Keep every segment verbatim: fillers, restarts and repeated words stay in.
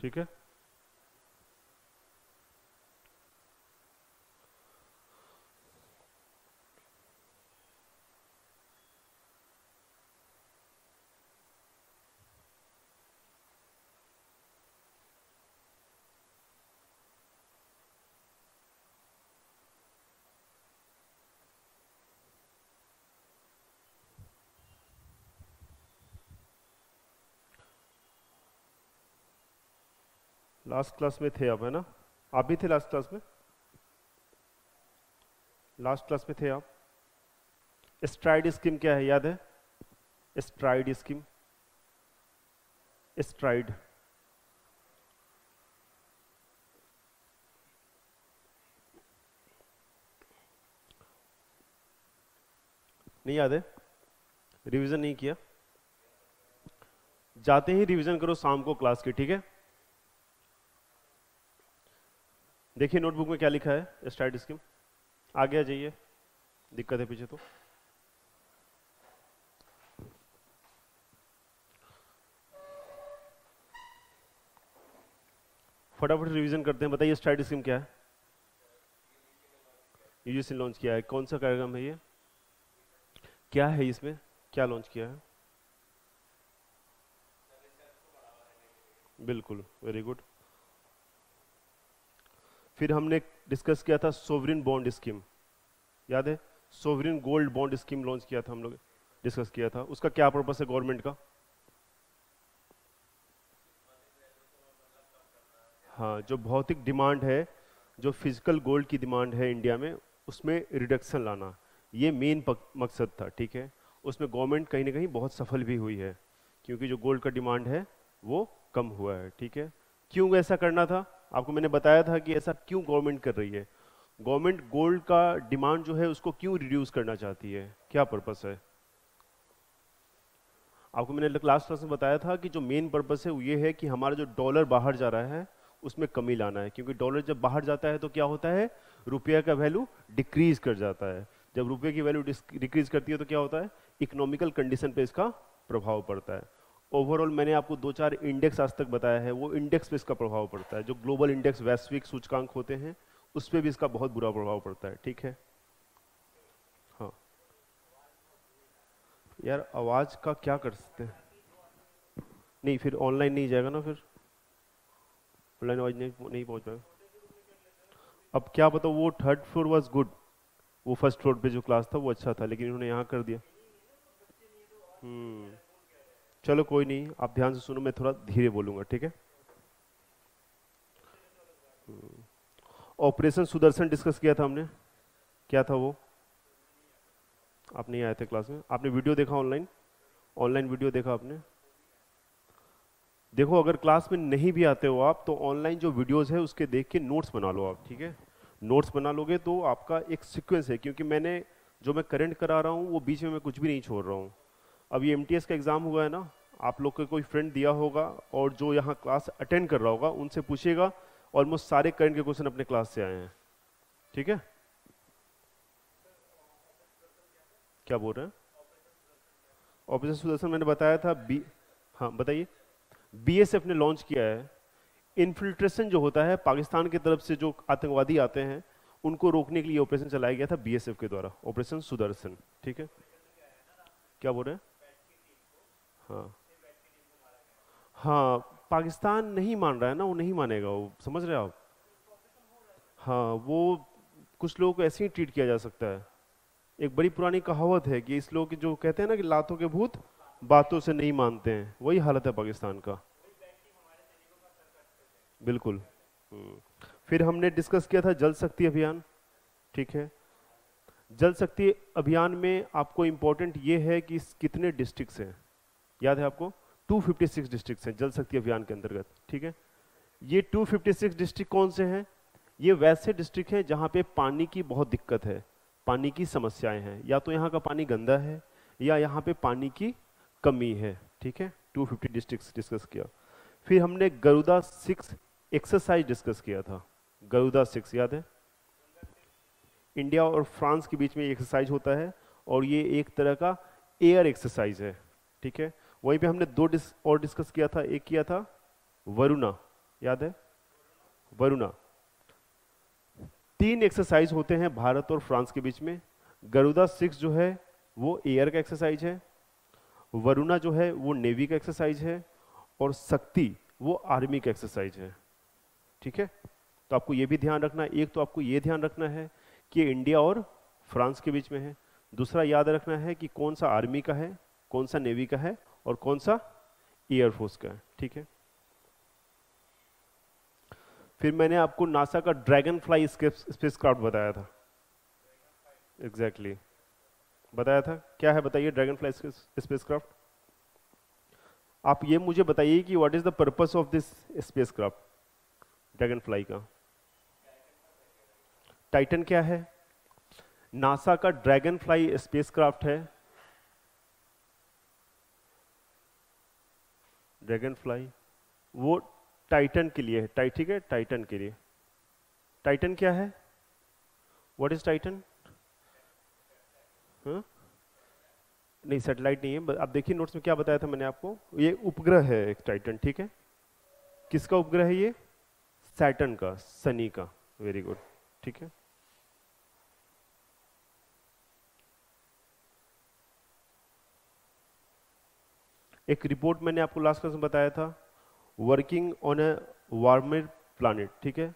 ठीक है। Last class में थे आप, है ना? आप भी थे लास्ट क्लास में? लास्ट क्लास में थे आप। स्ट्राइड स्कीम क्या है, याद है? स्ट्राइड स्कीम, स्ट्राइड नहीं याद है? रिवीजन नहीं किया? जाते ही रिवीजन करो शाम को क्लास की, ठीक है? देखिए नोटबुक में क्या लिखा है, स्ट्राइड स्कीम। आगे आ जाइए, दिक्कत है पीछे तो। फटाफट रिवीजन करते हैं, बताइए स्ट्राइड स्कीम क्या है। यूजीसी ने लॉन्च किया है, कौन सा कार्यक्रम है ये, क्या है इसमें, क्या लॉन्च किया है? बिल्कुल, वेरी गुड। फिर हमने डिस्कस किया था सोवरिन बॉन्ड स्कीम, याद है? Sovereign gold bond scheme launch किया था हम लोग, डिस्कस किया था। उसका क्या पर्पस है गवर्नमेंट का? हाँ, जो भौतिक डिमांड है, जो फिजिकल गोल्ड की डिमांड है इंडिया में, उसमें रिडक्शन लाना, ये मेन मकसद था, ठीक है? उसमें गवर्नमेंट कहीं ना कहीं बहुत सफल भी हुई है, क्योंकि जो गोल्ड का डिमांड है वो कम हुआ है, ठीक है? क्यों ऐसा करना था, आपको मैंने बताया था कि ऐसा क्यों गवर्नमेंट कर रही है। गवर्नमेंट गोल्ड का डिमांड जो है उसको क्यों रिड्यूस करना चाहती है, क्या पर्पस है? आपको मैंने लास्ट क्लास में बताया था कि जो मेन पर्पस है वो ये है कि हमारा जो डॉलर बाहर जा रहा है उसमें कमी लाना है, क्योंकि डॉलर जब बाहर जाता है तो क्या होता है, रुपये का वैल्यू डिक्रीज कर जाता है। जब रुपये की वैल्यू डिक्रीज करती है तो क्या होता है, इकोनॉमिकल कंडीशन पर इसका प्रभाव पड़ता है। ओवरऑल मैंने आपको दो चार इंडेक्स आज तक बताया है, वो इंडेक्स पे इसका प्रभाव पड़ता है, जो ग्लोबल इंडेक्स वैश्विक सूचकांक होते हैं उस पे भी इसका बहुत बुरा प्रभाव पड़ता है, ठीक है? हाँ यार, आवाज का क्या कर सकते हैं, नहीं फिर ऑनलाइन नहीं जाएगा ना, फिर ऑनलाइन आवाज नहीं नहीं पहुंच पाएगा। अब क्या बताओ, वो थर्ड फ्लोर वॉज गुड, वो फर्स्ट फ्लोर पे जो क्लास था वो अच्छा था, लेकिन उन्होंने यहाँ कर दिया। हम्म, चलो कोई नहीं, आप ध्यान से सुनो, मैं थोड़ा धीरे बोलूंगा, ठीक है? ऑपरेशन सुदर्शन डिस्कस किया था हमने, क्या था वो? आप नहीं आए थे क्लास में। आपने वीडियो देखा ऑनलाइन, ऑनलाइन वीडियो देखा आपने? देखो अगर क्लास में नहीं भी आते हो आप तो ऑनलाइन जो वीडियोस है उसके देख के नोट्स बना लो आप, ठीक है? नोट्स बना लोगे तो आपका एक सीक्वेंस है, क्योंकि मैंने जो मैं करंट करा रहा हूँ वो बीच में मैं कुछ भी नहीं छोड़ रहा हूँ। अब ये एमटीएस का एग्ज़ाम हुआ है ना, आप लोग को कोई फ्रेंड दिया होगा और जो यहाँ क्लास अटेंड कर रहा होगा उनसे पूछिएगा, ऑलमोस्ट सारे करंट के क्वेश्चन अपने क्लास से आए हैं, ठीक है? क्या बोल रहे हैं? ऑपरेशन सुदर्शन मैंने बताया था। बी हाँ बताइए, बीएसएफ ने लॉन्च किया है। इन्फिल्ट्रेशन जो होता है पाकिस्तान की तरफ से, जो आतंकवादी आते हैं उनको रोकने के लिए ऑपरेशन चलाया गया था बीएसएफ के द्वारा, ऑपरेशन सुदर्शन, ठीक है? क्या बोल रहे हैं? हाँ हाँ, पाकिस्तान नहीं मान रहा है ना, वो नहीं मानेगा, वो समझ रहे हैं आप? हाँ, वो कुछ लोगों को ऐसे ही ट्रीट किया जा सकता है। एक बड़ी पुरानी कहावत है कि इस लोग जो कहते हैं ना कि लातों के भूत बातों से नहीं मानते हैं, वही हालत है पाकिस्तान का, बिल्कुल। फिर हमने डिस्कस किया था जल शक्ति अभियान, ठीक है? जल शक्ति अभियान में आपको इम्पोर्टेंट ये है कि कितने डिस्ट्रिक्ट्स हैं, याद है आपको? दो सौ छप्पन डिस्ट्रिक्ट्स हैं जल शक्ति अभियान के अंतर्गत, ठीक है? ये दो सौ छप्पन डिस्ट्रिक्ट कौन से हैं? ये वैसे डिस्ट्रिक्ट हैं जहाँ पे पानी की बहुत दिक्कत है, पानी की समस्याएं हैं, या तो यहाँ का पानी गंदा है या यहाँ पे पानी की कमी है, ठीक है? दो सौ पचास डिस्ट्रिक्ट्स डिस्कस किया। फिर हमने गरुदा सिक्स एक्सरसाइज डिस्कस किया था, गरुदा सिक्स याद है? इंडिया और फ्रांस के बीच में एक्सरसाइज होता है और ये एक तरह का एयर एक्सरसाइज है, ठीक है? वहीं पे हमने दो डिस, और डिस्कस किया था। एक किया था वरुणा, याद है वरुणा। तीन एक्सरसाइज होते हैं भारत और फ्रांस के बीच में। गरुदा सिक्स जो है वो एयर का एक्सरसाइज है, वरुणा जो है वो नेवी का एक्सरसाइज है, और शक्ति वो आर्मी का एक्सरसाइज है। ठीक है, तो आपको ये भी ध्यान रखना है। एक तो आपको ये ध्यान रखना है कि इंडिया और फ्रांस के बीच में है, दूसरा याद रखना है कि कौन सा आर्मी का है, कौन सा नेवी का है और कौन सा एयरफोर्स का है। ठीक है, फिर मैंने आपको नासा का ड्रैगनफ्लाई स्पेसक्राफ्ट बताया था। Exactly exactly. बताया था, क्या है बताइए ड्रैगनफ्लाई स्पेसक्राफ्ट। आप ये मुझे बताइए कि what is the purpose of this spacecraft Dragonfly का। टाइटन क्या है, नासा का ड्रैगनफ्लाई स्पेसक्राफ्ट है। ड्रैगनफ्लाई वो टाइटन के लिए है, टाइट ठीक है, टाइटन के लिए। टाइटन क्या है, व्हाट इज टाइटन। हाँ? नहीं सैटेलाइट नहीं है। आप देखिए नोट्स में क्या बताया था मैंने आपको, ये उपग्रह है एक टाइटन। ठीक है, किसका उपग्रह है ये, सैटर्न का, शनि का। Very good. ठीक है, एक रिपोर्ट मैंने आपको लास्ट क्लास में बताया था, working on a warmer planet. ठीक है,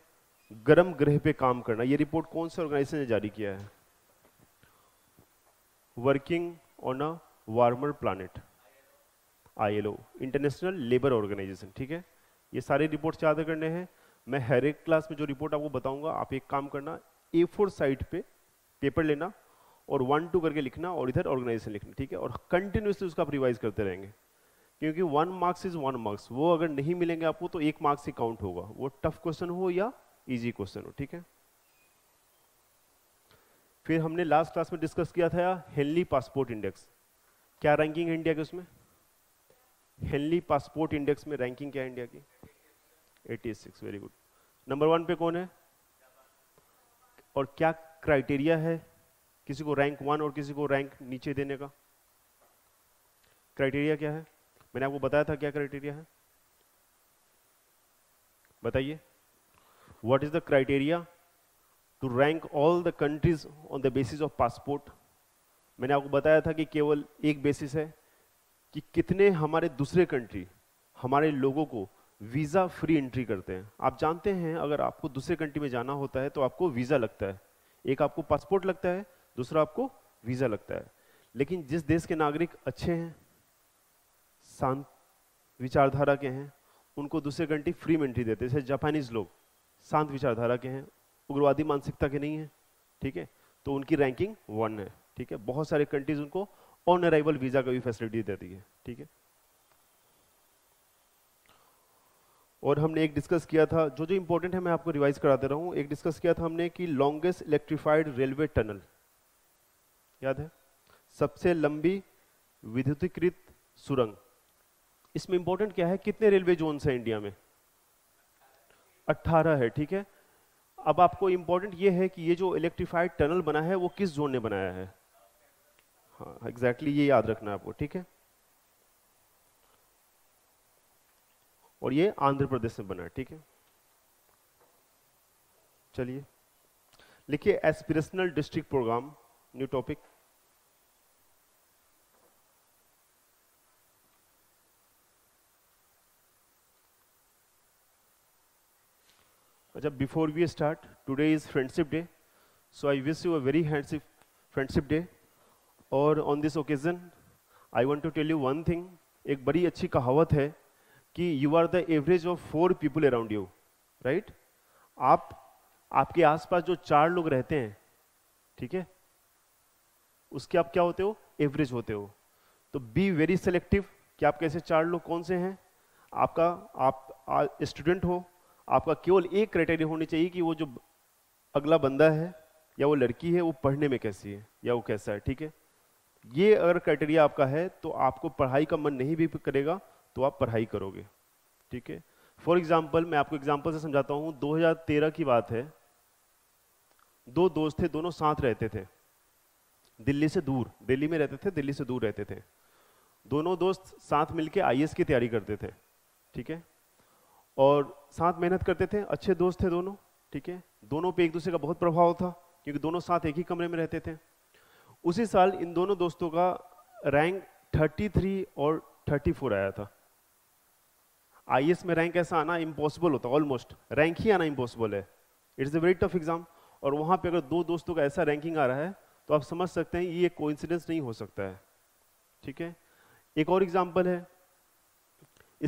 गर्म ग्रह पे काम करना। ये रिपोर्ट कौन से ऑर्गेनाइजेशन ने जारी किया है, working on a warmer planet, I L O, international labour organisation. ठीक है, ये सारे रिपोर्ट्स याद करने हैं। मैं हर एक क्लास में जो रिपोर्ट आपको बताऊंगा, आप एक काम करना, ए फोर साइड पे पेपर लेना और वन टू करके लिखना और इधर ऑर्गेनाइजेशन लिखना। ठीक है, और कंटिन्यूसली उसका आप रिवाइज करते रहेंगे, क्योंकि one marks is one marks, वो अगर नहीं मिलेंगे आपको तो एक मार्क्स ही काउंट होगा, वो टफ क्वेश्चन हो या इजी क्वेश्चन हो। ठीक है, फिर हमने लास्ट क्लास में डिस्कस किया था हेल्ली पासपोर्ट इंडेक्स। क्या रैंकिंग है इंडिया की उसमें, हेल्ली पासपोर्ट इंडेक्स में रैंकिंग क्या है इंडिया की, छियासी। Very good. नंबर वन पे कौन है और क्या क्राइटेरिया है किसी को रैंक वन और किसी को रैंक नीचे देने का, क्राइटेरिया क्या है। मैंने आपको बताया था क्या क्राइटेरिया है, बताइए, what is the criteria to rank all the countries on the basis of passport. मैंने आपको बताया था कि केवल एक बेसिस है कि कितने हमारे दूसरे कंट्री हमारे लोगों को वीज़ा फ्री एंट्री करते हैं। आप जानते हैं अगर आपको दूसरे कंट्री में जाना होता है तो आपको वीज़ा लगता है, एक आपको पासपोर्ट लगता है, दूसरा आपको वीज़ा लगता है। लेकिन जिस देश के नागरिक अच्छे हैं, शांत विचारधारा के हैं, उनको दूसरे कंट्री फ्री में एंट्री देते हैं। जैसे जापानीज लोग शांत विचारधारा के हैं, उग्रवादी मानसिकता के नहीं है। ठीक है, तो उनकी रैंकिंग वन है। ठीक है, बहुत सारे कंट्रीज उनको ऑन अराइवल वीजा का भी फैसिलिटी देती है। ठीक है, और हमने एक डिस्कस किया था, जो जो इंपॉर्टेंट है मैं आपको रिवाइज करा दे रहा हूं। एक डिस्कस किया था हमने कि लॉन्गेस्ट इलेक्ट्रीफाइड रेलवे टनल, याद है, सबसे लंबी विद्युतीकृत सुरंग। इसमें इंपॉर्टेंट क्या है, कितने रेलवे जोन है इंडिया में, अट्ठारह है। ठीक है, अब आपको इंपॉर्टेंट ये है कि ये जो इलेक्ट्रीफाइड टनल बना है वो किस जोन ने बनाया है। हाँ एग्जैक्टली, ये याद रखना है आपको। ठीक है, और ये आंध्र प्रदेश में बना है। ठीक है, चलिए लिखिए aspirational district programme, new topic. अच्छा, before we start, today is friendship day, so I wish you a very handship friendship day. और on this occasion I want to tell you one thing. एक बड़ी अच्छी कहावत है कि you are the average of four people around you, right. आप आपके आसपास जो चार लोग रहते हैं, ठीक है, उसके आप क्या होते हो, एवरेज होते हो। तो बी वेरी सेलेक्टिव कि आप कैसे चार लोग कौन से हैं। आपका आप स्टूडेंट हो, आपका केवल एक क्राइटेरिया होनी चाहिए कि वो जो अगला बंदा है या वो लड़की है वो पढ़ने में कैसी है या वो कैसा है। ठीक है, ये अगर क्राइटेरिया आपका है तो आपको पढ़ाई का मन नहीं भी करेगा तो आप पढ़ाई करोगे। ठीक है, फॉर एग्जाम्पल मैं आपको एग्जाम्पल से समझाता हूँ। दो हज़ार तेरह की बात है, दो दोस्त थे, दोनों साथ रहते थे, दिल्ली से दूर, दिल्ली में रहते थे, दिल्ली से दूर रहते थे। दोनों दोस्त साथ मिलके आई ए एस की तैयारी करते थे। ठीक है, और साथ मेहनत करते थे, अच्छे दोस्त थे दोनों, ठीक है। दोनों पे एक दूसरे का बहुत प्रभाव था क्योंकि दोनों साथ एक ही कमरे में रहते थे। उसी साल इन दोनों दोस्तों का रैंक तैंतीस और चौंतीस आया था। आईएएस में रैंक ऐसा आना इम्पॉसिबल होता, ऑलमोस्ट रैंक ही आना इम्पॉसिबल है, it's a very tough exam. और वहाँ पे अगर दो दोस्तों का ऐसा रैंकिंग आ रहा है तो आप समझ सकते हैं ये कोइंसिडेंस नहीं हो सकता है, ठीक है। एक और एग्जाम्पल है,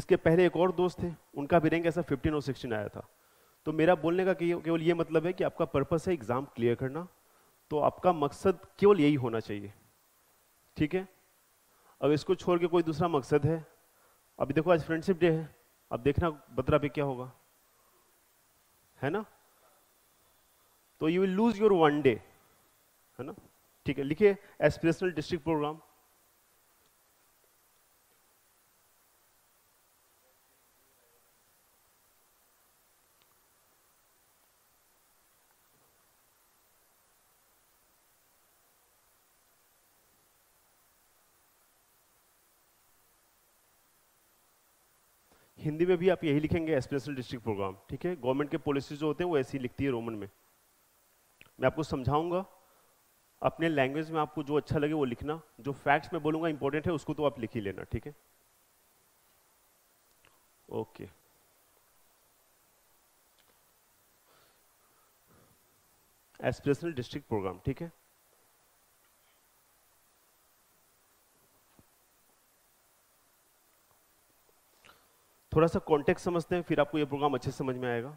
इसके पहले एक और दोस्त थे, उनका भी रैंक ऐसा फिफ्टीन और सिक्सटीन आया था। तो मेरा बोलने का केवल ये मतलब है कि आपका पर्पस है एग्जाम क्लियर करना, तो आपका मकसद केवल यही होना चाहिए, ठीक है। अब इसको छोड़ के कोई दूसरा मकसद है? अभी देखो आज फ्रेंडशिप डे है, अब देखना बतरा पे क्या होगा, है ना। तो you will lose your one day, है ना, ठीक है। लिखिए एस्पिरेशनल डिस्ट्रिक्ट प्रोग्राम, हिंदी में भी आप यही लिखेंगे एस्पिरेशनल डिस्ट्रिक्ट प्रोग्राम, ठीक है। गवर्नमेंट के पॉलिसीज जो होते हैं वो ऐसी लिखती है रोमन में। मैं आपको समझाऊंगा, अपने लैंग्वेज में आपको जो अच्छा लगे वो लिखना, जो फैक्ट्स मैं बोलूंगा इंपॉर्टेंट है उसको तो आप लिख ही लेना, ठीक है, ओके। एस्पिरेशनल डिस्ट्रिक्ट प्रोग्राम, ठीक है। थोड़ा सा कॉन्टेक्स्ट समझते हैं, फिर आपको यह प्रोग्राम अच्छे समझ में आएगा।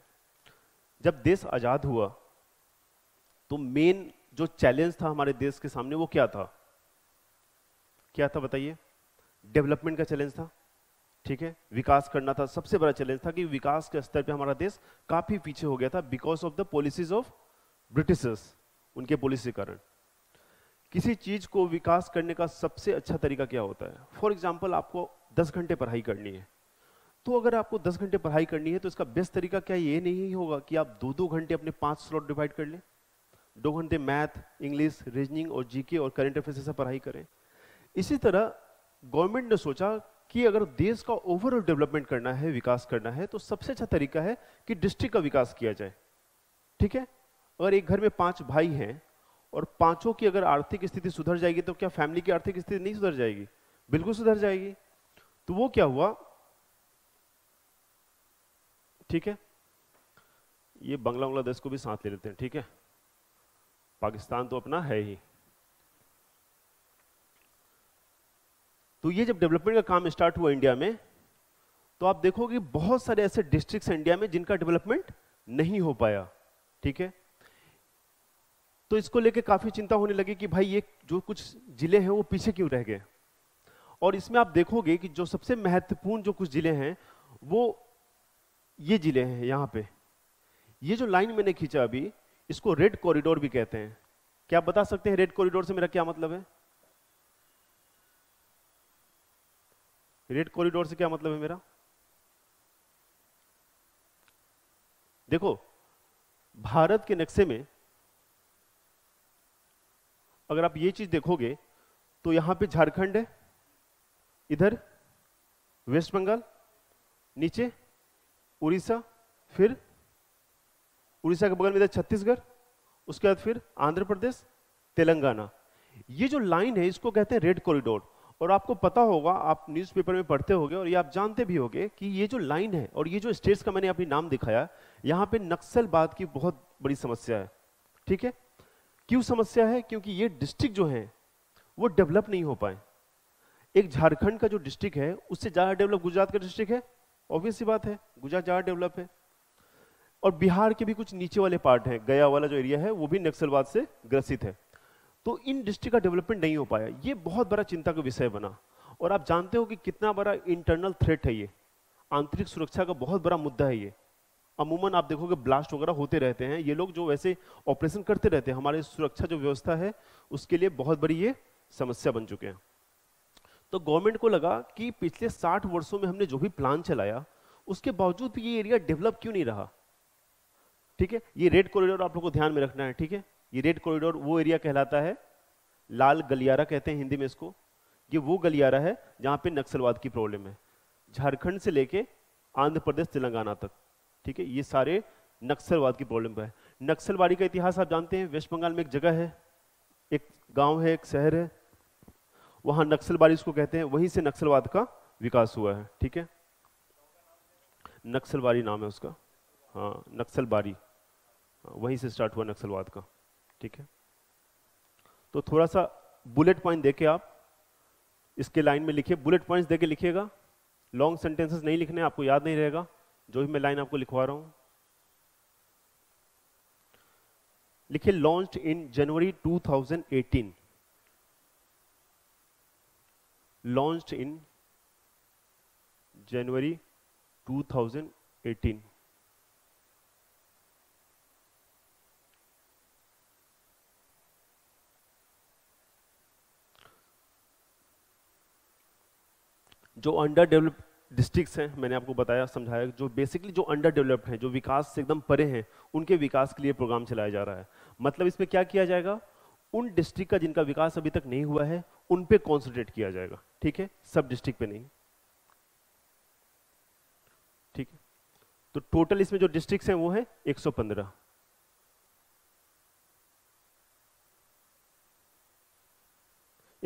जब देश आज़ाद हुआ तो मेन जो चैलेंज था हमारे देश के सामने वो क्या था, क्या था बताइए? डेवलपमेंट का चैलेंज था, ठीक है, विकास करना था। सबसे बड़ा चैलेंज था कि विकास के स्तर पे हमारा देश काफ़ी पीछे हो गया था because of the policies of Britishers, उनके पॉलिसी के कारण। किसी चीज़ को विकास करने का सबसे अच्छा तरीका क्या होता है? फॉर एग्जाम्पल आपको दस घंटे पढ़ाई करनी है, तो अगर आपको दस घंटे पढ़ाई करनी है तो इसका बेस्ट तरीका क्या ये नहीं होगा कि आप दो दो घंटे अपने पांच स्लॉट डिवाइड कर लें, दो घंटे मैथ, इंग्लिश, रीजनिंग और जीके और करंट अफेयर्स से पढ़ाई करें। इसी तरह गवर्नमेंट ने सोचा कि अगर देश का ओवरऑल डेवलपमेंट करना है, विकास करना है, तो सबसे अच्छा तरीका है कि डिस्ट्रिक्ट का विकास किया जाए, ठीक है। अगर एक घर में पाँच भाई हैं और पाँचों की अगर आर्थिक स्थिति सुधर जाएगी तो क्या फैमिली की आर्थिक स्थिति नहीं सुधर जाएगी? बिल्कुल सुधर जाएगी। तो वो क्या हुआ, ठीक है, ये बांग्ला बांग्लादेश को भी साथ ले लेते हैं, ठीक है, पाकिस्तान तो अपना है ही। तो ये जब डेवलपमेंट का काम स्टार्ट हुआ इंडिया में तो आप देखोगे बहुत सारे ऐसे डिस्ट्रिक्ट्स हैं इंडिया में जिनका डेवलपमेंट नहीं हो पाया, ठीक है। तो इसको लेके काफी चिंता होने लगी कि भाई ये जो कुछ जिले हैं वो पीछे क्यों रह गए। और इसमें आप देखोगे कि जो सबसे महत्वपूर्ण जो कुछ जिले हैं वो ये जिले हैं। यहाँ पे ये जो लाइन मैंने खींचा अभी, इसको रेड कॉरिडोर भी कहते हैं। क्या आप बता सकते हैं रेड कॉरिडोर से मेरा क्या मतलब है? रेड कॉरिडोर से क्या मतलब है मेरा? देखो, भारत के नक्शे में अगर आप ये चीज देखोगे तो यहां पे झारखंड है, इधर वेस्ट बंगाल, नीचे उड़ीसा, फिर उड़ीसा के बगल में इधर छत्तीसगढ़, उसके बाद फिर आंध्र प्रदेश, तेलंगाना। ये जो लाइन है इसको कहते हैं रेड कॉरिडोर। और आपको पता होगा, आप न्यूज़पेपर में पढ़ते होगे और ये आप जानते भी होगे कि ये जो लाइन है और ये जो स्टेट्स का मैंने अपनी नाम दिखाया, यहाँ पे नक्सलवाद की बहुत बड़ी समस्या है, ठीक है। क्यों समस्या है? क्योंकि ये डिस्ट्रिक्ट जो है वो डेवलप नहीं हो पाए। एक झारखंड का जो डिस्ट्रिक्ट है उससे ज़्यादा डेवलप गुजरात का डिस्ट्रिक्ट है, ऑब्वियस सी बात है, गुजरात ज़्यादा डेवलप है। और बिहार के भी कुछ नीचे वाले पार्ट हैं, गया वाला जो एरिया है वो भी नक्सलवाद से ग्रसित है। तो इन डिस्ट्रिक्ट का डेवलपमेंट नहीं हो पाया, ये बहुत बड़ा चिंता का विषय बना। और आप जानते हो कि कितना बड़ा इंटरनल थ्रेट है ये, आंतरिक सुरक्षा का बहुत बड़ा मुद्दा है ये। अमूमन आप देखोगे ब्लास्ट वगैरह होते रहते हैं, ये लोग जो वैसे ऑपरेशन करते रहते हैं, हमारे सुरक्षा जो व्यवस्था है उसके लिए बहुत बड़ी ये समस्या बन चुके हैं। तो गवर्नमेंट को लगा कि पिछले साठ वर्षों में हमने जो भी प्लान चलाया उसके बावजूद भी ये एरिया डेवलप क्यों नहीं रहा, ठीक है। ये रेड कॉरिडोर आप लोगों को ध्यान में रखना है, ठीक है। ये रेड कॉरिडोर वो एरिया कहलाता है, लाल गलियारा कहते हैं हिंदी में इसको। ये वो गलियारा है जहाँ पे नक्सलवाद की प्रॉब्लम है। झारखंड से लेके आंध्र प्रदेश तेलंगाना तक। ठीक है, ये सारे नक्सलवाद की प्रॉब्लम का है। नक्सलवादी का इतिहास आप जानते हैं, वेस्ट बंगाल में एक जगह है, एक गांव है, एक शहर है, वहां नक्सलवादी इसको कहते हैं, वहीं से नक्सलवाद का विकास हुआ है। ठीक है, नक्सलवादी नाम है उसका, हाँ नक्सलवादी, वहीं से स्टार्ट हुआ नक्सलवाद का। ठीक है, तो थोड़ा सा बुलेट पॉइंट देके आप इसके लाइन में लिखिए, बुलेट पॉइंट्स देके लिखिएगा, लॉन्ग सेंटेंसेस नहीं लिखने, आपको याद नहीं रहेगा जो भी मैं लाइन आपको लिखवा रहा हूं। लिखिए launched in January two thousand eighteen, launched in January two thousand eighteen. जो अंडर डेवलप डिस्ट्रिक्ट्स हैं, मैंने आपको बताया समझाया, जो बेसिकली जो अंडर डेवलप्ड हैं, जो विकास से एकदम परे हैं, उनके विकास के लिए प्रोग्राम चलाया जा रहा है। मतलब इसमें क्या किया जाएगा, उन डिस्ट्रिक्ट का जिनका विकास अभी तक नहीं हुआ है उन पे कॉन्सेंट्रेट किया जाएगा। ठीक है, सब डिस्ट्रिक्ट पे नहीं। ठीक है, तो टोटल इसमें जो डिस्ट्रिक्ट हैं वो है एक सौ पंद्रह।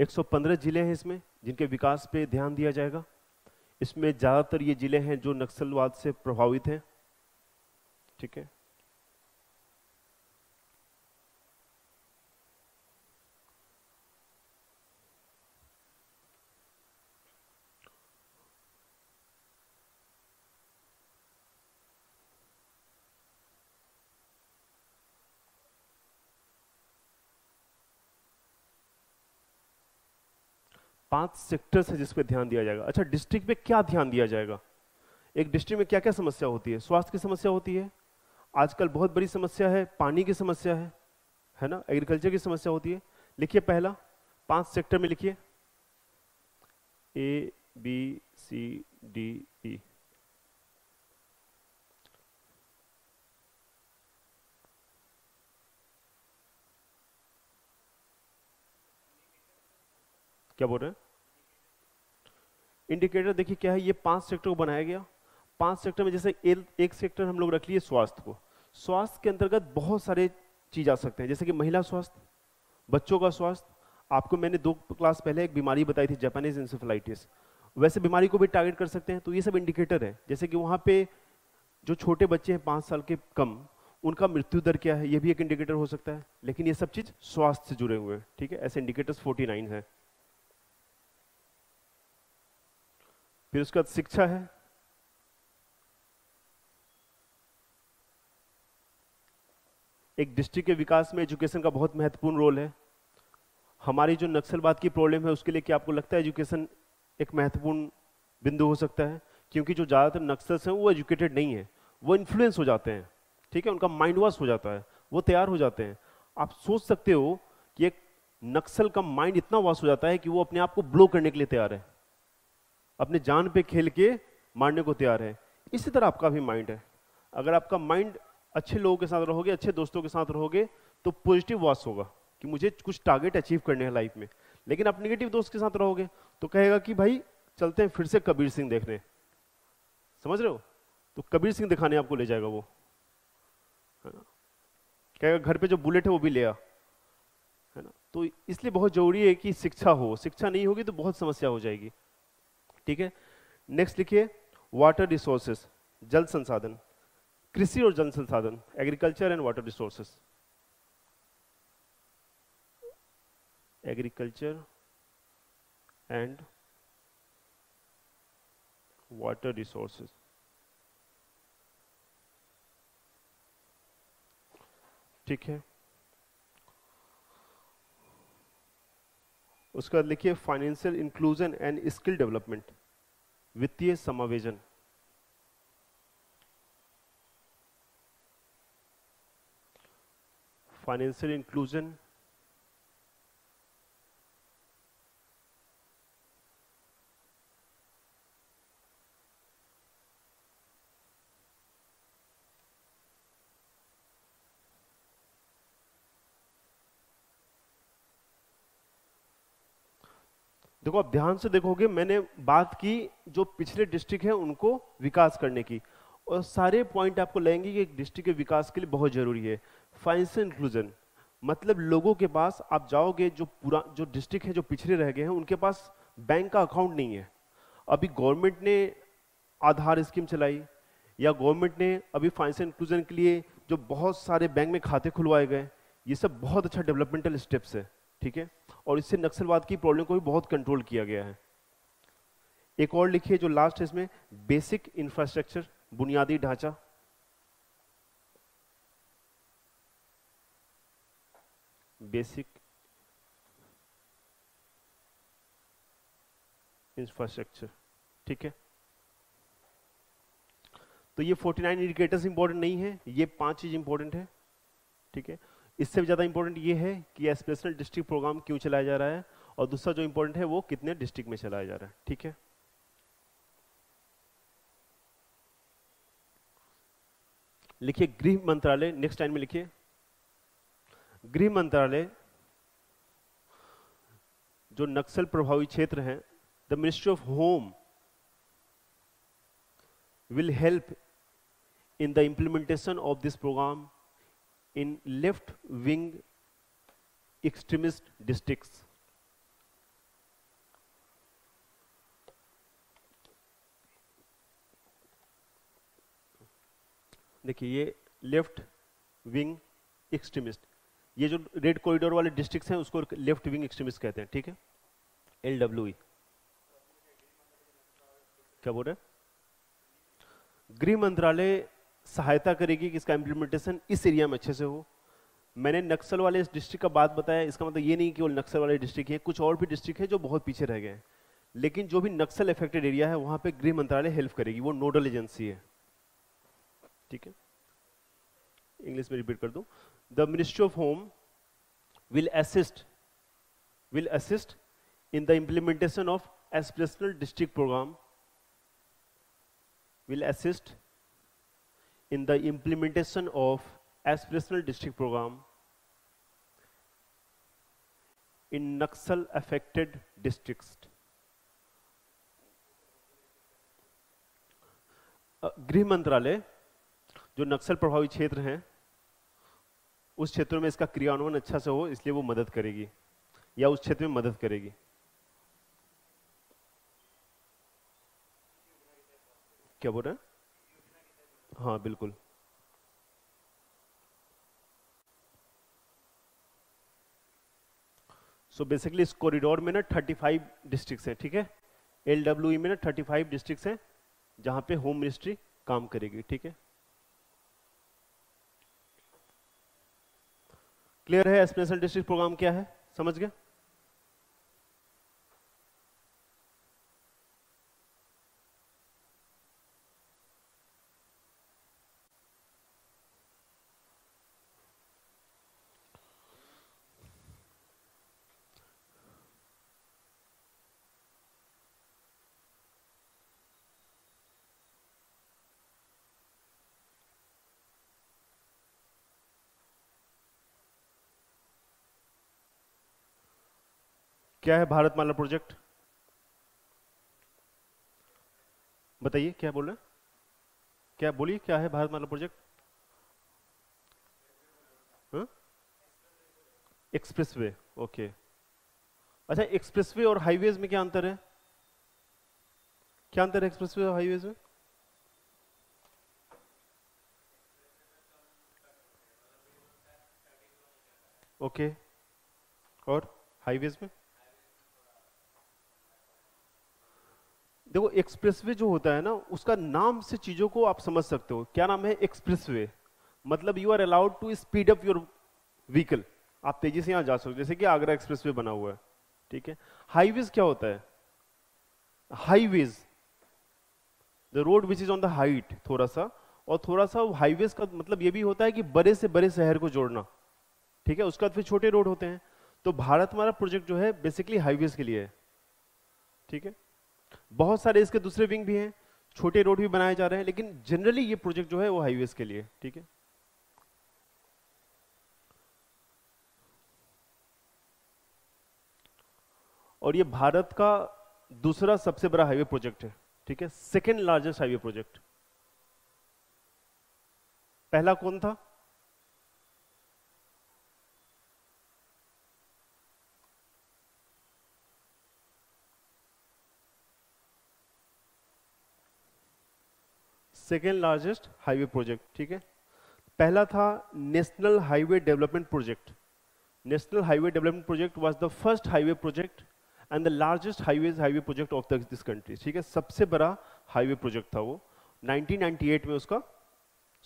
एक सौ पंद्रह जिले हैं इसमें जिनके विकास पे ध्यान दिया जाएगा। इसमें ज्यादातर ये जिले हैं जो नक्सलवाद से प्रभावित हैं। ठीक है, पांच सेक्टर्स है जिस पे ध्यान दिया जाएगा। अच्छा, डिस्ट्रिक्ट पे क्या ध्यान दिया जाएगा, एक डिस्ट्रिक्ट में क्या क्या समस्या होती है? स्वास्थ्य की समस्या होती है, आजकल बहुत बड़ी समस्या है, पानी की समस्या है, है ना, एग्रीकल्चर की समस्या होती है। लिखिए पहला, पांच सेक्टर में लिखिए A B C D E. क्या बोल रहे हैं? इंडिकेटर देखिए क्या है, ये पांच सेक्टर को बनाया गया। पांच सेक्टर में जैसे एक सेक्टर हम लोग रख लिए स्वास्थ्य को। स्वास्थ्य के अंतर्गत बहुत सारे चीज आ सकते हैं, जैसे कि महिला स्वास्थ्य, बच्चों का स्वास्थ्य। आपको मैंने दो क्लास पहले एक बीमारी बताई थी, जापानीज इंसेफेलाइटिस, वैसे बीमारी को भी टारगेट कर सकते हैं। तो ये सब इंडिकेटर है, जैसे कि वहां पे जो छोटे बच्चे हैं पांच साल के कम, उनका मृत्यु दर क्या है, ये भी एक इंडिकेटर हो सकता है। लेकिन ये सब चीज स्वास्थ्य से जुड़े हुए हैं। ठीक है, ऐसे इंडिकेटर्स फोर्टी नाइन है। फिर उसके बाद शिक्षा है, एक डिस्ट्रिक्ट के विकास में एजुकेशन का बहुत महत्वपूर्ण रोल है। हमारी जो नक्सलवाद की प्रॉब्लम है उसके लिए क्या आपको लगता है एजुकेशन एक महत्वपूर्ण बिंदु हो सकता है? क्योंकि जो ज्यादातर नक्सल्स हैं वो एजुकेटेड नहीं है, वो इन्फ्लुएंस हो जाते हैं। ठीक है, उनका माइंड वॉश हो जाता है, वो तैयार हो जाते हैं। आप सोच सकते हो कि एक नक्सल का माइंड इतना वॉश हो जाता है कि वो अपने आप को ब्लो करने के लिए तैयार है, अपने जान पे खेल के मारने को तैयार है। इसी तरह आपका भी माइंड है, अगर आपका माइंड अच्छे लोगों के साथ रहोगे, अच्छे दोस्तों के साथ रहोगे, तो पॉजिटिव वास होगा कि मुझे कुछ टारगेट अचीव करने हैं लाइफ में। लेकिन आप निगेटिव दोस्त के साथ रहोगे तो कहेगा कि भाई चलते हैं फिर से कबीर सिंह देखने, समझ रहे हो, तो कबीर सिंह दिखाने आपको ले जाएगा वो, है ना, कहेगा घर पे जो बुलेट है वो भी ले आ, है ना। तो इसलिए बहुत जरूरी है कि शिक्षा हो, शिक्षा नहीं होगी तो बहुत समस्या हो जाएगी। ठीक है, नेक्स्ट लिखिए वाटर रिसोर्सेस, जल संसाधन, कृषि और जल संसाधन, agriculture and water resources, agriculture and water resources. ठीक है, उसके बाद लिखिए financial inclusion and skill development, वित्तीय समावेशन, फाइनेंशियल इंक्लूजन देखो आप ध्यान से देखोगे, मैंने बात की जो पिछले डिस्ट्रिक्ट है उनको विकास करने की, और सारे पॉइंट आपको लगेंगे कि एक डिस्ट्रिक्ट के विकास के लिए बहुत जरूरी है। फाइनेंशियल इंक्लूजन मतलब लोगों के पास आप जाओगे जो पूरा जो डिस्ट्रिक्ट है जो पिछड़े रह गए हैं उनके पास बैंक का अकाउंट नहीं है। अभी गवर्नमेंट ने आधार स्कीम चलाई या गवर्नमेंट ने अभी फाइनेंशियल इंक्लूजन के लिए जो बहुत सारे बैंक में खाते खुलवाए गए, ये सब बहुत अच्छा डेवलपमेंटल स्टेप्स है, ठीक है। और इससे नक्सलवाद की प्रॉब्लम को भी बहुत कंट्रोल किया गया है। एक और लिखिए जो लास्ट है इसमें, बेसिक इंफ्रास्ट्रक्चर बुनियादी ढांचा। बेसिक इंफ्रास्ट्रक्चर, ठीक है। तो ये उनचास इंडिकेटर्स इंपॉर्टेंट नहीं है, ये पांच चीज इंपॉर्टेंट है, ठीक है। इससे भी ज्यादा इंपॉर्टेंट ये है कि एस्पिरेशनल डिस्ट्रिक्ट प्रोग्राम क्यों चलाया जा रहा है, और दूसरा जो इंपॉर्टेंट है वो कितने डिस्ट्रिक्ट में चलाया जा रहा है, ठीक है। लिखिए गृह मंत्रालय, नेक्स्ट लाइन में लिखिए गृह मंत्रालय जो नक्सल प्रभावी क्षेत्र हैं, the ministry of home will help in the implementation of this programme in left wing extremist districts. देखिए ये लेफ्ट विंग एक्सट्रीमिस्ट, ये जो रेड कॉरिडोर वाले डिस्ट्रिक्ट्स हैं उसको लेफ्ट विंग एक्सट्रीमिस्ट कहते हैं, ठीक है, एल डब्ल्यू ई। क्या बोल रहे हैं? गृह मंत्रालय सहायता करेगी कि इसका इम्प्लीमेंटेशन इस एरिया में अच्छे से हो। मैंने नक्सल वाले इस डिस्ट्रिक्ट का बात बताया, इसका मतलब ये नहीं कि वो नक्सल वाले डिस्ट्रिक्ट है, कुछ और भी डिस्ट्रिक्ट है जो बहुत पीछे रह गए हैं, लेकिन जो भी नक्सल अफेक्टेड एरिया है वहां पे गृह मंत्रालय हेल्प करेगी, वो नोडल एजेंसी है, ठीक है। इंग्लिश में रिपीट कर दूं, the ministry of home will assist will assist in the implementation of aspirational district programme will assist in the implementation of aspirational district program in naxal affected districts. गृह मंत्रालय जो नक्सल प्रभावी क्षेत्र हैं उस क्षेत्रों में इसका क्रियान्वयन अच्छा से हो, इसलिए वो मदद करेगी या उस क्षेत्र में मदद करेगी। क्या बोल रहे हैं? हाँ बिल्कुल। सो so बेसिकली इस कॉरिडोर में ना पैंतीस डिस्ट्रिक्ट्स हैं, ठीक है, एल डब्ल्यू ई में ना पैंतीस डिस्ट्रिक्ट्स हैं जहां पे होम मिनिस्ट्री काम करेगी, ठीक है। क्लियर है एस्पिरेशनल डिस्ट्रिक्ट प्रोग्राम क्या है, समझ गया? क्या है भारतमाला प्रोजेक्ट? बताइए क्या बोल रहे हैं, क्या बोलिए क्या है भारतमाला प्रोजेक्ट? Expressway, okay. अच्छा एक्सप्रेसवे और हाईवेज में क्या अंतर है? क्या अंतर है एक्सप्रेसवे और हाईवेज में? ओके, और हाईवेज में देखो एक्सप्रेसवे जो होता है ना उसका नाम से चीजों को आप समझ सकते हो। क्या नाम है? एक्सप्रेसवे, मतलब you are allowed to speed up your vehicle, आप तेजी से यहां जा सकते हो, जैसे कि आगरा एक्सप्रेसवे बना हुआ है, ठीक है। हाईवेज क्या होता है? Highways the road which is on the height, थोड़ा सा और थोड़ा सा हाईवेज का मतलब यह भी होता है कि बड़े से बड़े शहर को जोड़ना, ठीक है, उसके बाद फिर छोटे रोड होते हैं। तो भारतमाला प्रोजेक्ट जो है बेसिकली हाईवेज के लिए है, ठीक है। बहुत सारे इसके दूसरे विंग भी हैं, छोटे रोड भी बनाए जा रहे हैं, लेकिन जनरली ये प्रोजेक्ट जो है वो हाईवेज के लिए, ठीक है। और ये भारत का दूसरा सबसे बड़ा हाईवे प्रोजेक्ट है, ठीक है, सेकेंड लार्जेस्ट हाईवे प्रोजेक्ट। पहला कौन था? सेकेंड लार्जेस्ट हाईवे प्रोजेक्ट, ठीक है। पहला था national highway development project. National highway development project was the first highway project and the largest highways highway project of this country, ठीक है, सबसे बड़ा हाईवे प्रोजेक्ट था वो। नाइनटीन नाइंटी एट में उसका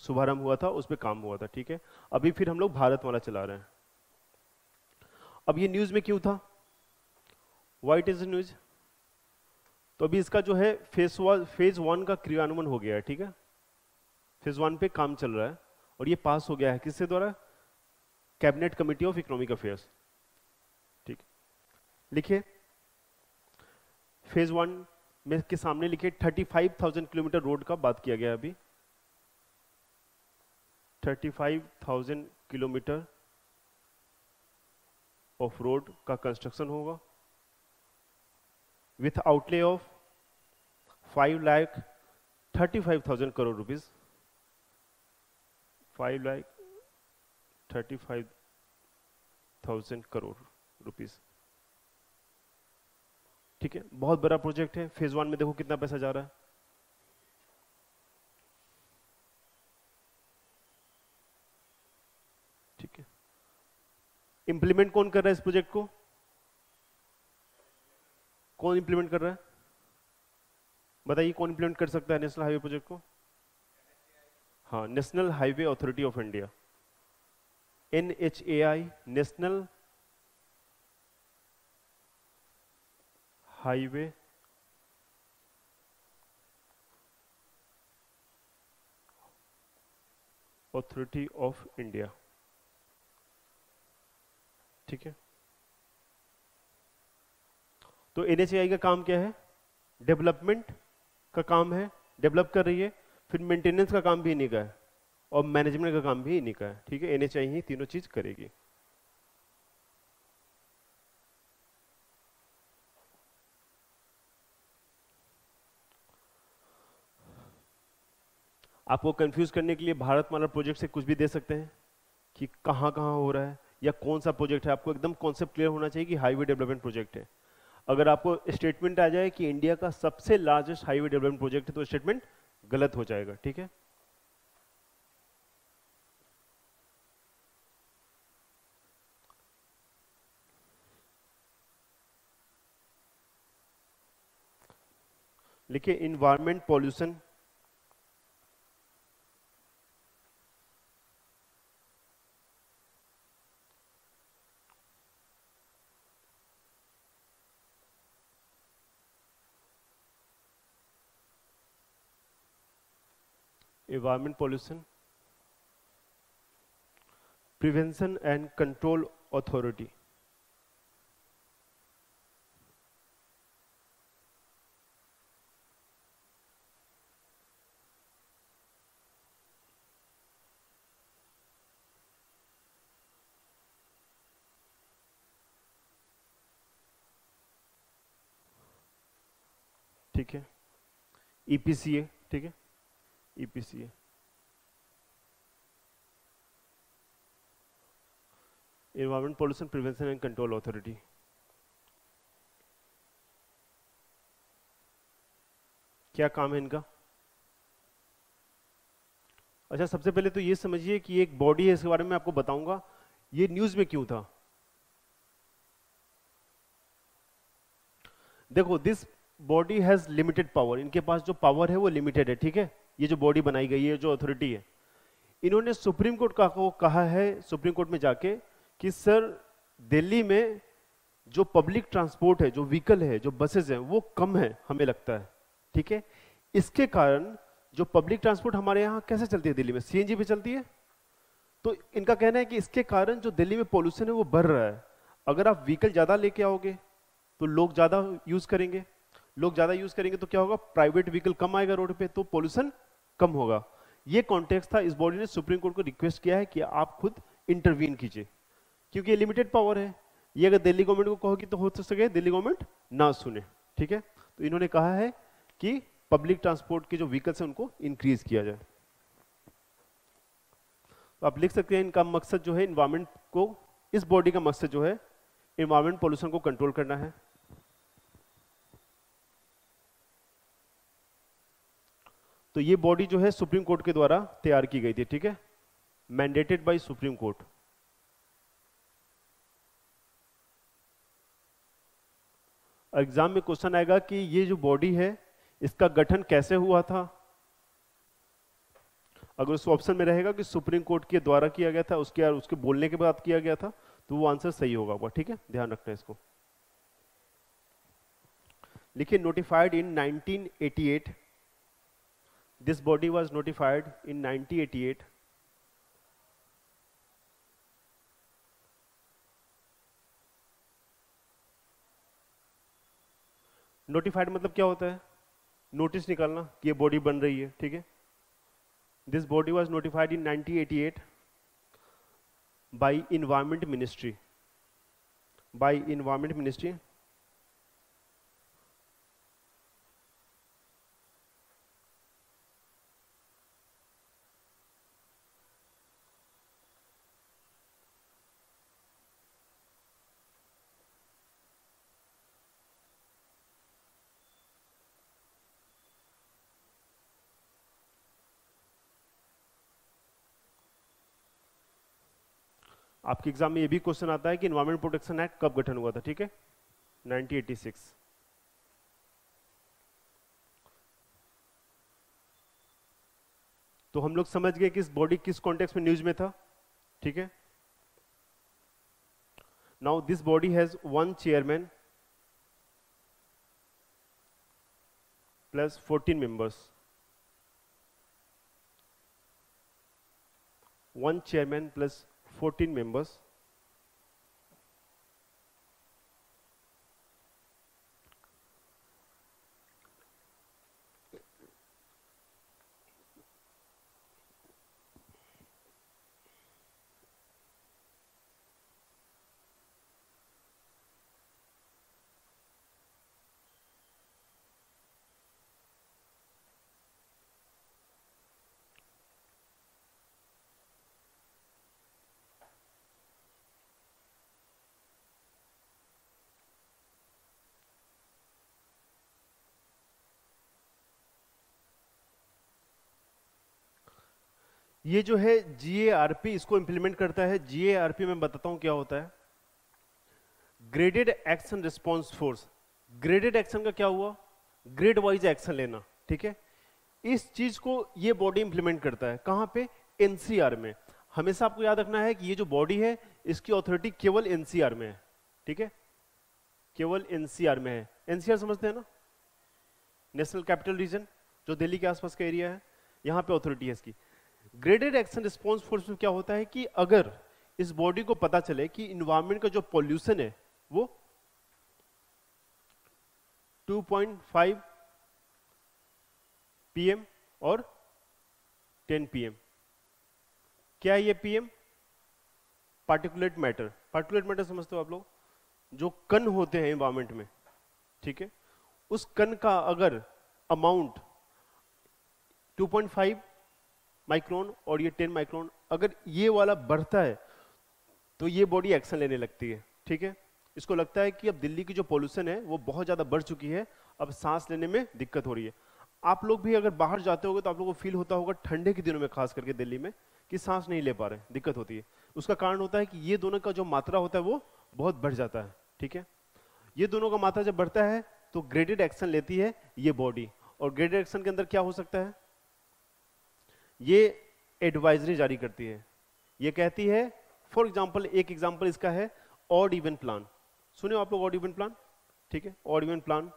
शुभारंभ हुआ था, उस पर काम हुआ था, ठीक है। अभी फिर हम लोग भारतमाला चला रहे हैं। अब ये न्यूज में क्यों था? What is the news? तो अभी इसका जो है फेज वन फेज वन का क्रियान्वयन हो गया है, ठीक है, फेज वन पे काम चल रहा है और ये पास हो गया है किसके द्वारा? Cabinet committee of economic affairs, ठीक। लिखिए फेज वन में के सामने लिखिए पैंतीस हज़ार किलोमीटर रोड का बात किया गया अभी, पैंतीस हज़ार किलोमीटर ऑफ रोड का कंस्ट्रक्शन होगा with outlay of five lakh thirty five thousand crore rupees, five lakh thirty five thousand crore rupees, ठीक है। बहुत बड़ा प्रोजेक्ट है। फेज वन में देखो कितना पैसा जा रहा है, ठीक है। इंप्लीमेंट कौन कर रहा है इस प्रोजेक्ट को? कौन इंप्लीमेंट कर रहा है? बताइए कौन इंप्लीमेंट कर सकता है नेशनल हाईवे प्रोजेक्ट को? हाँ, national highway authority of India, N H A I, national highway authority of India, ठीक है। तो एन एच ए आई का काम क्या है? डेवलपमेंट का काम है, डेवलप कर रही है, फिर मेंटेनेंस का काम भी इन्हीं का है और मैनेजमेंट का काम भी इन्हीं का है, ठीक है। एन एच ए आई ही तीनों चीज करेगी। आपको कंफ्यूज करने के लिए भारतमाला प्रोजेक्ट से कुछ भी दे सकते हैं कि कहां कहां हो रहा है या कौन सा प्रोजेक्ट है। आपको एकदम कॉन्सेप्ट क्लियर होना चाहिए कि हाईवे डेवलपमेंट प्रोजेक्ट है। अगर आपको स्टेटमेंट आ जाए कि इंडिया का सबसे लार्जेस्ट हाईवे डेवलपमेंट प्रोजेक्ट है तो स्टेटमेंट गलत हो जाएगा, ठीक है। लिखिए environment pollution, environment pollution, prevention and control authority, ठीक है, ई पी सी ए, ठीक है, E P C A. Environment pollution prevention and control authority. क्या काम है इनका? अच्छा, सबसे पहले तो ये समझिए कि एक बॉडी है, इसके बारे में आपको बताऊंगा। ये न्यूज में क्यों था? देखो, this body has limited power, इनके पास जो पावर है वो लिमिटेड है, ठीक है। ये जो बॉडी बनाई गई है, जो अथॉरिटी है, इन्होंने सुप्रीम कोर्ट का को कहा है, सुप्रीम कोर्ट में जाके कि सर दिल्ली में जो पब्लिक ट्रांसपोर्ट है, जो व्हीकल है, जो बसेस हैं, वो कम है हमें लगता है, ठीक है। इसके कारण जो पब्लिक ट्रांसपोर्ट हमारे यहाँ कैसे चलती है दिल्ली में, सी एन जी पे चलती है। तो इनका कहना है कि इसके कारण जो दिल्ली में पॉल्यूशन है वो बढ़ रहा है। अगर आप व्हीकल ज़्यादा लेके आओगे तो लोग ज़्यादा यूज़ करेंगे, लोग ज़्यादा यूज़ करेंगे तो क्या होगा? प्राइवेट व्हीकल कम आएगा रोड पे, तो पॉल्यूशन कम होगा। ये कॉन्टेक्स्ट था। इस बॉडी ने सुप्रीम कोर्ट को रिक्वेस्ट किया है कि आप खुद इंटरवीन कीजिए, क्योंकि ये लिमिटेड पावर है। ये अगर दिल्ली गवर्नमेंट को कहोगी तो हो सके दिल्ली गवर्नमेंट ना सुने, ठीक है। तो इन्होंने कहा है कि पब्लिक ट्रांसपोर्ट के जो व्हीकल्स हैं उनको इंक्रीज किया जाए। तो आप लिख सकते हैं इनका मकसद जो है इन्वायरमेंट को, इस बॉडी का मकसद जो है इन्वायरमेंट पोल्यूशन को कंट्रोल करना है। तो ये बॉडी जो है सुप्रीम कोर्ट के द्वारा तैयार की गई थी, ठीक है, mandated by supreme court. Exam में क्वेश्चन आएगा कि ये जो बॉडी है इसका गठन कैसे हुआ था। अगर उस ऑप्शन में रहेगा कि सुप्रीम कोर्ट के द्वारा किया गया था, उसके उसके बोलने के बाद किया गया था, तो वो आंसर सही होगा, ठीक है, ध्यान रखना इसको। लिखिए notified in nineteen eighty eight, this body was notified in nineteen eighty eight. Notified मतलब क्या होता है, नोटिस निकालना कि ये बॉडी बन रही है, ठीक है। This body was notified in nineteen eighty eight by environment ministry, by environment ministry. आपके एग्जाम में ये भी क्वेश्चन आता है कि एनवायरमेंट प्रोटेक्शन एक्ट कब गठन हुआ था, ठीक है, नाइनटीन एटी सिक्स। तो हम लोग समझ गए कि इस बॉडी किस कॉन्टेक्स्ट में न्यूज में था, ठीक है। Now this body has one chairman plus fourteen members, one chairman plus fourteen members. ये जो है जी ए आर पी इसको इंप्लीमेंट करता है। जी ए आर पी में बताता हूं क्या होता है, graded action response force. Graded action का क्या हुआ, ग्रेड वाइज एक्शन लेना, ठीक है। इस चीज को ये बॉडी इंप्लीमेंट करता है, कहां पे, एन सी आर में। हमेशा आपको याद रखना है कि ये जो बॉडी है इसकी ऑथोरिटी केवल एन सी आर में है, ठीक है, केवल एन सी आर में है। एन सी आर समझते हैं ना, नेशनल कैपिटल रीजन, जो दिल्ली के आसपास का एरिया है, यहां पर ऑथोरिटी है इसकी। ग्रेडेड एक्शन रिस्पांस फोर्स में क्या होता है कि अगर इस बॉडी को पता चले कि इन्वायरमेंट का जो पॉल्यूशन है वो two point five P M और टेन पी एम, क्या है ये P M, particulate matter. Particulate matter समझते हो आप लोग, जो कण होते हैं इन्वायरमेंट में, ठीक है, उस कण का अगर amount two point five micron और ये टेन माइक्रोन अगर ये वाला बढ़ता है तो ये बॉडी एक्शन लेने लगती है, ठीक है। इसको लगता है कि अब दिल्ली की जो पॉल्यूशन है वो बहुत ज़्यादा बढ़ चुकी है, अब सांस लेने में दिक्कत हो रही है। आप लोग भी अगर बाहर जाते होगे तो आप लोगों को फील होता होगा ठंडे के दिनों में, खास करके दिल्ली में, कि सांस नहीं ले पा रहे, दिक्कत होती है। उसका कारण होता है कि ये दोनों का जो मात्रा होता है वो बहुत बढ़ जाता है, ठीक है। ये दोनों का मात्रा जब बढ़ता है तो ग्रेडेड एक्शन लेती है ये बॉडी, और ग्रेडेड एक्शन के अंदर क्या हो सकता है, ये एडवाइजरी जारी करती है। ये कहती है, फॉर एग्जाम्पल, एक एग्जाम्पल इसका है ऑड इवन प्लान। सुने आप लोग ऑड इवन प्लान, ठीक है, odd even plan.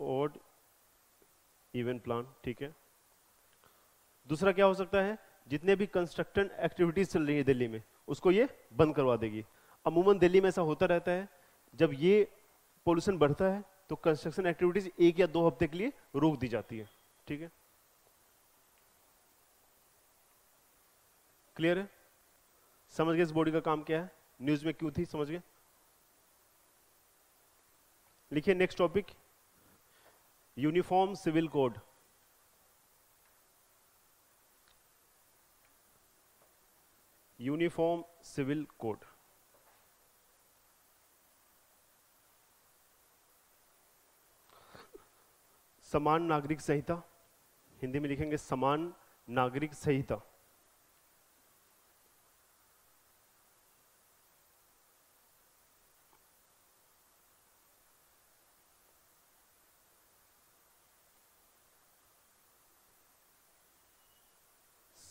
Odd even plan, ठीक है। दूसरा क्या हो सकता है, जितने भी कंस्ट्रक्शन एक्टिविटीज चल रही है दिल्ली में उसको ये बंद करवा देगी। अमूमन दिल्ली में ऐसा होता रहता है, जब ये पॉल्यूशन बढ़ता है तो कंस्ट्रक्शन एक्टिविटीज एक या दो हफ्ते के लिए रोक दी जाती है, ठीक है। क्लियर है, समझ गए इस बॉडी का काम क्या है, न्यूज में क्यों थी, समझ गए। लिखिए next topic, uniform civil code. Uniform civil code समान नागरिक संहिता, हिंदी में लिखेंगे समान नागरिक संहिता।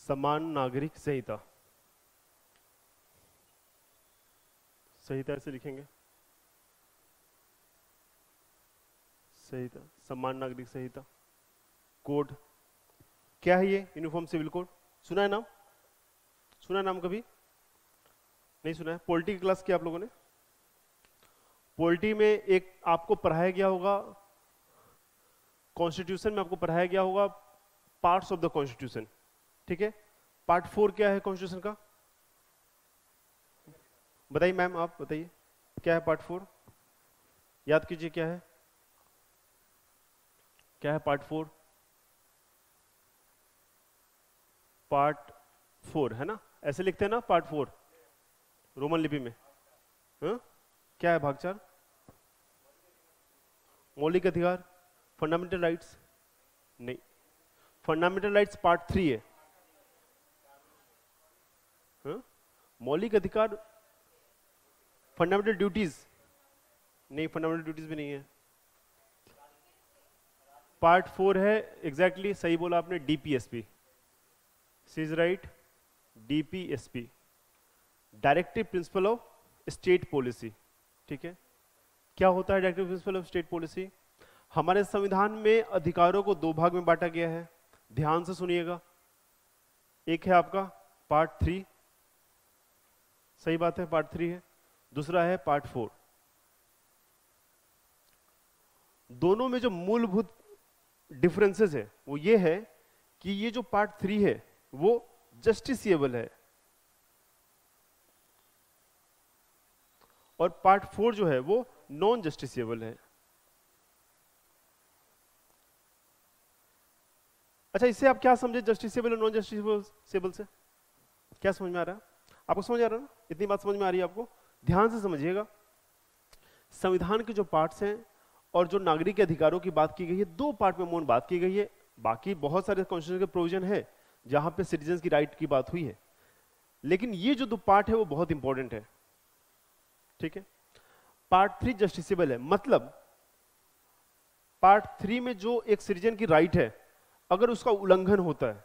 समान नागरिक संहिता, संहिता से लिखेंगे, संहिता, समान नागरिक संहिता। कोड क्या है ये, यूनिफॉर्म सिविल कोड, सुना है नाम, सुना है नाम कभी नहीं सुना है। पॉलिटी की क्लास किया आप लोगों ने, पॉलिटी में एक आपको पढ़ाया गया होगा, कॉन्स्टिट्यूशन में आपको पढ़ाया गया होगा पार्ट्स ऑफ द कॉन्स्टिट्यूशन, ठीक है। पार्ट फोर क्या है कॉन्स्टिट्यूशन का, बताइए मैम, आप बताइए क्या है पार्ट फोर, याद कीजिए क्या है, क्या है पार्ट फोर, पार्ट फोर है ना, ऐसे लिखते हैं ना पार्ट फोर रोमन लिपि में, हाँ? क्या है, भाग चार, मौलिक अधिकार, फंडामेंटल राइट्स नहीं, फंडामेंटल राइट्स पार्ट थ्री है, मौलिक अधिकार, फंडामेंटल ड्यूटीज नहीं, फंडामेंटल ड्यूटीज भी नहीं है, पार्ट फोर है एग्जैक्टली exactly, सही बोला आपने, DPSP, she's right, DPSP, directive principle of state policy, ठीक है। क्या होता है directive principle of state policy, हमारे संविधान में अधिकारों को दो भाग में बांटा गया है, ध्यान से सुनिएगा, एक है आपका पार्ट थ्री, सही बात है पार्ट थ्री है, दूसरा है पार्ट फोर। दोनों में जो मूलभूत डिफरेंसेस है वो ये है कि ये जो पार्ट थ्री है वो जस्टिसिएबल है और पार्ट फोर जो है वो नॉन जस्टिसिएबल है। अच्छा, इससे आप क्या समझे जस्टिसिएबल और नॉन जस्टिसिएबल से, क्या समझ में आ रहा है आपको, समझ आ रहा है ना, इतनी बात समझ में आ रही है आपको, ध्यान से समझिएगा। संविधान के जो पार्ट्स हैं और जो नागरिक अधिकारों की बात की गई है, दो पार्ट में मोहन बात की गई है, बाकी बहुत सारे कॉन्स्टिट्यूशन के प्रोविजन है जहां पे सिटीजन की राइट की बात हुई है, लेकिन ये जो दो पार्ट है वो बहुत इंपॉर्टेंट है, ठीक है। पार्ट थ्री जस्टिसेबल है, मतलब पार्ट थ्री में जो एक सिटीजन की राइट है अगर उसका उल्लंघन होता है,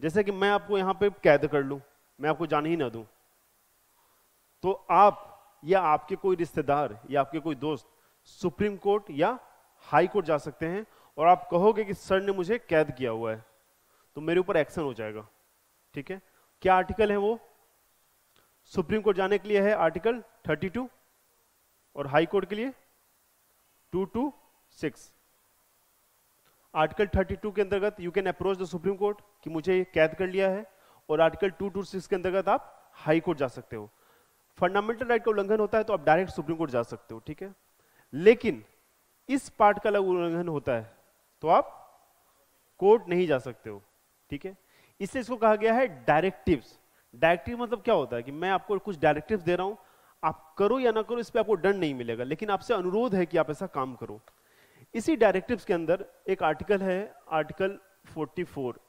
जैसे कि मैं आपको यहां पर कैद कर लूं, मैं आपको जाने ही ना दूं, तो आप या आपके कोई रिश्तेदार या आपके कोई दोस्त सुप्रीम कोर्ट या हाई कोर्ट जा सकते हैं और आप कहोगे कि सर ने मुझे कैद किया हुआ है तो मेरे ऊपर एक्शन हो जाएगा, ठीक है। क्या आर्टिकल है वो, सुप्रीम कोर्ट जाने के लिए है आर्टिकल थर्टी टू और हाई कोर्ट के लिए two two six. Article thirty two के अंतर्गत you can approach the supreme court कि मुझे कैद कर लिया है, और आर्टिकल टू टू सिक्स के अंतर्गत आप हाई कोर्ट जा सकते हो। फंडामेंटल राइट का उल्लंघन होता है तो आप डायरेक्ट सुप्रीम कोर्ट जा सकते हो, ठीक है। लेकिन इस पार्ट का उल्लंघन होता है तो आप कोर्ट नहीं जा सकते हो, ठीक है। इससे इसको कहा गया है डायरेक्टिव्स। डायरेक्टिव मतलब क्या होता है कि मैं आपको कुछ डायरेक्टिव्स दे रहा हूं, आप करो या ना करो इस पर आपको दंड नहीं मिलेगा, लेकिन आपसे अनुरोध है कि आप ऐसा काम करो। इसी डायरेक्टिव्स के अंदर एक आर्टिकल है, आर्टिकल फोर्टी फोर,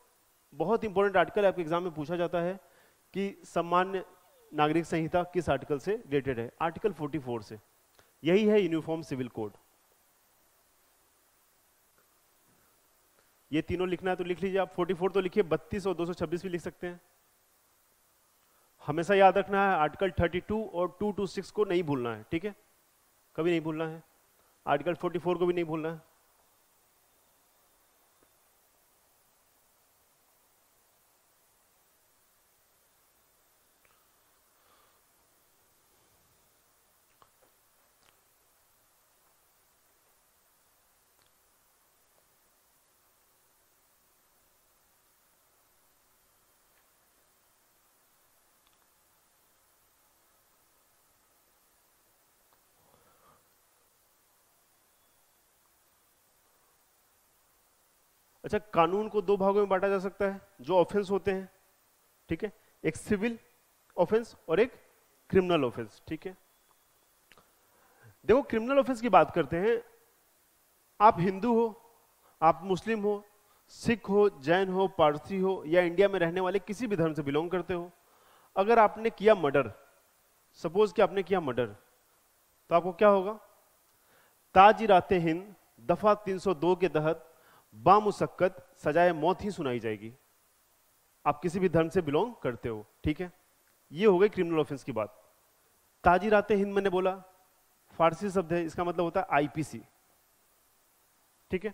बहुत इंपॉर्टेंट आर्टिकल है, आपके एग्जाम में पूछा जाता है कि सामान्य नागरिक संहिता किस आर्टिकल से रिलेटेड है, आर्टिकल फोर्टी फोर से। यही है यूनिफॉर्म सिविल कोड। ये तीनों लिखना है तो लिख लीजिए आप, फोर्टी फोर तो लिखिए, बत्तीस और दो सौ छब्बीस भी लिख सकते हैं। हमेशा याद रखना है आर्टिकल थर्टी टू और टू टू सिक्स को नहीं भूलना है, ठीक है, कभी नहीं भूलना है। आर्टिकल फोर्टी फोर को भी नहीं भूलना है। अच्छा, कानून को दो भागों में बांटा जा सकता है जो ऑफेंस होते हैं, ठीक है, एक सिविल ऑफेंस और एक क्रिमिनल ऑफेंस, ठीक है। देखो, क्रिमिनल ऑफेंस की बात करते हैं, आप हिंदू हो, आप मुस्लिम हो, सिख हो, जैन हो, पारसी हो, या इंडिया में रहने वाले किसी भी धर्म से बिलोंग करते हो, अगर आपने किया मर्डर, सपोज कि आपने किया मर्डर, तो आपको क्या होगा? ताजीराते हिंद दफा तीन सौ दो के तहत बामुसक्कत सजाए मौत ही सुनाई जाएगी, आप किसी भी धर्म से बिलोंग करते हो, ठीक है। ये हो गई क्रिमिनल ऑफेंस की बात। ताजीराते हिंद मैंने बोला फारसी शब्द है, इसका मतलब होता है आईपीसी, ठीक है,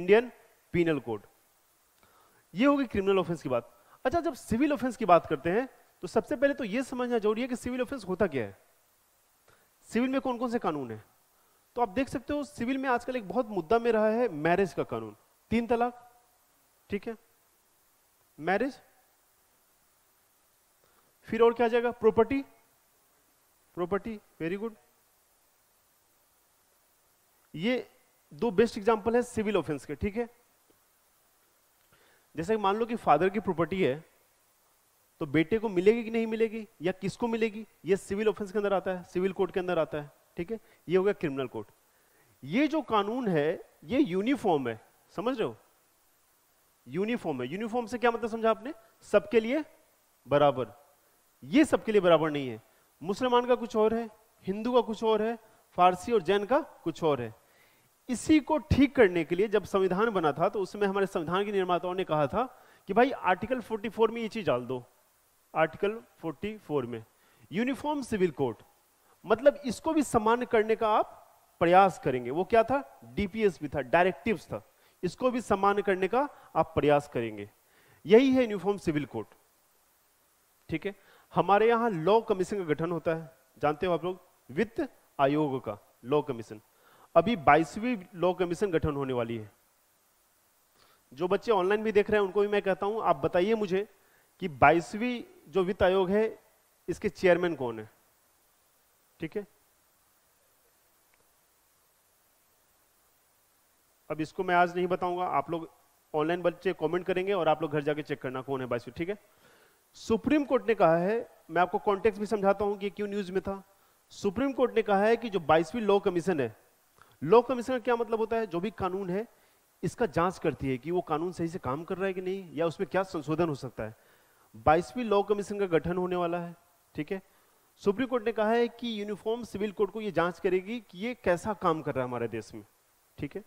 इंडियन पीनल कोड। ये हो गई क्रिमिनल ऑफेंस की बात। अच्छा, जब सिविल ऑफेंस की बात करते हैं तो सबसे पहले तो यह समझना जरूरी है कि सिविल ऑफेंस होता क्या है, सिविल में कौन कौन से कानून है। तो आप देख सकते हो सिविल में आजकल एक बहुत मुद्दा में रहा है मैरिज का कानून, तीन तलाक, ठीक है, मैरिज, फिर और क्या आ जाएगा, प्रॉपर्टी, प्रॉपर्टी, वेरी गुड। ये दो बेस्ट एग्जांपल है सिविल ऑफेंस के, ठीक है। जैसे मान लो कि फादर की प्रॉपर्टी है तो बेटे को मिलेगी कि नहीं मिलेगी या किसको मिलेगी, ये सिविल ऑफेंस के अंदर आता है, सिविल कोड के अंदर आता है, ठीक है। ये हो गया क्रिमिनल कोड। ये जो कानून है ये यूनिफॉर्म है, समझ रहे हो, यूनिफॉर्म है। यूनिफॉर्म से क्या मतलब समझा आपने? सबके लिए बराबर। ये सबके लिए बराबर नहीं है, मुसलमान का कुछ और है, हिंदू का कुछ और है, फारसी और जैन का कुछ और है। इसी को ठीक करने के लिए जब संविधान बना था तो उसमें हमारे संविधान के निर्माताओं ने कहा था कि भाई आर्टिकल चौवालीस में ये चीज डाल दो, आर्टिकल चौवालीस में यूनिफॉर्म सिविल कोड, मतलब इसको भी सामान्य करने का आप प्रयास करेंगे। वो क्या था? डीपीएस भी था, डायरेक्टिव था, इसको भी सामान्य करने का आप प्रयास करेंगे। यही है यूनिफॉर्म सिविल कोड, ठीक है। हमारे यहां लॉ कमीशन का गठन होता है, जानते हो आप लोग, वित्त आयोग का लॉ कमीशन। अभी बाईसवीं लॉ कमीशन गठन होने वाली है। जो बच्चे ऑनलाइन भी देख रहे हैं उनको भी मैं कहता हूं, आप बताइए मुझे कि बाईसवीं जो वित्त आयोग है इसके चेयरमैन कौन है, ठीक है। अब इसको मैं आज नहीं बताऊंगा, आप लोग ऑनलाइन बच्चे कमेंट करेंगे और आप लोग घर जाके चेक करना कौन है बाईसवीं, ठीक है। सुप्रीम कोर्ट ने कहा है, मैं आपको कॉन्टेक्स्ट भी समझाता हूं कि क्यों न्यूज में था। सुप्रीम कोर्ट ने कहा है कि जो बाईसवीं लॉ कमीशन है, लॉ कमीशन का क्या मतलब होता है? जो भी कानून है इसका जांच करती है कि वो कानून सही से काम कर रहा है कि नहीं, या उसमें क्या संशोधन हो सकता है। बाईसवीं लॉ कमीशन का गठन होने वाला है, ठीक है। सुप्रीम कोर्ट ने कहा है कि यूनिफॉर्म सिविल कोड को ये जांच करेगी कि ये कैसा काम कर रहा है हमारे देश में, ठीक है।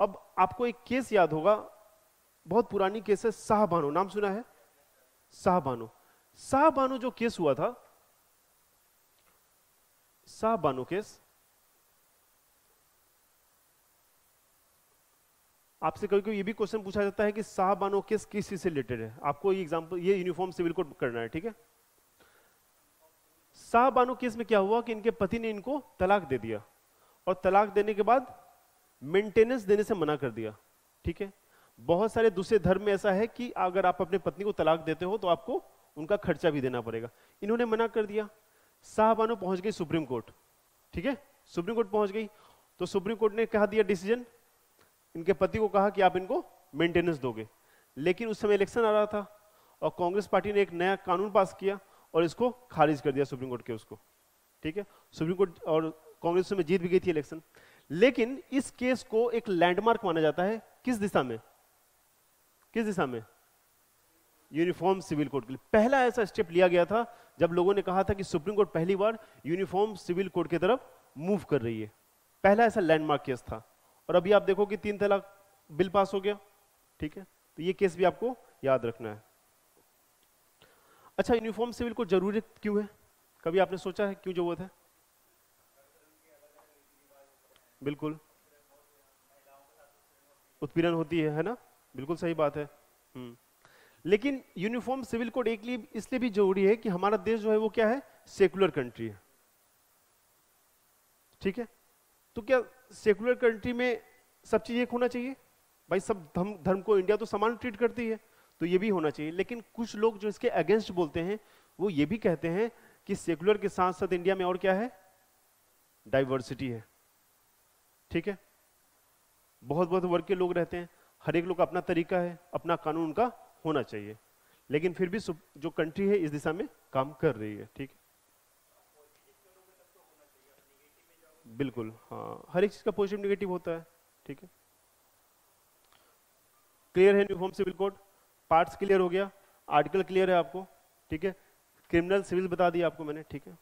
अब आपको एक केस याद होगा, बहुत पुरानी केस है, शाहबानो, नाम सुना है? शाहबानो, शाहबानो जो केस हुआ था, शाहबानो केस आपसे कभी कभी ये भी क्वेश्चन पूछा जाता है कि शाहबानो केस किस चीज से रिलेटेड है। आपको ये एग्जांपल, ये यूनिफॉर्म सिविल कोड करना है, ठीक है। शाहबानो केस में क्या हुआ कि इनके पति ने इनको तलाक दे दिया और तलाक देने के बाद मेंटेनेंस देने से मना कर दिया, ठीक है। बहुत सारे दूसरे धर्म में ऐसा है कि अगर आप अपने पत्नी को तलाक देते हो तो आपको उनका खर्चा भी देना पड़ेगा, इन्होंने मना कर दिया। शाहबानो पहुंच गई सुप्रीम कोर्ट, ठीक है, सुप्रीम कोर्ट पहुंच गई तो सुप्रीम कोर्ट ने कहा दिया डिसीजन, इनके पति को कहा कि आप इनको मेंटेनेंस दोगे। लेकिन उस समय इलेक्शन आ रहा था और कांग्रेस पार्टी ने एक नया कानून पास किया और इसको खारिज कर दिया सुप्रीम कोर्ट के उसको, ठीक है। सुप्रीम कोर्ट और कांग्रेस में जीत भी गई थी इलेक्शन। लेकिन इस केस को एक लैंडमार्क माना जाता है, किस दिशा में, किस दिशा में, यूनिफॉर्म सिविल कोड के लिए। पहला ऐसा स्टेप लिया गया था जब लोगों ने कहा था कि सुप्रीम कोर्ट पहली बार यूनिफॉर्म सिविल कोड की तरफ मूव कर रही है, पहला ऐसा लैंडमार्क केस था। और अभी आप देखो कि तीन तलाक बिल पास हो गया, ठीक है। तो ये केस भी आपको याद रखना है। अच्छा, यूनिफॉर्म सिविल कोड जरूरी क्यों है, कभी आपने सोचा है क्यों जरूरत है? बिल्कुल, उत्पीड़न होती है, है ना, बिल्कुल सही बात है। हम्म, लेकिन यूनिफॉर्म सिविल कोड एक लिए इसलिए भी जरूरी है कि हमारा देश जो है वो क्या है, सेकुलर कंट्री है, ठीक है। तो क्या सेकुलर कंट्री में सब चीज एक होना चाहिए? भाई सब धर्म धर्म को इंडिया तो समान ट्रीट करती है, तो ये भी होना चाहिए। लेकिन कुछ लोग जो इसके अगेंस्ट बोलते हैं वो ये भी कहते हैं कि सेकुलर के साथ साथ इंडिया में और क्या है, डाइवर्सिटी है, ठीक है। बहुत बहुत वर्ग के लोग रहते हैं, हर एक लोग का अपना तरीका है, अपना कानून उनका होना चाहिए, लेकिन फिर भी जो कंट्री है इस दिशा में काम कर रही है। ठीक, बिल्कुल, हाँ, हर एक चीज का पॉजिटिव नेगेटिव होता है। ठीक है, क्लियर है uniform civil code, parts clear हो गया, आर्टिकल क्लियर है आपको। ठीक है, क्रिमिनल सिविल बता दिया आपको मैंने। ठीक है,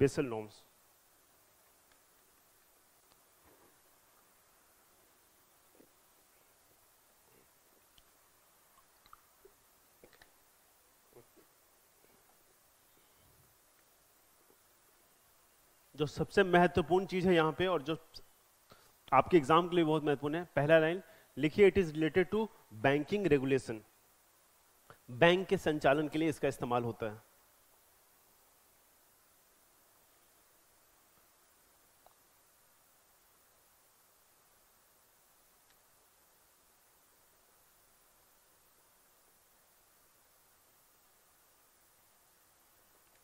बेसल नॉर्म्स, जो सबसे महत्वपूर्ण चीज है यहां पे और जो आपके एग्जाम के लिए बहुत महत्वपूर्ण है, पहला लाइन लिखिए, it is related to banking regulation, bank के संचालन के लिए इसका इस्तेमाल होता है।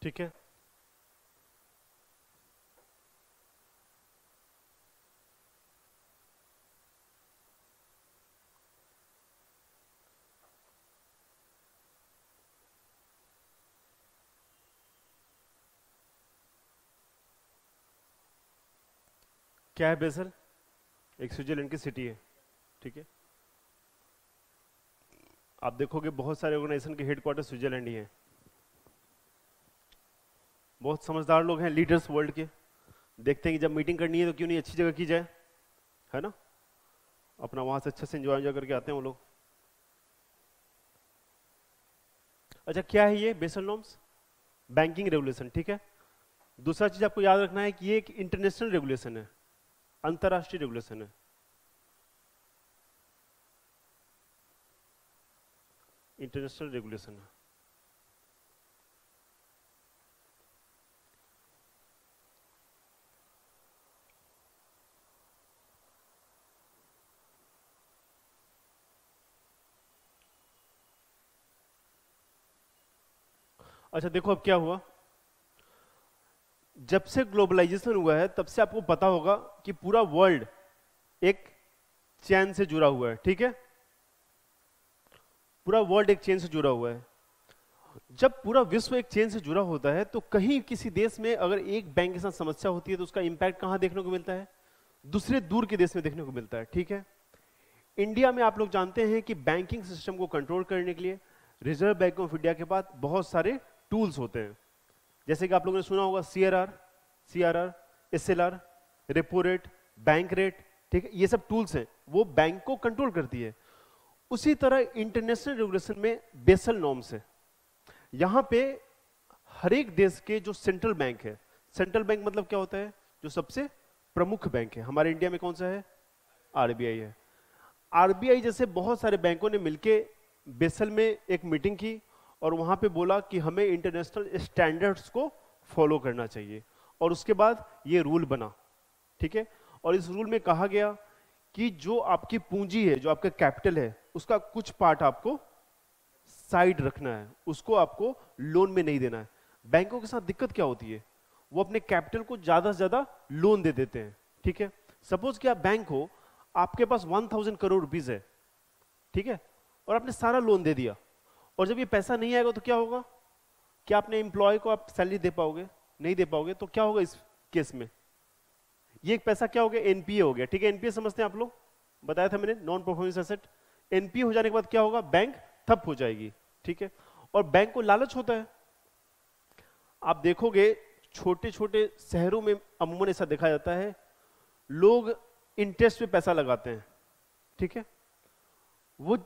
ठीक है, क्या है बेसल, एक स्विट्जरलैंड की सिटी है। ठीक है, आप देखोगे बहुत सारे ऑर्गेनाइजेशन के हेडक्वार्टर स्विट्जरलैंड ही है। बहुत समझदार लोग हैं लीडर्स वर्ल्ड के, देखते हैं कि जब मीटिंग करनी है तो क्यों नहीं अच्छी जगह की जाए, है ना, अपना वहां से अच्छे से एंजॉय एंजॉय करके आते हैं वो लोग। अच्छा, क्या है ये बेसल नॉर्म्स, बैंकिंग रेगुलेशन। ठीक है, दूसरा चीज आपको याद रखना है कि ये एक इंटरनेशनल रेगुलेशन है, अंतर्राष्ट्रीय रेगुलेशन है, इंटरनेशनल रेगुलेशन है। अच्छा देखो अब क्या हुआ, जब से ग्लोबलाइजेशन हुआ है तब से आपको पता होगा कि पूरा वर्ल्ड एक चेन से जुड़ा हुआ है। ठीक है, पूरा वर्ल्ड एक चेन से जुड़ा हुआ है। जब पूरा विश्व एक चेन से जुड़ा होता है तो कहीं किसी देश में अगर एक बैंक के साथ समस्या होती है तो उसका इंपैक्ट कहां देखने को मिलता है, दूसरे दूर के देश में देखने को मिलता है। ठीक है, इंडिया में आप लोग जानते हैं कि बैंकिंग सिस्टम को कंट्रोल करने के लिए रिजर्व बैंक ऑफ इंडिया के पास बहुत सारे टूल्स होते हैं, जैसे कि आप लोगों ने सुना होगा CRR, CRR, SLR, repo rate, bank rate. ठीक है, ये सब टूल्स हैं, वो बैंक को कंट्रोल करती है। उसी तरह इंटरनेशनल रेगुलेशन में बेसल नॉर्म्स है। यहां पे हर एक देश के जो सेंट्रल बैंक है, सेंट्रल बैंक मतलब क्या होता है, जो सबसे प्रमुख बैंक है। हमारे इंडिया में कौन सा है, आरबीआई है। आरबीआई जैसे बहुत सारे बैंकों ने मिलकर बेसल में एक मीटिंग की और वहां पे बोला कि हमें इंटरनेशनल स्टैंडर्ड्स को फॉलो करना चाहिए, और उसके बाद ये रूल बना। ठीक है, और इस रूल में कहा गया कि जो आपकी पूंजी है, जो आपका कैपिटल है, उसका कुछ पार्ट आपको साइड रखना है, उसको आपको लोन में नहीं देना है। बैंकों के साथ दिक्कत क्या होती है, वो अपने कैपिटल को ज्यादा से ज्यादा लोन दे देते हैं। ठीक है, सपोज कि आप बैंक हो, आपके पास वन थाउजेंड करोड़ रुपीज है, ठीक है, और आपने सारा लोन दे दिया, और जब ये पैसा नहीं आएगा तो क्या होगा, क्या आपने एम्प्लॉय को आप सैलरी दे पाओगे, नहीं दे पाओगे, तो क्या होगा इस केस में, ये पैसा क्या हो गया, एनपीए हो गया। ठीक है, एनपीए समझते हैं आप लोग, बताया था मैंने, नॉन परफॉर्मिंग एसेट। एनपीए हो जाने के बाद क्या होगा, बैंक ठप हो जाएगी। ठीक है, और बैंक को लालच होता है, आप देखोगे छोटे छोटे शहरों में अमूमन ऐसा देखा जाता है, लोग इंटरेस्ट पे पैसा लगाते हैं। ठीक है, वो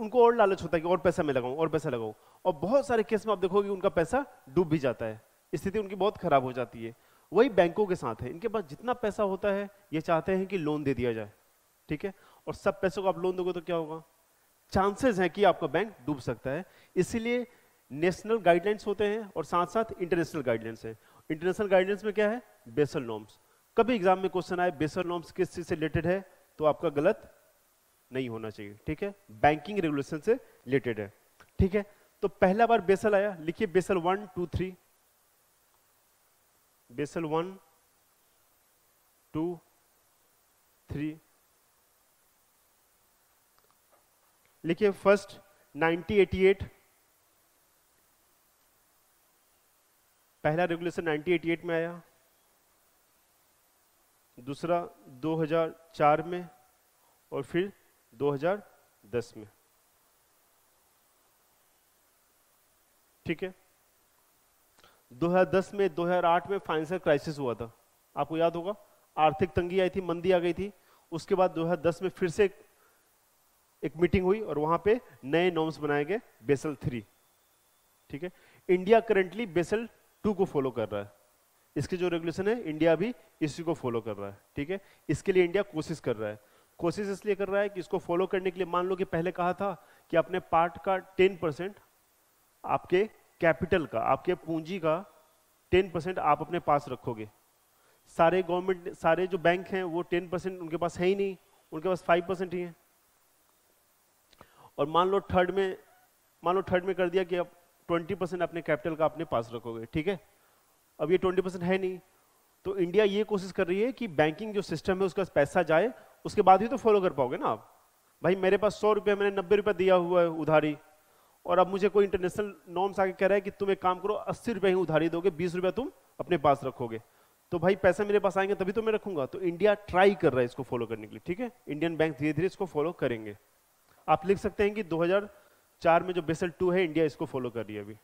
उनको और लालच होता है कि और पैसा मैं लगाऊं, और पैसा लगाऊं, और बहुत सारे केस में आप देखोगे उनका पैसा डूब भी जाता है। स्थिति उनकी बहुत खराब हो जाती है। वही बैंकों के साथ है, इनके पास जितना पैसा होता है ये चाहते हैं कि लोन दे दिया जाए, ठीक है, और सब पैसों को आप लोन दोगे तो क्या होगा, चांसेस हैं कि आपका बैंक डूब सकता है। इसीलिए नेशनल गाइडलाइंस होते हैं और साथ साथ इंटरनेशनल गाइडलाइंस है। इंटरनेशनल गाइडलाइंस में क्या है, बेसल नॉर्म्स। कभी एग्जाम में क्वेश्चन आए बेसल नॉर्म्स किस चीज से रिलेटेड है तो आपका गलत नहीं होना चाहिए, ठीक है, बैंकिंग रेगुलेशन से रिलेटेड है, ठीक है। तो पहला बार बेसल आया, लिखिए Basel one two three, Basel one two three, लिखिए फर्स्ट नाइनटीन एटी एट, पहला रेगुलेशन नाइनटीन एटी एट में आया, दूसरा दो हज़ार चार में और फिर दो हज़ार दस में, ठीक है। दो हज़ार दस में दो हज़ार आठ में फाइनेंशियल क्राइसिस हुआ था, आपको याद होगा, आर्थिक तंगी आई थी, मंदी आ गई थी। उसके बाद दो हज़ार दस में फिर से एक, एक मीटिंग हुई और वहां पे नए नॉर्म्स बनाए गए बेसल थ्री, ठीक है। इंडिया करंटली बेसल टू को फॉलो कर रहा है, इसके जो रेगुलेशन है इंडिया भी इसी को फॉलो कर रहा है, ठीक है। इसके लिए इंडिया कोशिश कर रहा है, कोशिश इसलिए कर रहा है कि इसको फॉलो करने के लिए, मान लो कि पहले कहा था कि अपने पार्ट का टेन परसेंट, आपके कैपिटल का, आपके पूंजी का टेन परसेंट आप अपने पास रखोगे। सारे गवर्नमेंट, सारे जो बैंक हैं वो टेन परसेंट उनके पास है ही नहीं, उनके पास फाइव परसेंट ही है। और मान लो थर्ड में मान लो थर्ड में कर दिया कि आप ट्वेंटी परसेंट अपने कैपिटल का अपने पास रखोगे, ठीक है। अब ये ट्वेंटी परसेंट है नहीं, तो इंडिया ये कोशिश कर रही है कि बैंकिंग जो सिस्टम है उसका पैसा जाए, उसके बाद ही तो फॉलो कर पाओगे ना आप। भाई मेरे पास सौ रुपये, मैंने नब्बे रुपये दिया हुआ है उधारी, और अब मुझे कोई इंटरनेशनल नॉर्म्स आके कह रहा है कि तुम एक काम करो, अस्सी रुपये ही उधारी दोगे, बीस रुपये तुम अपने पास रखोगे, तो भाई पैसे मेरे पास आएंगे तभी तो मैं रखूंगा। तो इंडिया ट्राई कर रहा है इसको फॉलो करने के लिए, ठीक है। इंडियन बैंक धीरे धीरे इसको फॉलो करेंगे। आप लिख सकते हैं कि दो हजार चार में जो बेसल टू है इंडिया इसको फॉलो कर रही है अभी।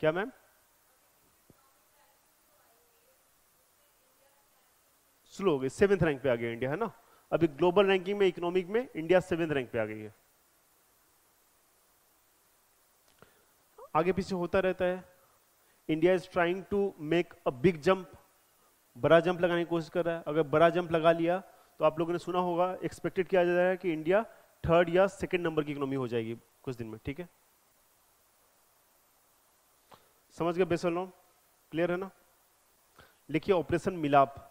क्या मैम, स्लो हो गई, सेवेंथ रैंक पे आ गया इंडिया, है ना। अभी ग्लोबल रैंकिंग में, इकोनॉमिक में इंडिया सेवेंथ रैंक पे आ गई है। आगे पीछे होता रहता है। India is trying to make a big jump, बड़ा जंप लगाने की कोशिश कर रहा है। अगर बड़ा जंप लगा लिया तो आप लोगों ने सुना होगा, एक्सपेक्टेड किया जा रहा है कि इंडिया थर्ड या सेकेंड नंबर की इकोनॉमी हो जाएगी कुछ दिन में, ठीक है। समझ गए बेसल नॉर्म, क्लियर है ना। लिखिए ऑपरेशन मिलाप,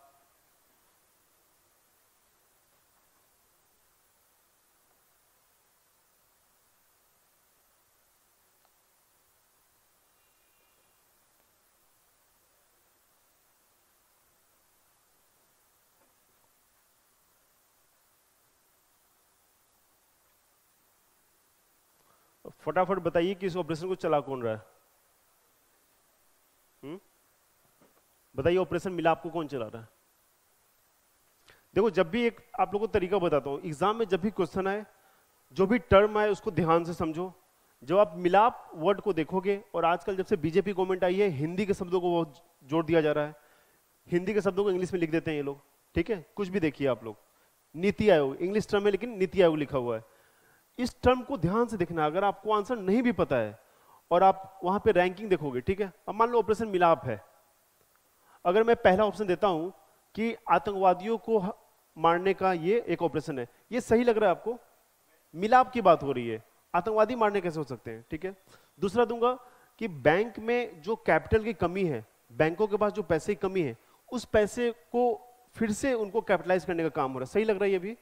फटाफट बताइए कि इस ऑपरेशन को चला कौन रहा है। हम्म, बताइए ऑपरेशन मिलाप को कौन चला रहा है। देखो, जब भी एक आप लोगों को तरीका बताता हूं, एग्जाम में जब भी क्वेश्चन आए, जो भी टर्म आए उसको ध्यान से समझो। जब आप मिलाप वर्ड को देखोगे, और आजकल जब से बीजेपी गवर्नमेंट आई है हिंदी के शब्दों को बहुत जोर दिया जा रहा है, हिंदी के शब्दों को इंग्लिश में लिख देते हैं ये लोग, ठीक है। कुछ भी देखिए आप लोग, नीति आयोग इंग्लिश टर्म है लेकिन नीति आयोग लिखा हुआ है। इस टर्म को ध्यान से देखना, अगर आपको आंसर नहीं भी पता है और आप वहां पे रैंकिंग देखोगे, ठीक है। अब मान लो ऑपरेशन मिलाप है, अगर मैं पहला ऑप्शन देता हूं कि आतंकवादियों को मारने का ये एक ऑपरेशन है, ये सही लग रहा है आपको, मिलाप की बात हो रही है, आतंकवादी मारने कैसे हो सकते हैं, ठीक है। दूसरा दूंगा कि बैंक में जो कैपिटल की कमी है, बैंकों के पास जो पैसे की कमी है, उस पैसे को फिर से उनको कैपिटलाइज करने का काम हो रहा है, सही लग रहा है, ये भी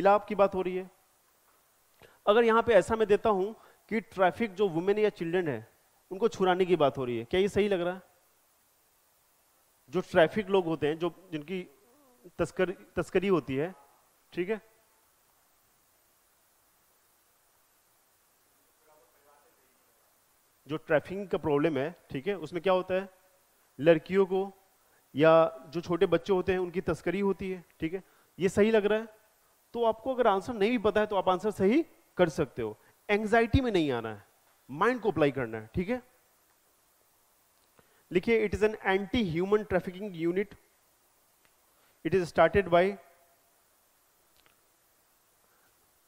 मिलाप की बात हो रही है। अगर यहाँ पे ऐसा मैं देता हूं कि ट्रैफिक जो वुमेन या चिल्ड्रन है उनको छुड़ाने की बात हो रही है, क्या ये सही लग रहा है। जो ट्रैफिक लोग होते हैं, जो जिनकी तस्कर तस्करी होती है, ठीक है, जो ट्रैफिकिंग का प्रॉब्लम है, ठीक है, उसमें क्या होता है, लड़कियों को या जो छोटे बच्चे होते हैं उनकी तस्करी होती है, ठीक है, ये सही लग रहा है। तो आपको अगर आंसर नहीं भी पता है तो आप आंसर सही कर सकते हो। एंग्जाइटी में नहीं आना है, माइंड को अप्लाई करना है, ठीक है। लिखिए it is an anti human trafficking unit, it is started by,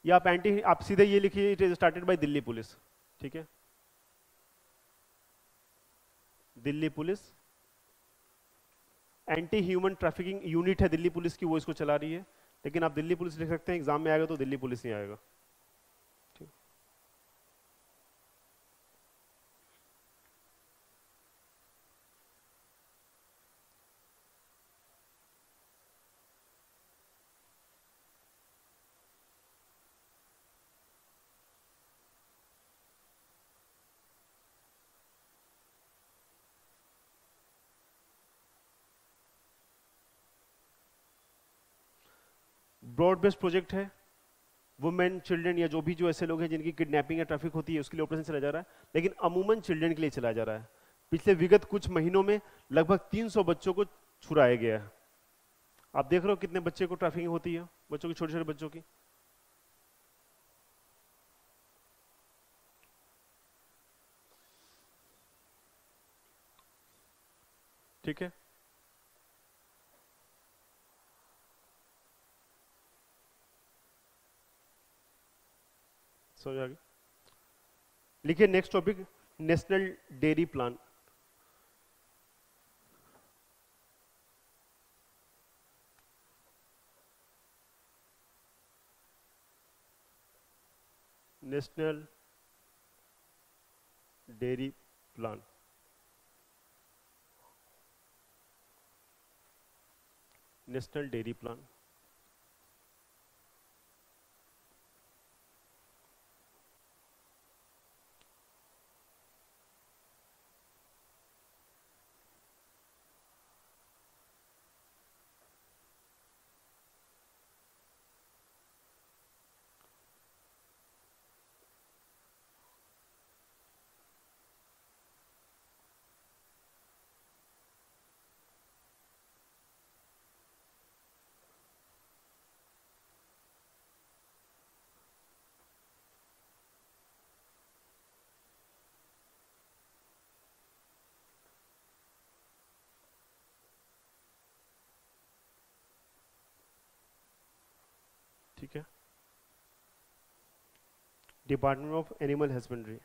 या आप एंटी आप सीधे ये लिखिए, it is started by Delhi police, ठीक है। Delhi police, anti human trafficking unit है दिल्ली पुलिस की, वो इसको चला रही है, लेकिन आप दिल्ली पुलिस लिख सकते हैं, एग्जाम में आएगा तो दिल्ली पुलिस ही आएगा। ठीक, ब्रॉड बेस्ड प्रोजेक्ट है, वुमेन चिल्ड्रन या जो भी जो ऐसे लोग हैं जिनकी किडनैपिंग या ट्रैफिक होती है उसके लिए ऑपरेशन चलाया जा रहा है, लेकिन अमूमन चिल्ड्रन के लिए चलाया जा रहा है। पिछले विगत कुछ महीनों में लगभग तीन सौ बच्चों को छुड़ाया गया है। आप देख रहे हो कितने बच्चे को ट्रैफिकिंग होती है, बच्चों की, छोटे छोटे बच्चों की। ठीक है, लिखिए next topic, national dairy plan. National dairy plan, national dairy plan ठीक है, department of animal husbandry.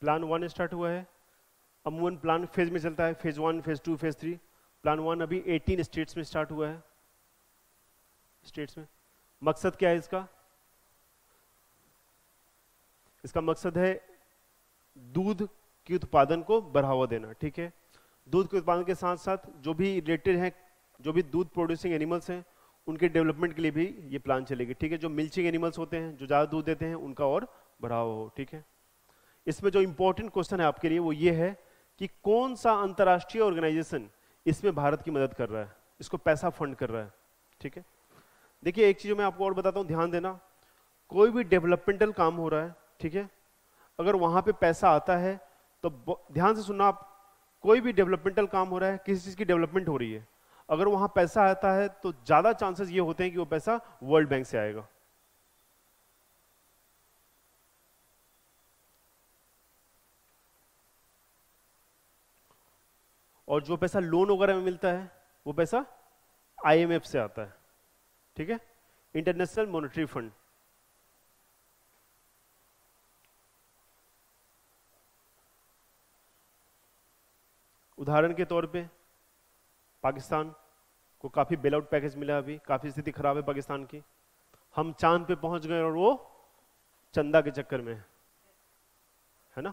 Plan one start हुआ है, अमूमन प्लान फेज में चलता है, phase one, phase two, phase three. Plan one अभी अठारह स्टेट्स में स्टार्ट हुआ है, स्टेट्स में। मकसद क्या है इसका? इसका मकसद है दूध की उत्पादन को बढ़ावा देना। ठीक है, दूध के उत्पादन के साथ साथ जो भी रिलेटेड हैं, जो भी दूध प्रोड्यूसिंग एनिमल्स हैं, उनके डेवलपमेंट के लिए भी ये प्लान चलेगी। ठीक है, जो मिल्चिंग एनिमल्स होते हैं, जो ज़्यादा दूध देते हैं, उनका और बढ़ावा हो। ठीक है, इसमें जो इम्पोर्टेंट क्वेश्चन है आपके लिए वो ये है कि कौन सा अंतर्राष्ट्रीय ऑर्गेनाइजेशन इसमें भारत की मदद कर रहा है, इसको पैसा फंड कर रहा है। ठीक है, देखिए एक चीज़ मैं आपको और बताता हूँ, ध्यान देना, कोई भी डेवलपमेंटल काम हो रहा है, ठीक है, अगर वहाँ पर पैसा आता है तो ध्यान से सुनना आप, कोई भी डेवलपमेंटल काम हो रहा है, किसी चीज़ की डेवलपमेंट हो रही है, अगर वहां पैसा आता है तो ज़्यादा चांसेस ये होते हैं कि वो पैसा वर्ल्ड बैंक से आएगा। और जो पैसा लोन वगैरह में मिलता है वो पैसा आईएमएफ से आता है। ठीक है, इंटरनेशनल मॉनेटरी फंड। उदाहरण के तौर पे पाकिस्तान को काफ़ी बेलआउट पैकेज मिला, अभी काफ़ी स्थिति खराब है पाकिस्तान की, हम चांद पे पहुंच गए और वो चंदा के चक्कर में है, है ना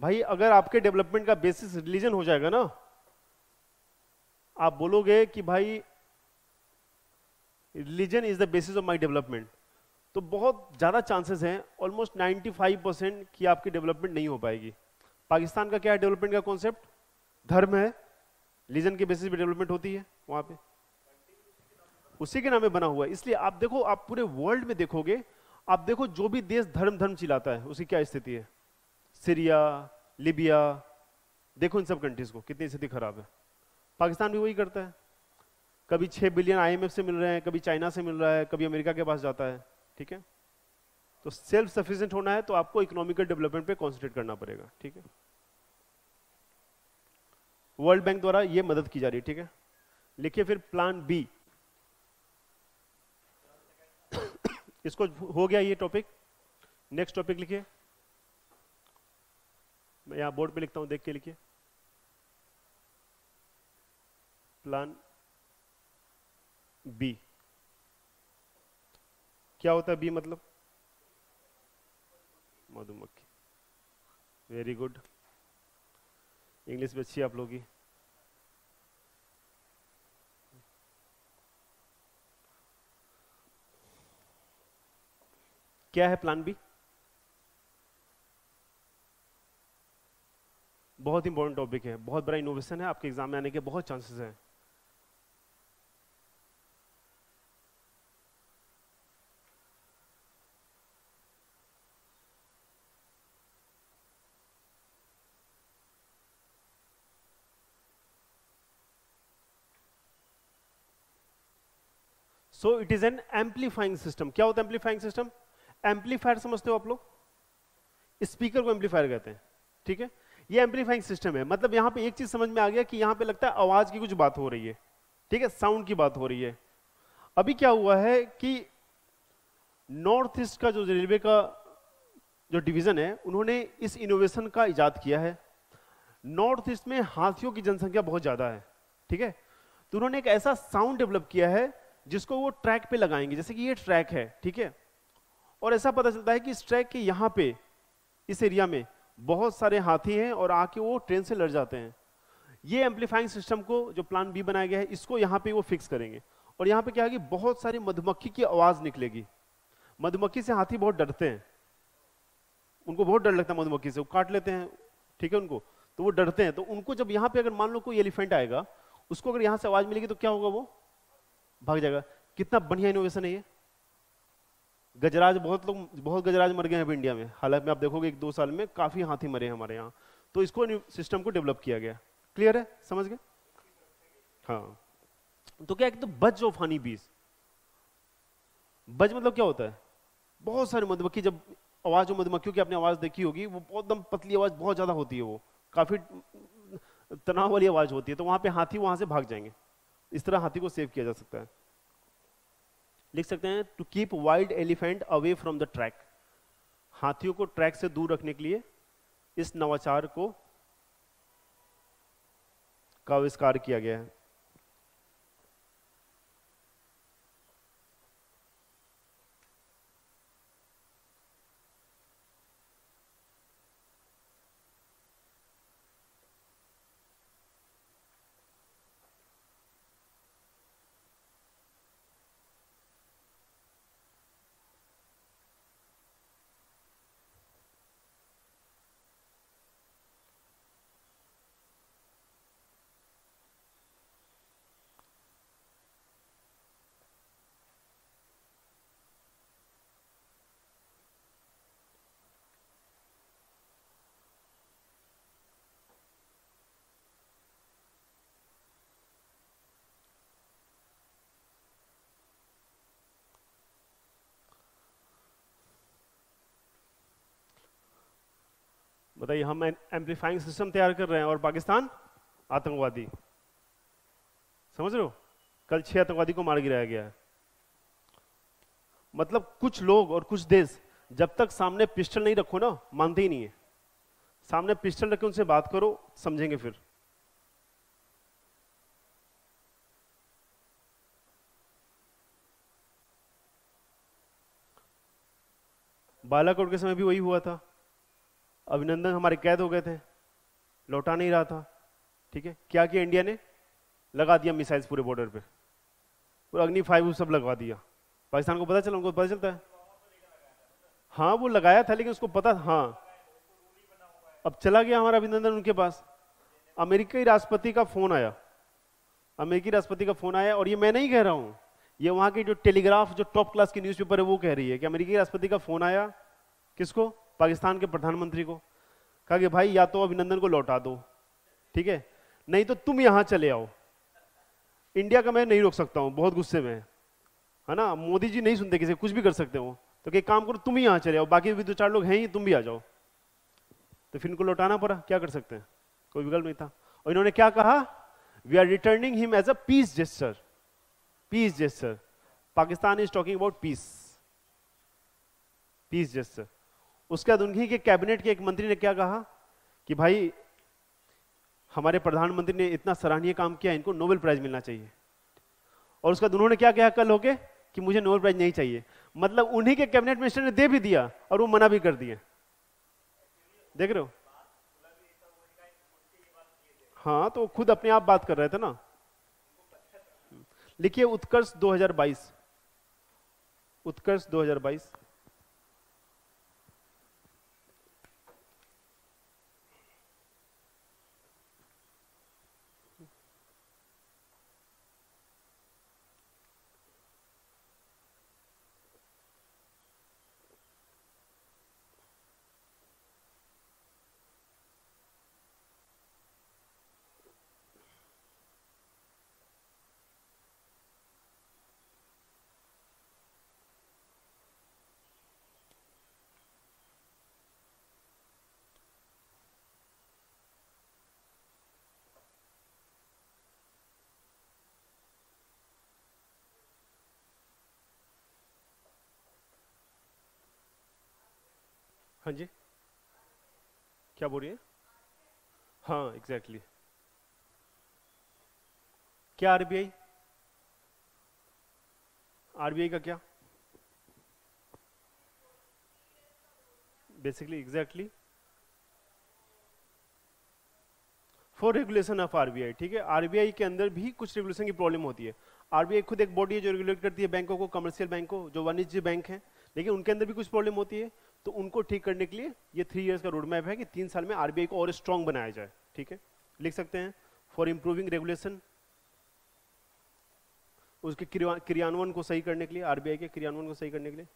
भाई। अगर आपके डेवलपमेंट का बेसिस रिलीजन हो जाएगा ना, आप बोलोगे कि भाई religion is the basis of my development, तो बहुत ज़्यादा चांसेस हैं, ऑलमोस्ट नाइन्टी फाइव परसेंट की आपकी डेवलपमेंट नहीं हो पाएगी। पाकिस्तान का क्या है डेवलपमेंट का कॉन्सेप्ट? धर्म है, रिलीजन के बेसिस पे डेवलपमेंट होती है वहाँ पे, उसी के नाम पे बना हुआ है। इसलिए आप देखो, आप पूरे वर्ल्ड में देखोगे, आप देखो जो भी देश धर्म धर्म चिल्लाता है उसकी क्या स्थिति है, सीरिया, लीबिया, देखो इन सब कंट्रीज को कितनी स्थिति खराब है। पाकिस्तान भी वही करता है, कभी छः बिलियन आई एम एफ से मिल रहे हैं, कभी चाइना से मिल रहा है, कभी अमेरिका के पास जाता है। ठीक है, तो सेल्फ सफिशिएंट होना है तो आपको इकोनॉमिकल डेवलपमेंट पे कॉन्सेंट्रेट करना पड़ेगा। ठीक है, वर्ल्ड बैंक द्वारा ये मदद की जा रही है। ठीक है, लिखिए फिर प्लान बी, इसको हो गया ये टॉपिक। नेक्स्ट टॉपिक लिखिए, मैं यहाँ बोर्ड पे लिखता हूँ, देख के लिखिए, प्लान बी। क्या होता है बी मतलब? मधुमक्खी। वेरी गुड, इंग्लिश भी अच्छी आप लोगों की। क्या है प्लान बी? बहुत इंपॉर्टेंट टॉपिक है, बहुत बड़ा इनोवेशन है, आपके एग्जाम में आने के बहुत चांसेस हैं। So it is an amplifying system. क्या होता है एम्पलीफाइंग सिस्टम? एम्पलीफायर समझते हो आप लोग? स्पीकर को एम्पलीफायर कहते हैं, ठीक है। ये एम्पलीफाइंग सिस्टम है, मतलब यहां पे एक चीज समझ में आ गया कि यहां पे लगता है आवाज की कुछ बात हो रही है, ठीक है, साउंड की बात हो रही है। अभी क्या हुआ है कि नॉर्थ ईस्ट का जो रेलवे का जो डिवीजन है, उन्होंने इस इनोवेशन का इजाद किया है। नॉर्थ ईस्ट में हाथियों की जनसंख्या बहुत ज्यादा है, ठीक है, तो उन्होंने एक ऐसा साउंड डेवलप किया है जिसको वो ट्रैक पे लगाएंगे, जैसे कि ये ट्रैक है, ठीक है, और ऐसा पता चलता है कि इस ट्रैक के यहाँ पे इस एरिया में बहुत सारे हाथी हैं और आके वो ट्रेन से लड़ जाते हैं। ये एम्पलीफाइंग सिस्टम को जो प्लान बी बनाया गया है, इसको यहाँ पे वो फिक्स करेंगे। और यहाँ पे क्या है कि बहुत सारी मधुमक्खी की आवाज निकलेगी। मधुमक्खी से हाथी बहुत डरते हैं, उनको बहुत डर लगता है मधुमक्खी से, वो काट लेते हैं, ठीक है, उनको तो वो डरते हैं। तो उनको जब यहाँ पे अगर मान लो कोई एलिफेंट आएगा, उसको अगर यहाँ से आवाज मिलेगी तो क्या होगा? वो भाग जाएगा। कितना बढ़िया इनोवेशन है ये। गजराज, बहुत लोग बहुत गजराज मर गए हैं इंडिया में, हालांकि आप देखोगे एक दो साल में काफी हाथी मरे हैं हमारे यहाँ। तो इसको सिस्टम को डेवलप किया गया। क्लियर है, समझ गए? हाँ, तो क्या है, तो बज ऑफ हनी बीज। बज मतलब क्या होता है? बहुत सारे मधुमक्खी जब आवाज, मधुमक्खियों की आपने आवाज देखी होगी, वो एकदम पतली आवाज बहुत ज्यादा होती है, वो काफी तनाव वाली आवाज होती है, तो वहां पे हाथी वहां से भाग जाएंगे। इस तरह हाथी को सेव किया जा सकता है। लिख सकते हैं to keep wild elephant away from the track. हाथियों को ट्रैक से दूर रखने के लिए इस नवाचार को का आविष्कार किया गया है। बताइए, हम एम्पलीफाइंग सिस्टम तैयार कर रहे हैं और पाकिस्तान आतंकवादी, समझ रहे हो? कल छह आतंकवादी को मार गिराया गया है। मतलब कुछ लोग और कुछ देश जब तक सामने पिस्टल नहीं रखो ना, मानते ही नहीं है। सामने पिस्टल रख के उनसे बात करो, समझेंगे फिर। बालाकोट के समय भी वही हुआ था। अभिनंदन हमारे कैद हो गए थे, लौटा नहीं रहा था, ठीक है। क्या किया इंडिया ने? लगा दिया मिसाइल्स पूरे बॉर्डर पे, और अग्नि फाइव सब लगवा दिया। पाकिस्तान को पता चला? उनको पता चलता है? हाँ, वो लगाया था, लेकिन उसको पता, हाँ। अब चला गया हमारा अभिनंदन उनके पास। अमेरिकी राष्ट्रपति का फोन आया, अमेरिकी राष्ट्रपति का फोन आया, और ये मैं नहीं कह रहा हूँ, ये वहाँ की जो टेलीग्राफ, जो टॉप क्लास की न्यूज़पेपर है, वो कह रही है कि अमेरिकी राष्ट्रपति का फोन आया। किसको? पाकिस्तान के प्रधानमंत्री को। कहा कि भाई, या तो अभिनंदन को लौटा दो, ठीक है, नहीं तो तुम यहां चले आओ। इंडिया का मैं नहीं रोक सकता हूं, बहुत गुस्से में है ना, मोदी जी नहीं सुनते किसी, कुछ भी कर सकते हो, तो कि काम करो, तुम ही यहां चले आओ, बाकी भी दो चार लोग हैं ही, तुम भी आ जाओ। तो फिर इनको लौटाना पड़ा, क्या कर सकते हैं, कोई विकल्प नहीं था। और इन्होंने क्या कहा? We are returning him as a peace gesture. Peace gesture, Pakistan is talking about peace, peace जैसे। उसके बाद उन्हीं के कैबिनेट के एक मंत्री ने क्या कहा कि भाई हमारे प्रधानमंत्री ने इतना सराहनीय काम किया, इनको नोबेल प्राइज मिलना चाहिए। और उसके बाद उन्होंने क्या कहा कल होके कि मुझे नोबेल प्राइज नहीं चाहिए, मतलब उन्हीं के कैबिनेट मिनिस्टर ने दे भी दिया और वो मना भी कर दिया। देख रहे हो? हाँ, तो खुद अपने आप बात कर रहे थे ना। लिखिए उत्कर्ष दो हज़ार बाईस, उत्कर्ष दो हज़ार बाईस। हाँ जी, क्या बोल रही है? हाँ एग्जैक्टली exactly. क्या आरबीआई आरबीआई का क्या basically exactly for regulation of RBI. ठीक है, आरबीआई के अंदर भी कुछ रेगुलेशन की प्रॉब्लम होती है। आरबीआई खुद एक बॉडी है जो रेगुलेट करती है बैंकों को, कमर्शियल बैंक को, जो वाणिज्य बैंक है, लेकिन उनके अंदर भी कुछ प्रॉब्लम होती है। तो उनको ठीक करने के लिए ये थ्री इयर्स का रोड मैप है कि तीन साल में आरबीआई को और स्ट्रॉन्ग बनाया जाए। ठीक है, लिख सकते हैं फॉर इंप्रूविंग रेगुलेशन, उसके क्रियान्वयन को सही करने के लिए, आरबीआई के क्रियान्वयन को सही करने के लिए।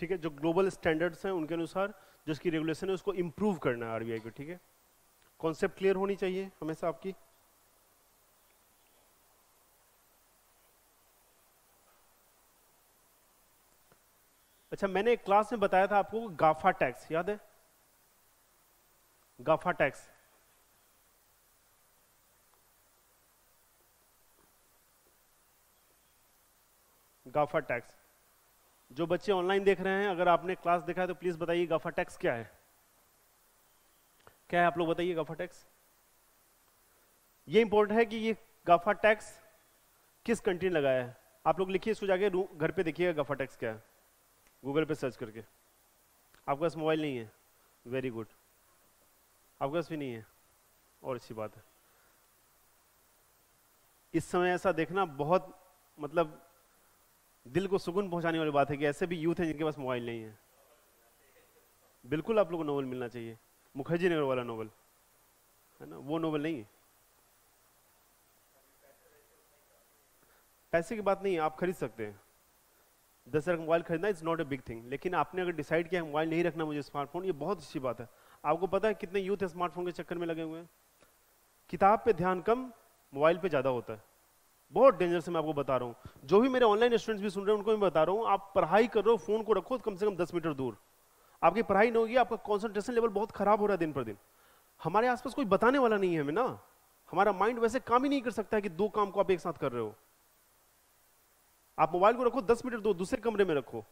ठीक है, जो ग्लोबल स्टैंडर्ड्स हैं उनके अनुसार जो इसकी रेगुलेशन है उसको इम्प्रूव करना है आरबीआई को। ठीक है, कॉन्सेप्ट क्लियर होनी चाहिए हमेशा आपकी। अच्छा, मैंने एक क्लास में बताया था आपको गफा टैक्स, याद है? GAFA tax, GAFA tax. जो बच्चे ऑनलाइन देख रहे हैं, अगर आपने क्लास देखा है तो प्लीज बताइए गफा टैक्स क्या है। क्या है आप लोग बताइए गफा टैक्स? ये इंपॉर्टेंट है कि ये गफा टैक्स किस कंट्री ने लगाया है। आप लोग लिखिए इसको, जाके घर पे देखिएगा गफा टैक्स क्या है, गूगल पे सर्च करके। आपके पास मोबाइल नहीं है, वेरी गुड, आपके पास भी नहीं है और अच्छी बात है। इस समय ऐसा देखना बहुत, मतलब दिल को सुकून पहुंचाने वाली बात है कि ऐसे भी यूथ हैं जिनके पास मोबाइल नहीं है। बिल्कुल आप लोगों को नोबेल मिलना चाहिए, मुखर्जी नगर वाला नोबेल है ना, वो नोबेल नहीं है। पैसे की बात नहीं है, आप खरीद सकते हैं। दस हजार का मोबाइल खरीदना is not a big thing, लेकिन आपने अगर डिसाइड किया मोबाइल नहीं रखना मुझे, स्मार्टफोन, ये बहुत अच्छी बात है। आपको पता है कितने यूथ स्मार्टफोन के चक्कर में लगे हुए हैं, किताब पे ध्यान कम, मोबाइल पे ज्यादा होता है। बहुत डेंजर से मैं आपको बता रहा हूं, जो भी मेरे ऑनलाइन स्टूडेंट्स भी सुन रहे हैं उनको मैं बता रहा हूं, आप पढ़ाई कर रहे हो, फोन को रखो कम से कम दस मीटर दूर। आपकी पढ़ाई नहीं होगी, आपका कंसंट्रेशन लेवल बहुत खराब हो रहा है दिन पर दिन। हमारे आसपास कोई बताने वाला नहीं है हमें ना, हमारा माइंड वैसे काम ही नहीं कर सकता है कि दो काम को आप एक साथ कर रहे हो। आप मोबाइल को रखो दस मीटर दूर, दूसरे कमरे में रखो,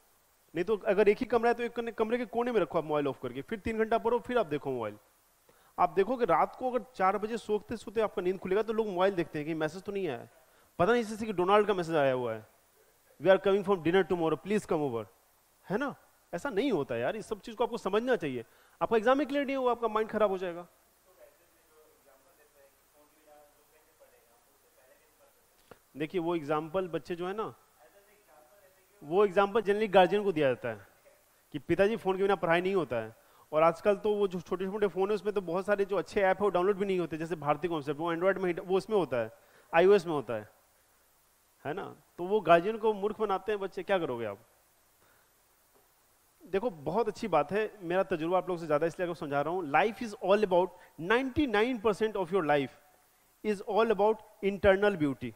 नहीं तो अगर एक ही कमरा है तो एक कमरे के कोने में रखो आप मोबाइल ऑफ करके, फिर तीन घंटा पढ़ो, फिर आप देखो मोबाइल। आप देखो कि रात को अगर चार बजे सोते सोते आपका नींद खुलेगा तो लोग मोबाइल देखते हैं कि मैसेज तो नहीं आया, पता नहीं जैसे कि डोनाल्ड का मैसेज आया हुआ है, we are coming from dinner tomorrow, please come over, है ना? ऐसा नहीं होता यार, इस सब चीज को आपको समझना चाहिए। आपका एग्जाम में क्लियर नहीं होगा, आपका माइंड खराब हो जाएगा। देखिए वो एग्जाम्पल बच्चे जो है ना, वो एग्जाम्पल जनरली गार्जियन को दिया जाता है कि पिताजी फ़ोन के बिना पढ़ाई नहीं होता है। और आजकल तो वो जो छोटे छोटे फ़ोन है उसमें तो बहुत सारे जो अच्छे ऐप है वो डाउनलोड भी नहीं होते, जैसे भारतीय कॉन्सेप्ट वो एंड्रॉयड में, वो उसमें होता है, आईओएस में होता है, है ना। तो वो गार्जियन को मूर्ख बनाते हैं बच्चे, क्या करोगे आप। देखो बहुत अच्छी बात है, मेरा तजुर्बा आप लोगों से ज़्यादा इसलिए समझा रहा हूँ। Life is all about, ninety nine percent of your life is all about internal beauty.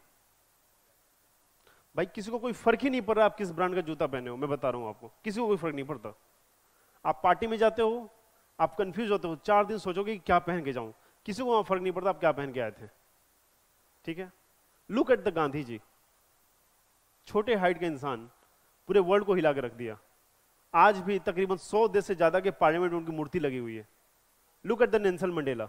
भाई किसी को कोई फर्क ही नहीं पड़ रहा आप किस ब्रांड का जूता पहने हो, मैं बता रहा हूँ आपको, किसी को कोई फर्क नहीं पड़ता। आप पार्टी में जाते हो, आप कंफ्यूज होते हो, चार दिन सोचोगे कि क्या पहन के जाऊं, किसी को वहां फर्क नहीं पड़ता आप क्या पहन के आए थे, ठीक है। Look at the Gandhi ji, छोटे हाइट के इंसान, पूरे वर्ल्ड को हिला के रख दिया। आज भी तकरीबन सौ देश से ज्यादा के पार्लियामेंट में उनकी मूर्ति लगी हुई है। Look at the Nelson Mandela,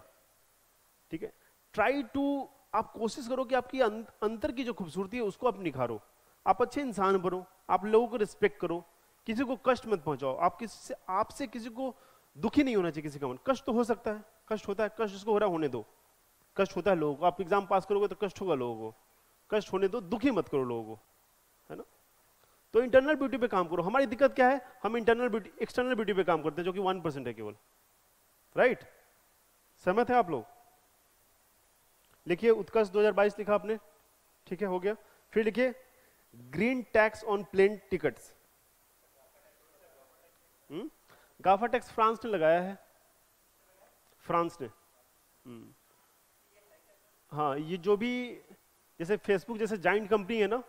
ठीक है। ट्राई टू, आप कोशिश करो कि आपकी अंतर की जो खूबसूरती है उसको आप निखारो, आप अच्छे इंसान बनो, आप लोगों को रिस्पेक्ट करो, किसी को कष्ट मत पहुंचाओ। आप किसी आपसे किसी को दुखी नहीं होना चाहिए, किसी का मन, कष्ट तो हो सकता है, कष्ट होता है, कष्ट उसको हो रहा है होने दो, कष्ट होता है लोगों को। आप एग्जाम पास करोगे तो कष्ट होगा लोगों को, कष्ट होने दो, दुखी मत करो लोगों को, है ना। तो इंटरनल ब्यूटी पे काम करो। हमारी दिक्कत क्या है, हम इंटरनल ब्यूटी, एक्सटर्नल ब्यूटी पे काम करते हैं जो कि वन परसेंट है केवल, राइट। सहमत है आप लोग। लिखिए उत्कर्ष दो हज़ार बाईस लिखा आपने, ठीक है, हो गया। फिर लिखिए green tax on plane tickets, GAFA tax France ने लगाया है, फ्रांस ने। हाँ, ये जो भी जैसे फेसबुक जैसे जाइंट कंपनी है ना,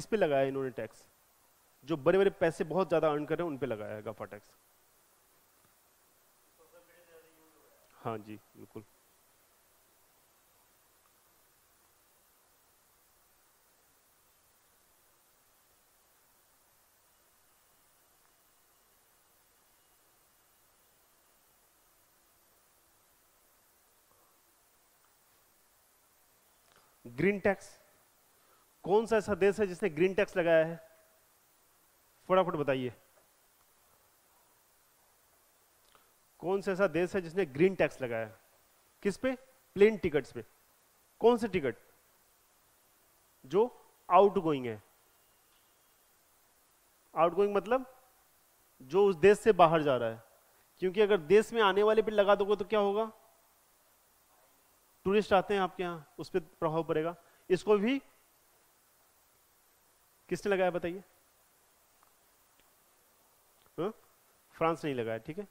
इस पे लगाया है इन्होंने टैक्स, जो बड़े बड़े पैसे बहुत ज्यादा अर्न कर रहे हैं उन पे लगाया है गफा टैक्स। हाँ जी बिल्कुल। ग्रीन टैक्स, कौन सा ऐसा देश है जिसने ग्रीन टैक्स लगाया है, फटाफट बताइए, कौन सा ऐसा देश है जिसने ग्रीन टैक्स लगाया है? किस पे? प्लेन टिकट्स पे। कौन से टिकट? जो आउटगोइंग है। आउटगोइंग मतलब जो उस देश से बाहर जा रहा है, क्योंकि अगर देश में आने वाले पे लगा दोगे तो क्या होगा, टूरिस्ट आते हैं आपके यहाँ, उस पर प्रभाव पड़ेगा। इसको भी किसने लगाया बताइए? हाँ? फ्रांस नहीं लगाया, ठीक है,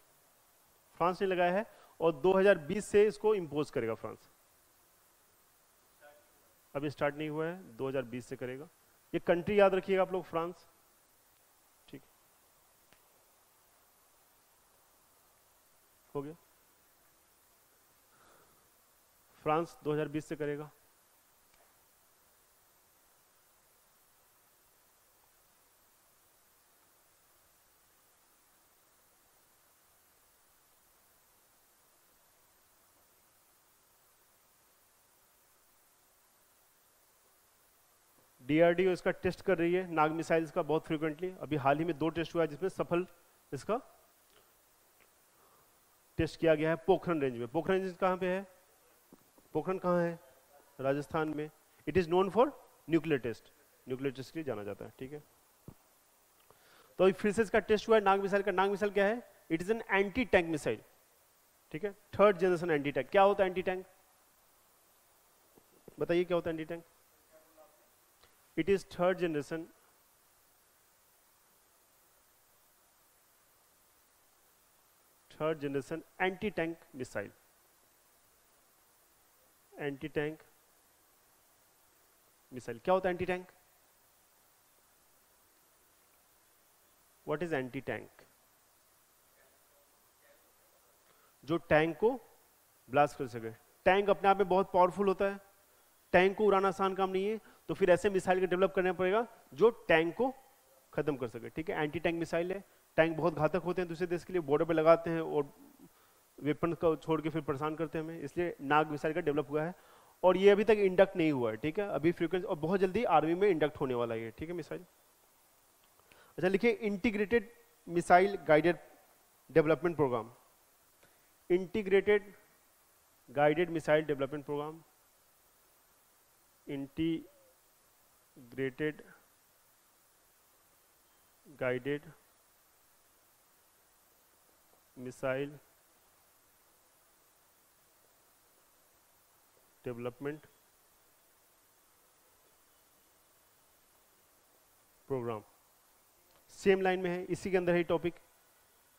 फ्रांस ने लगाया है और दो हज़ार बीस से इसको इंपोज करेगा फ्रांस। अभी स्टार्ट नहीं हुआ है, दो हज़ार बीस से करेगा। ये कंट्री याद रखिएगा आप लोग, फ्रांस, ठीक हो गया। फ्रांस दो हज़ार बीस से करेगा। डीआरडीओ इसका टेस्ट कर रही है, नाग मिसाइल्स का, बहुत फ्रीक्वेंटली। अभी हाल ही में दो टेस्ट हुआ है जिसमें सफल इसका टेस्ट किया गया है पोखरण रेंज में। पोखरण रेंज कहाँ पे है? पोखरण कहाँ है? राजस्थान में। It is known for nuclear test, nuclear test के लिए जाना जाता है, ठीक है। तो फिर से इसका टेस्ट हुआ है नाग मिसाइल का। नाग मिसाइल क्या है? It is an anti tank missile, ठीक है, थर्ड जनरेशन एंटी टैंक। क्या होता है एंटी टैंक, बताइए क्या होता है anti tank? It is third generation third generation anti tank missile, anti tank missile। क्या होता है anti tank? What is anti tank? जो टैंक को ब्लास्ट कर सके। टैंक अपने आप में बहुत पावरफुल होता है, टैंक को उड़ाना आसान काम नहीं है, तो फिर ऐसे मिसाइल के डेवलप करना पड़ेगा जो टैंक को खत्म कर सके, ठीक है। एंटी टैंक मिसाइल है, टैंक बहुत घातक होते हैं दूसरे देश के लिए, बॉर्डर पे लगाते हैं और वेपन को छोड़ के फिर परेशान करते हैं हमें, इसलिए नाग मिसाइल का डेवलप हुआ है। और ये अभी तक इंडक्ट नहीं हुआ है, ठीक है, अभी फ्रीक्वेंसी, और बहुत जल्दी आर्मी में इंडक्ट होने वाला है, ठीक है, मिसाइल। अच्छा लिखिए integrated missile guided development programme, integrated guided missile development programme, integrated guided missile development programme same line में है, इसी के अंदर है टॉपिक।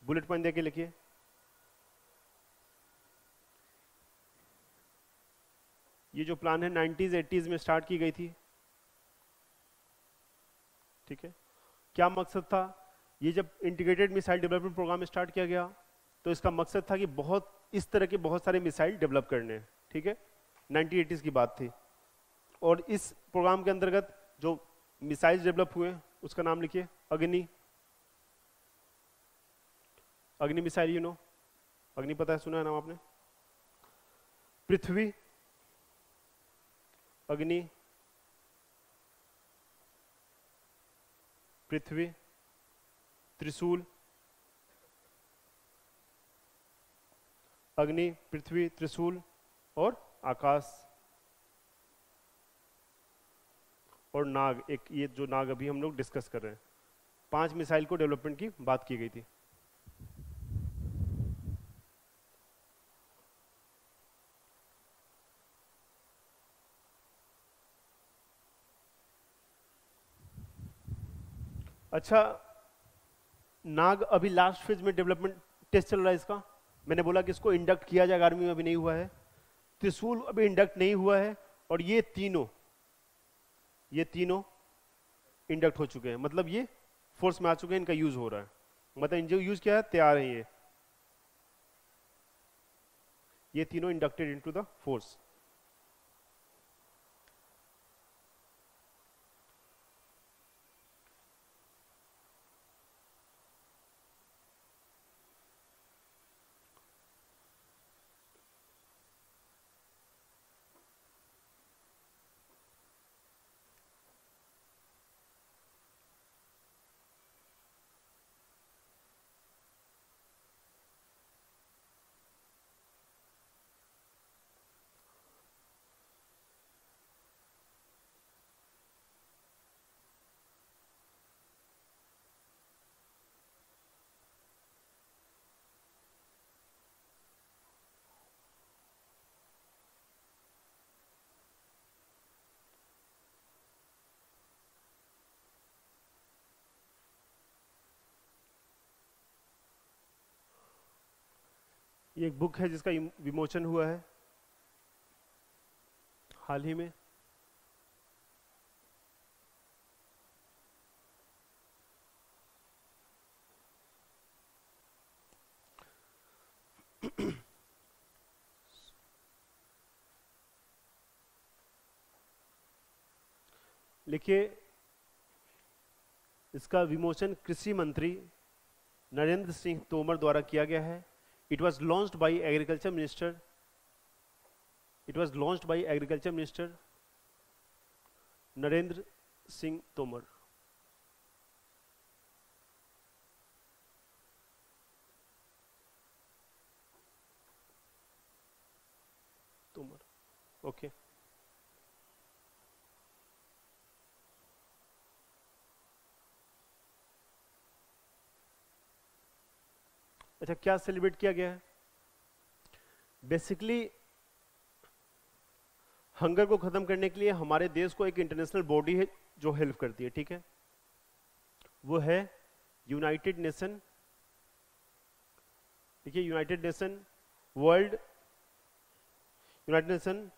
बुलेट पॉइंट देके लिखिए। ये जो प्लान है नाइंटीज़ एटीज़ में स्टार्ट की गई थी, ठीक है। क्या मकसद था? ये जब integrated missile development programme start किया गया तो इसका मकसद था कि बहुत इस तरह के बहुत सारे मिसाइल डेवलप करने हैं, ठीक है। नाइंटीज़ एटीज़ की बात थी और इस प्रोग्राम के अंतर्गत जो मिसाइल डेवलप हुए उसका नाम लिखिए। अग्नि, अग्नि मिसाइल, यू नो अग्नि, पता है, सुना है नाम आपने। पृथ्वी, अग्नि, पृथ्वी, त्रिशूल, अग्नि, पृथ्वी, त्रिशूल और आकाश और नाग। एक ये जो नाग अभी हम लोग डिस्कस कर रहे हैं, पांच मिसाइल को डेवलपमेंट की बात की गई थी। अच्छा, नाग अभी लास्ट फेज में डेवलपमेंट टेस्ट चल रहा है इसका। मैंने बोला कि इसको इंडक्ट किया जाएगा, आर्मी में अभी नहीं हुआ है। त्रिशूल अभी इंडक्ट नहीं हुआ है और ये तीनों ये तीनों इंडक्ट हो चुके हैं, मतलब ये फोर्स में आ चुके हैं, इनका यूज हो रहा है, मतलब इनका यूज क्या है, तैयार है। ये ये तीनों इंडक्टेड इनटू द फोर्स। ये एक बुक है जिसका विमोचन हुआ है हाल ही में। लिखिए, इसका विमोचन कृषि मंत्री नरेंद्र सिंह तोमर द्वारा किया गया है। It was launched by Agriculture Minister. It was launched by Agriculture Minister Narendra Singh Tomar. Tomar, okay. अच्छा, क्या सेलिब्रेट किया गया है? बेसिकली हंगर को खत्म करने के लिए हमारे देश को एक इंटरनेशनल बॉडी है जो हेल्प करती है, ठीक है। वो है यूनाइटेड नेशन, ठीक है। United Nation World United Nation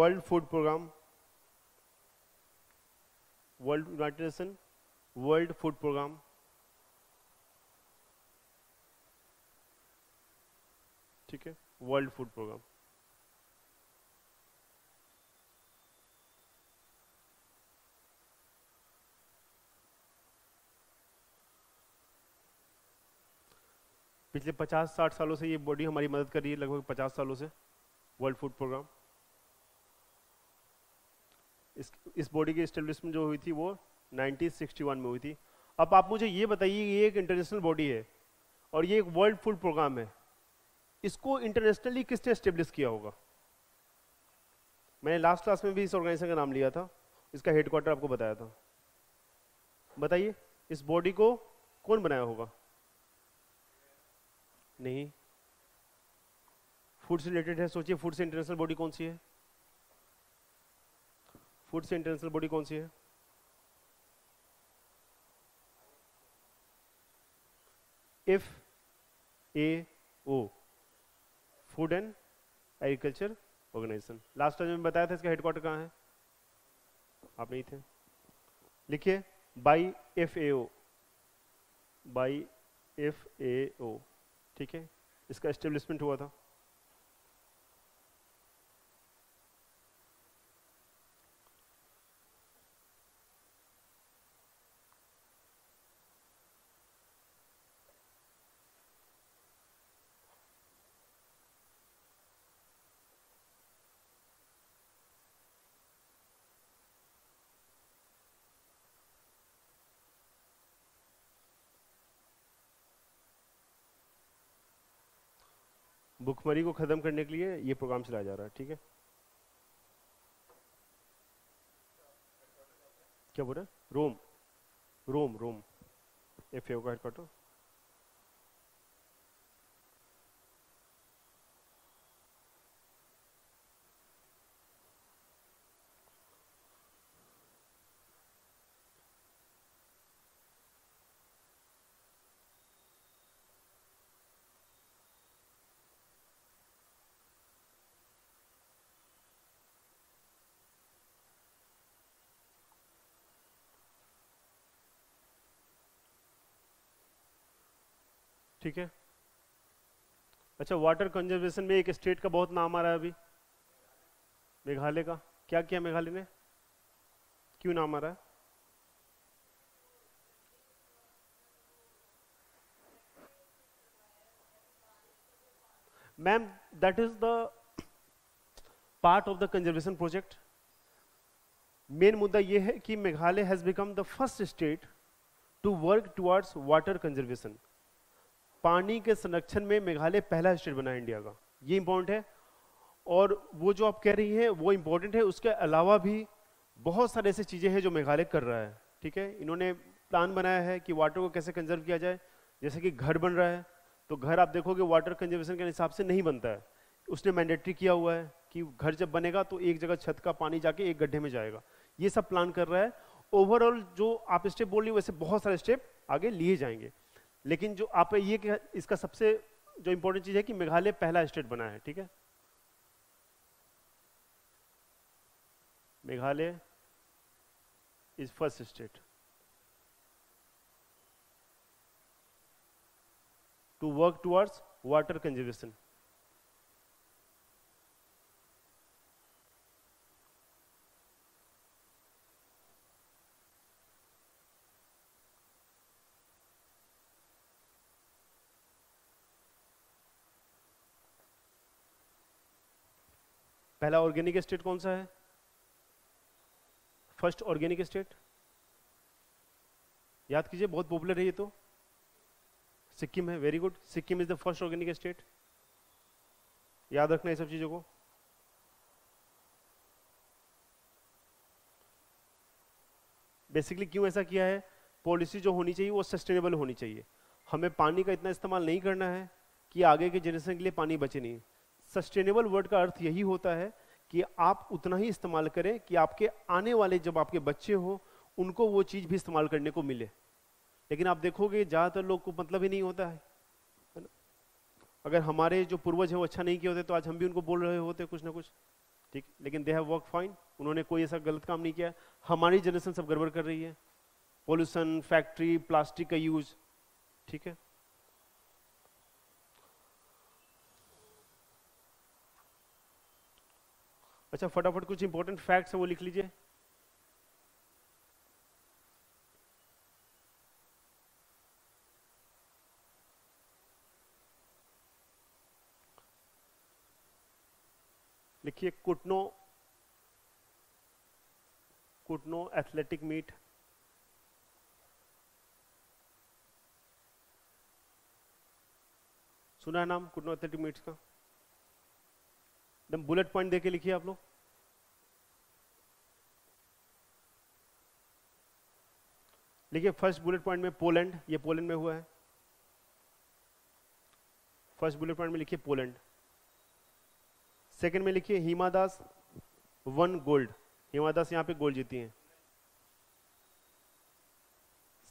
World Food Programme World United Nation World Food Programme ठीक है, वर्ल्ड फूड प्रोग्राम। पिछले पचास साठ सालों से ये बॉडी हमारी मदद कर रही है, लगभग पचास सालों से वर्ल्ड फूड प्रोग्राम। इस इस बॉडी की एस्टेब्लिशमेंट जो हुई थी वो नाइंटीन सिक्सटी वन में हुई थी। अब आप मुझे ये बताइए, ये एक इंटरनेशनल बॉडी है और ये एक वर्ल्ड फूड प्रोग्राम है, इसको इंटरनेशनली किसने एस्टेब्लिश किया होगा? मैंने लास्ट क्लास में भी इस ऑर्गेनाइजेशन का नाम लिया था, इसका हेडक्वार्टर आपको बताया था। बताइए, इस बॉडी को कौन बनाया होगा? नहीं, फूड से रिलेटेड है। सोचिए फूड से इंटरनेशनल बॉडी कौन सी है? फूड से इंटरनेशनल बॉडी कौन सी है? F A O, food and agriculture organisation. Last time मैंने बताया था इसका हेडक्वार्टर कहाँ है, आप नहीं थे। लिखिए by F A O, by F A O, ठीक है। इसका एस्टेब्लिशमेंट हुआ था। भुखमरी को खत्म करने के लिए ये प्रोग्राम चलाया जा रहा है, ठीक है। क्या बोल रहे हैं? रोम, रोम, रोम एफएओ का हेडक्वार्टर। ठीक है। अच्छा, वाटर कंजर्वेशन में एक स्टेट का बहुत नाम आ रहा है अभी, मेघालय का। क्या किया मेघालय ने, क्यों नाम आ रहा है? Ma'am that is the part of the conservation project. Main मुद्दा यह है कि Meghalaya has become the first state to work towards water conservation. पानी के संरक्षण में मेघालय पहला स्टेट बना है इंडिया का, ये इम्पोर्टेंट है। और वो जो आप कह रही हैं वो इम्पोर्टेंट है, उसके अलावा भी बहुत सारे ऐसी चीज़ें हैं जो मेघालय कर रहा है, ठीक है। इन्होंने प्लान बनाया है कि वाटर को कैसे कंजर्व किया जाए। जैसे कि घर बन रहा है तो घर आप देखोगे वाटर कंजर्वेशन के हिसाब से नहीं बनता है, उसने मैंडेटरी किया हुआ है कि घर जब बनेगा तो एक जगह छत का पानी जाके एक गड्ढे में जाएगा। ये सब प्लान कर रहा है। ओवरऑल जो आप स्टेप बोल रही हो वैसे बहुत सारे स्टेप आगे लिए जाएंगे, लेकिन जो आप ये, इसका सबसे जो इंपॉर्टेंट चीज है कि मेघालय पहला स्टेट बना है, ठीक है। Meghalaya is first state to work towards water conservation. पहला ऑर्गेनिक स्टेट कौन सा है? फर्स्ट ऑर्गेनिक स्टेट याद कीजिए, बहुत पॉपुलर है ये तो। सिक्किम है, very good. Sikkim is the first organic state. याद रखना ये सब चीजों को। बेसिकली क्यों ऐसा किया है, पॉलिसी जो होनी चाहिए वो सस्टेनेबल होनी चाहिए। हमें पानी का इतना इस्तेमाल नहीं करना है कि आगे के जनरेशन के लिए पानी बचे नहीं। सस्टेनेबल वर्ड का अर्थ यही होता है कि आप उतना ही इस्तेमाल करें कि आपके आने वाले जब आपके बच्चे हो उनको वो चीज़ भी इस्तेमाल करने को मिले। लेकिन आप देखोगे ज़्यादातर लोग को मतलब ही नहीं होता है, है ना? अगर हमारे जो पूर्वज हैं वो अच्छा नहीं किए होते तो आज हम भी उनको बोल रहे होते कुछ ना कुछ, ठीक। लेकिन दे हैव वर्क फाइन, उन्होंने कोई ऐसा गलत काम नहीं किया। हमारी जनरेशन सब गड़बड़ कर रही है, पॉल्यूशन, फैक्ट्री, प्लास्टिक का यूज, ठीक है। अच्छा, फटाफट कुछ इंपॉर्टेंट फैक्ट्स है वो लिख लीजिए। लिखिए कुटनो, कुटनो एथलेटिक मीट, सुना है नाम कुटनो एथलेटिक मीट्स का? एकदम बुलेट पॉइंट देके लिखिए आप लोग। देखिए फर्स्ट बुलेट पॉइंट में पोलैंड, ये पोलैंड में हुआ है। फर्स्ट बुलेट पॉइंट में लिखिए पोलैंड, सेकंड में लिखिए हिमा दास वन गोल्ड, हिमा दास यहां पे गोल्ड जीती हैं।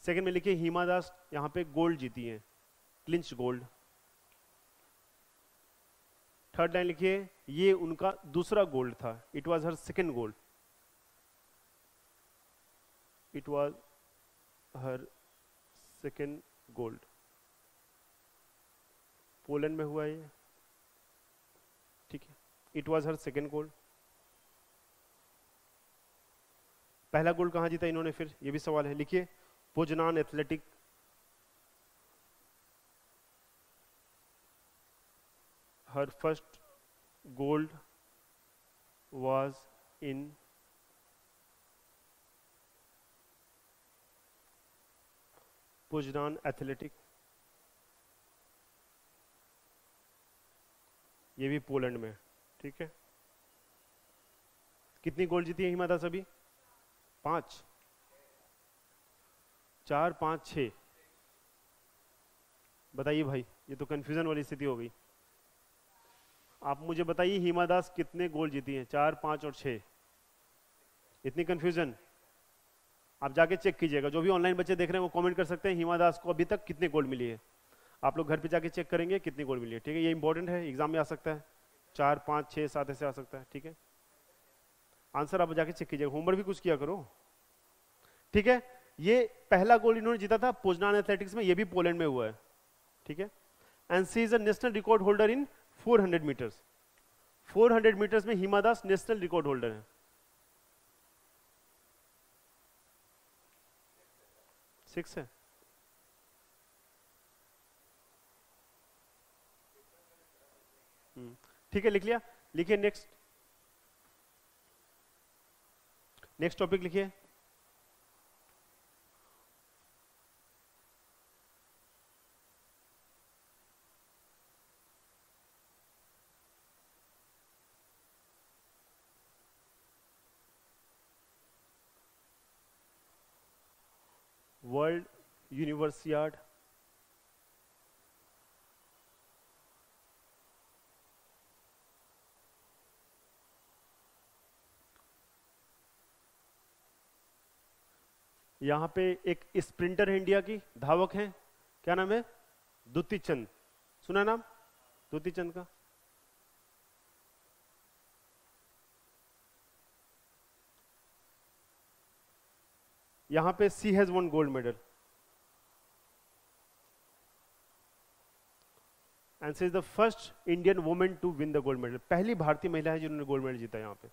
सेकंड में लिखिए हिमा दास यहां पे गोल्ड जीती हैं, क्लिंच गोल्ड। थर्ड लाइन लिखिए ये उनका दूसरा गोल्ड था, it was her second gold, it was her second gold, Poland में हुआ ये, ठीक है, it was her second gold. पहला गोल्ड कहां जीता इन्होंने, फिर ये भी सवाल है, लिखिए Poznan athletic, her first gold was in Poznan athletic, ये भी पोलैंड में, ठीक है। कितनी गोल्ड जीती है हिमा दास अभी, पांच, चार पांच छः, बताइए भाई ये तो कंफ्यूजन वाली स्थिति हो गई। आप मुझे बताइए हिमा दास कितने गोल जीती हैं, चार पांच और छः, इतनी कंफ्यूजन आप जाके चेक कीजिएगा। जो भी ऑनलाइन बच्चे देख रहे हैं वो कमेंट कर सकते हैं हिमा दास को अभी तक कितने गोल मिली है, आप लोग घर पे जाके चेक करेंगे कितनी गोल मिली है, ठीक है। ये इंपॉर्टेंट है, एग्जाम में आ सकता है, चार पाँच छः सात ऐसे आ सकता है, ठीक है। आंसर आप जाके चेक कीजिएगा, होमवर्क भी कुछ किया करो, ठीक है। ये पहला गोल्ड इन्होंने जीता था पोजनान एथलेटिक्स में, ये भी पोलैंड में हुआ है, ठीक है। And she is a national record holder in four hundred metres, four hundred metres में Hima Das national record holder है। सिक्स है, ठीक है, लिख लिया। लिखिए नेक्स्ट, नेक्स्ट टॉपिक लिखिए वर्ल्ड यूनिवर्सियाड, यहां पे एक स्प्रिंटर है इंडिया की, धावक है, क्या नाम है, दुति चंद, सुना नाम दुति चंद का, यहां पे she has won gold medal and she is the first Indian women to win the gold medal, पहली भारतीय महिला है जिन्होंने गोल्ड मेडल जीता यहां पे।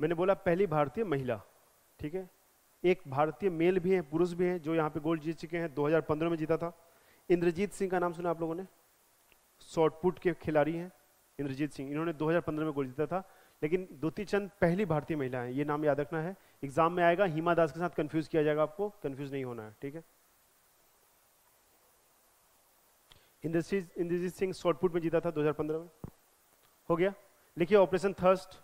मैंने बोला पहली भारतीय महिला, ठीक है। एक भारतीय मेल भी है, पुरुष भी है, जो यहाँ पे गोल्ड जीत चुके हैं, दो हज़ार पंद्रह में जीता था। इंद्रजीत सिंह का नाम सुना आप लोगों ने, शॉटपुट के खिलाड़ी हैं इंद्रजीत सिंह, इन्होंने दो हज़ार पंद्रह में गोल्ड जीता था। लेकिन दुति चंद पहली भारतीय महिला है, ये नाम याद रखना है, एग्जाम में आएगा, हिमा दास के साथ कन्फ्यूज किया जाएगा, आपको कन्फ्यूज नहीं होना है, ठीक है। इंद्रजीत इंद्रजीत सिंह शॉटपुट में जीता था दो हज़ार पंद्रह में, हो गया। लिखिए operation thirst,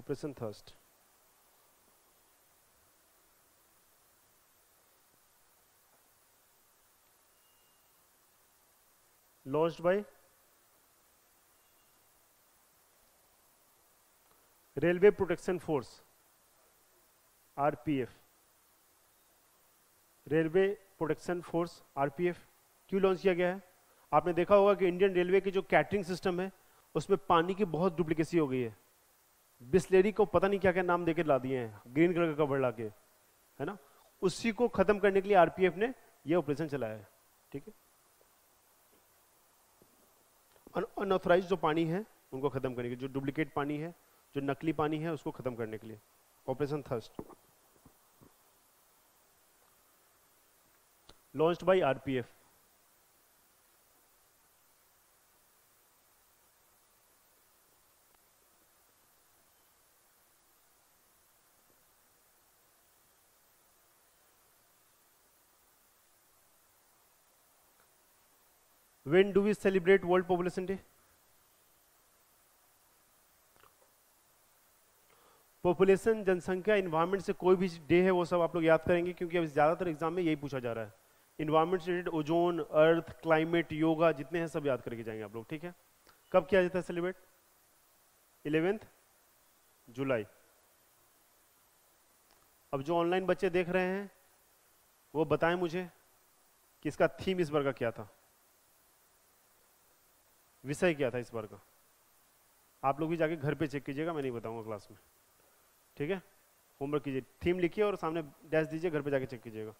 operation thirst, launched by railway protection force RPF, railway protection force RPF क्यों लॉन्च किया गया है? आपने देखा होगा कि इंडियन रेलवे की जो कैटरिंग सिस्टम है उसमें पानी की बहुत डुप्लीकेसी हो गई है, बिस्लेरी को पता नहीं क्या क्या नाम देके ला दिए हैं, ग्रीन कलर का कवर ला के, है ना, उसी को खत्म करने के लिए आरपीएफ ने यह ऑपरेशन चलाया है, ठीक है। अनऑथराइज जो पानी है उनको खत्म करने के लिए, जो डुप्लीकेट पानी है, जो नकली पानी है, उसको खत्म करने के लिए operation thirst. launched by R P F. When do we celebrate World Population Day? Population जनसंख्या इन्वायरमेंट से कोई भी डे है वो सब आप लोग याद करेंगे, क्योंकि अब ज़्यादातर एग्जाम में यही पूछा जा रहा है। इन्वायरमेंट से related ozone, earth, climate, yoga जितने हैं सब याद करके जाएंगे आप लोग, ठीक है। कब किया जाता है सेलिब्रेट? ग्यारहवीं जुलाई। अब जो ऑनलाइन बच्चे देख रहे हैं वो बताएं मुझे कि इसका थीम इस बार का क्या था, विषय क्या था इस बार का। आप लोग भी जाके घर पे चेक कीजिएगा, मैं नहीं बताऊंगा क्लास में, ठीक है। होमवर्क कीजिए, थीम लिखिए और सामने डैश दीजिए, घर पे जाके चेक कीजिएगा।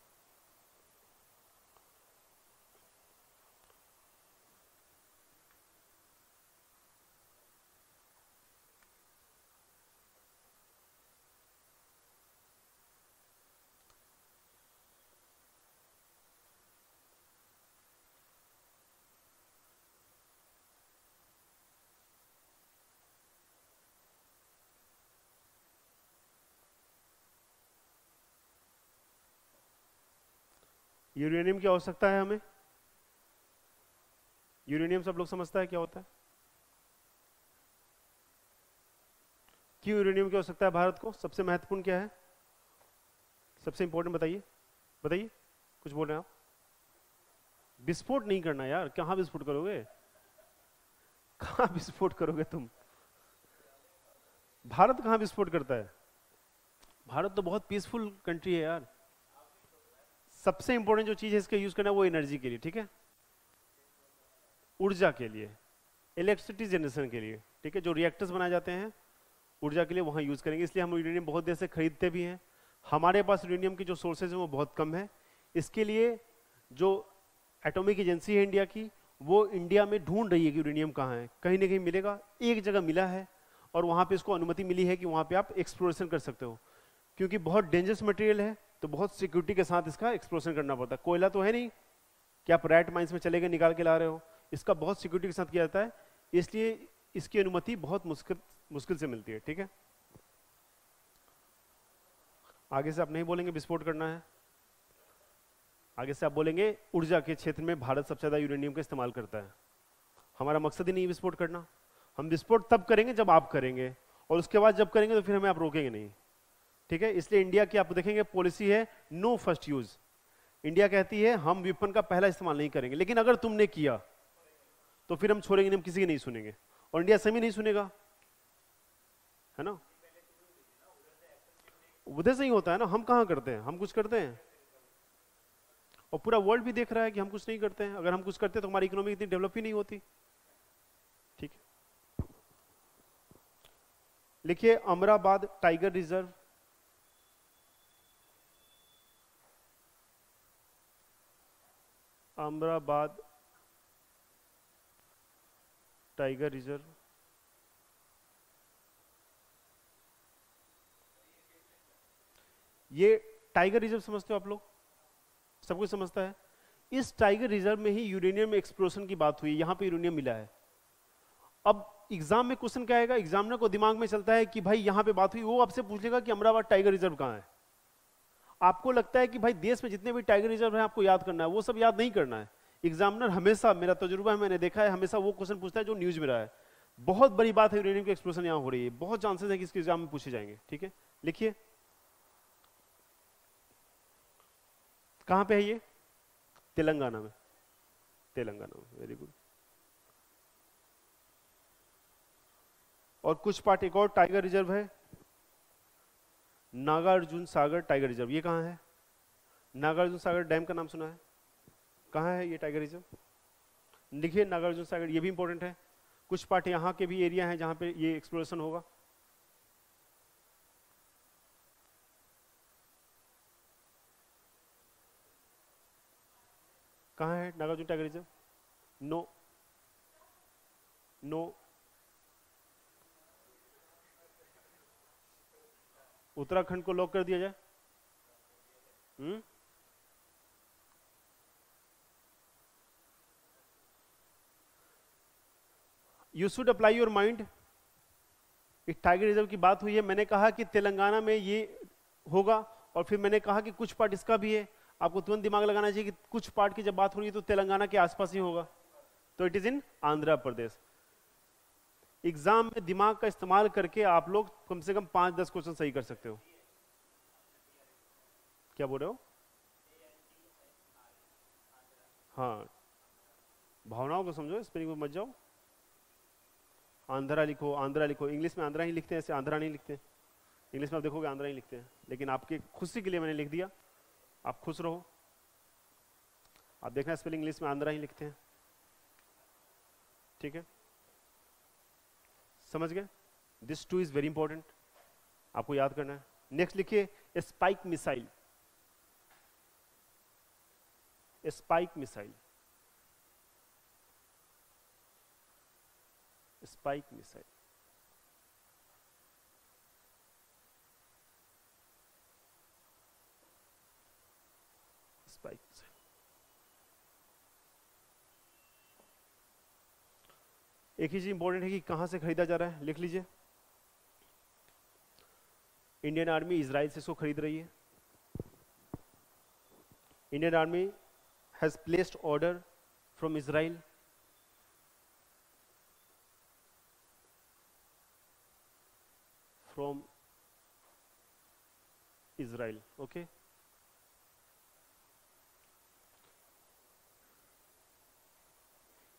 यूरेनियम की आवश्यकता है हमें। यूरेनियम सब लोग समझता है क्या होता है, क्यों यूरेनियम की आवश्यकता है भारत को? सबसे महत्वपूर्ण क्या है, सबसे इंपॉर्टेंट बताइए, बताइए। कुछ बोल रहे हैं आप? विस्फोट नहीं करना यार, कहां विस्फोट करोगे, कहां विस्फोट करोगे तुम? भारत कहां विस्फोट करता है? भारत तो बहुत पीसफुल कंट्री है यार। सबसे इंपॉर्टेंट जो चीज है इसका यूज करना है वो एनर्जी के लिए, ठीक है, ऊर्जा के लिए, इलेक्ट्रिसिटी जनरेशन के लिए, ठीक है। जो रिएक्टर्स बनाए जाते हैं ऊर्जा के लिए वहां यूज करेंगे, इसलिए हम यूरेनियम बहुत देर से खरीदते भी हैं। हमारे पास यूरेनियम के जो सोर्सेज हैं वो बहुत कम है, इसके लिए जो एटॉमिक एजेंसी है इंडिया की वो इंडिया में ढूंढ रही है कि यूरेनियम कहाँ है। कहीं ना कहीं मिलेगा, एक जगह मिला है और वहां पर इसको अनुमति मिली है कि वहां पर आप एक्सप्लोरेशन कर सकते हो, क्योंकि बहुत डेंजरस मटेरियल है तो बहुत सिक्योरिटी के साथ इसका एक्सप्लोरेशन करना पड़ता है। कोयला तो है नहीं कि आप रैट माइंस में चले गए निकाल के ला रहे हो, इसका बहुत सिक्योरिटी के साथ किया जाता है, इसलिए इसकी अनुमति बहुत मुश्किल मुश्किल से मिलती है, ठीक है। आगे से आप नहीं बोलेंगे विस्फोट करना है, आगे से आप बोलेंगे ऊर्जा के क्षेत्र में भारत सबसे ज्यादा यूरेनियम का इस्तेमाल करता है। हमारा मकसद ही नहीं विस्फोट करना, हम विस्फोट तब करेंगे जब आप करेंगे, और उसके बाद जब करेंगे तो फिर हमें आप रोकेंगे नहीं, ठीक है। इसलिए इंडिया की आप देखेंगे पॉलिसी है नो फर्स्ट यूज। इंडिया कहती है हम विपन का पहला इस्तेमाल नहीं करेंगे, लेकिन अगर तुमने किया तो फिर हम छोड़ेंगे, हम किसी की नहीं सुनेंगे, और इंडिया सभी नहीं सुनेगा, है ना। उधर से ही होता है ना, हम कहाँ करते हैं, हम कुछ करते हैं और पूरा वर्ल्ड भी देख रहा है कि हम कुछ नहीं करते हैं। अगर हम कुछ करते हैं तो हमारी इकोनॉमी इतनी डेवलप ही नहीं होती, ठीक है। लिखिए Amrabad tiger reserve, Amrabad tiger reserve, ये टाइगर रिजर्व समझते हो आप लोग, सब कुछ समझता है। इस टाइगर रिजर्व में ही यूरेनियम एक्सप्लोशन की बात हुई, यहां पे यूरेनियम मिला है। अब एग्जाम में क्वेश्चन क्या आएगा, एग्जामिनर को दिमाग में चलता है कि भाई यहां पे बात हुई, वो आपसे पूछ लेगा कि अमराबाद टाइगर रिजर्व कहां है। आपको लगता है कि भाई देश में जितने भी टाइगर रिजर्व हैं आपको याद करना है, वो सब याद नहीं करना है। एग्जामिनर हमेशा, मेरा तजुर्बा है, मैंने देखा है, हमेशा वो क्वेश्चन पूछता है जो न्यूज में रहा है। बहुत बड़ी बात है यूरेनियम के एक्सप्लोजन यहाँ हो रही है, बहुत चांसेस है कि इसके एग्जाम में पूछे जाएंगे, ठीक है। लिखिए कहाँ पे है ये, तेलंगाना में, तेलंगाना में, वेरी गुड। और कुछ पार्ट एक और टाइगर रिजर्व है, नागार्जुन सागर टाइगर रिजर्व, ये कहाँ है? नागार्जुन सागर डैम का नाम सुना है, कहाँ है ये टाइगर रिजर्व? लिखिए नागार्जुन सागर, ये भी इंपॉर्टेंट है। कुछ पार्ट यहाँ के भी एरिया हैं जहाँ पे ये एक्सप्लोरेशन होगा। कहाँ है Nagarjuna tiger reserve? No no Uttarakhand को लॉक कर दिया जाए। Hmm you should apply your mind. एक टाइगर रिजर्व की बात हुई है, मैंने कहा कि तेलंगाना में ये होगा और फिर मैंने कहा कि कुछ पार्ट इसका भी है। आपको तुरंत दिमाग लगाना चाहिए कि कुछ पार्ट की जब बात हो रही है तो तेलंगाना के आसपास ही होगा, तो it is in Andhra Pradesh. Exam में दिमाग का इस्तेमाल करके आप लोग कम से कम पांच दस क्वेश्चन सही कर सकते हो। क्या बोल रहे हो? हाँ, भावनाओं को समझो, स्पेलिंग में मत जाओ। आंध्रा लिखो, आंध्रा लिखो। इंग्लिश में आंध्रा ही लिखते हैं, ऐसे आंध्रा नहीं लिखते। इंग्लिश में आप देखोगे आंध्रा ही लिखते हैं, लेकिन आपके खुशी के लिए मैंने लिख दिया, आप खुश रहो। आप देखना स्पेलिंग इंग्लिश में आंध्रा ही लिखते हैं, ठीक है? समझ गए? This too is very important, आपको याद करना है। नेक्स्ट लिखिए spike missile. Spike missile, spike missile. Spike missile एक ही चीज इंपॉर्टेंट है कि कहां से खरीदा जा रहा है, लिख लीजिए। इंडियन आर्मी इजराइल से इसको खरीद रही है। Indian army has placed order from Israel. From Israel, okay.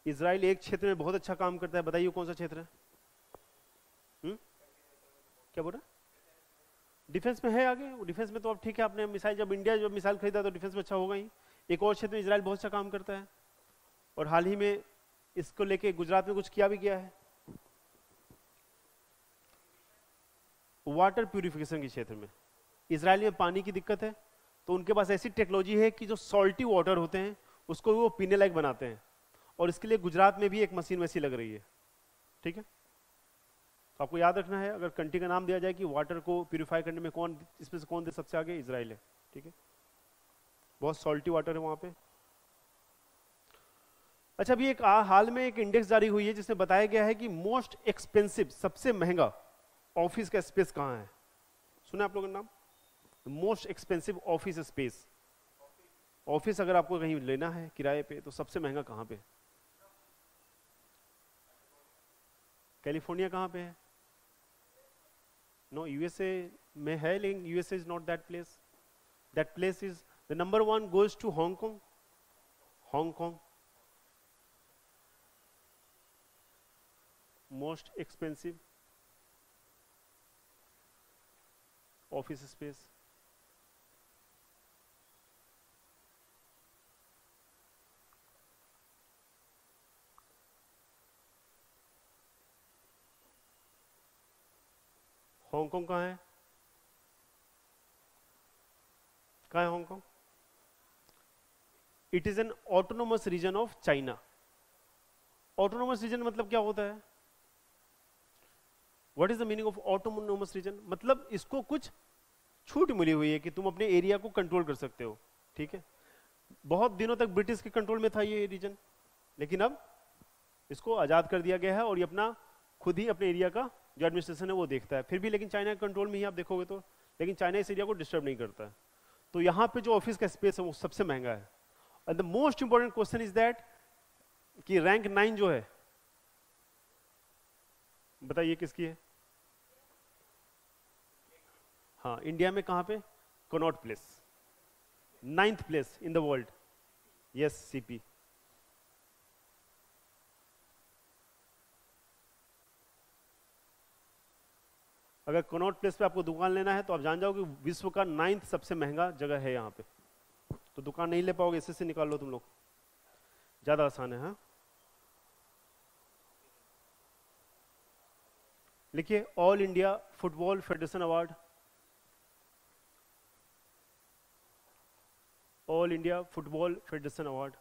Israel एक क्षेत्र में बहुत अच्छा काम करता है, बताइए कौन सा क्षेत्र है? हुँ? क्या बोल रहा? डिफेंस में है आगे, डिफेंस में तो अब ठीक है। आपने मिसाइल, जब इंडिया जब मिसाइल खरीदा तो डिफेंस में अच्छा होगा ही। एक और क्षेत्र में इजराइल बहुत अच्छा काम करता है और हाल ही में इसको लेके गुजरात में कुछ किया भी गया है। वाटर प्यूरिफिकेशन के क्षेत्र में इजराइल में पानी की दिक्कत है, तो उनके पास ऐसी टेक्नोलॉजी है कि जो सॉल्टी वाटर होते हैं उसको वो पीने लायक बनाते हैं, और इसके लिए गुजरात में भी एक मशीन वैसी लग रही है, ठीक है? तो आपको याद रखना है, अगर कंट्री का नाम दिया जाए कि वाटर को प्यूरिफाई करने में कौन, इसमें से कौन देश सबसे आगे, इजराइल है, ठीक है? बहुत सॉल्टी वाटर है वहां पे। अच्छा, अभी एक हाल में एक इंडेक्स जारी हुई है जिसमें बताया गया है कि मोस्ट एक्सपेंसिव, सबसे महंगा ऑफिस का स्पेस कहाँ है। सुना आप लोगों का नाम? Most expensive office space. Office अगर आपको कहीं लेना है किराए पे तो सबसे महंगा कहाँ पे? कैलिफोर्निया कहाँ पे है? नो, यूएसए में है, लेकिन USA is not that place. That place is the number one goes to Hong Kong. Hong Kong most expensive office space. Hong Kong कहाँ है? कहाँ है Hong Kong? It is an autonomous region of China. Autonomous region मतलब क्या होता है? What is the meaning of autonomous region? मतलब इसको कुछ छूट मिली हुई है कि तुम अपने एरिया को कंट्रोल कर सकते हो, ठीक है? बहुत दिनों तक ब्रिटिश के कंट्रोल में था ये रीजन, लेकिन अब इसको आजाद कर दिया गया है और ये अपना खुद ही अपने एरिया का जो एडमिनिस्ट्रेशन है वो देखता है। फिर भी लेकिन चाइना के कंट्रोल में ही आप देखोगे तो, लेकिन चाइना इस एरिया को डिस्टर्ब नहीं करता है। तो यहाँ पे जो ऑफिस का स्पेस है वो सबसे महंगा है। And the most important question is that कि रैंक नाइन जो है, बताइए किसकी है? हाँ, इंडिया में कहाँ पे? Connaught Place, ninth place in the world. Yes, CP. अगर कनॉट प्लेस पे आपको दुकान लेना है तो आप जान जाओगे विश्व का नाइन्थ सबसे महंगा जगह है यहाँ पे, तो दुकान नहीं ले पाओगे। इससे निकाल लो तुम लोग, ज्यादा आसान है। हाँ, लिखिए All India Football Federation award. All India Football Federation award.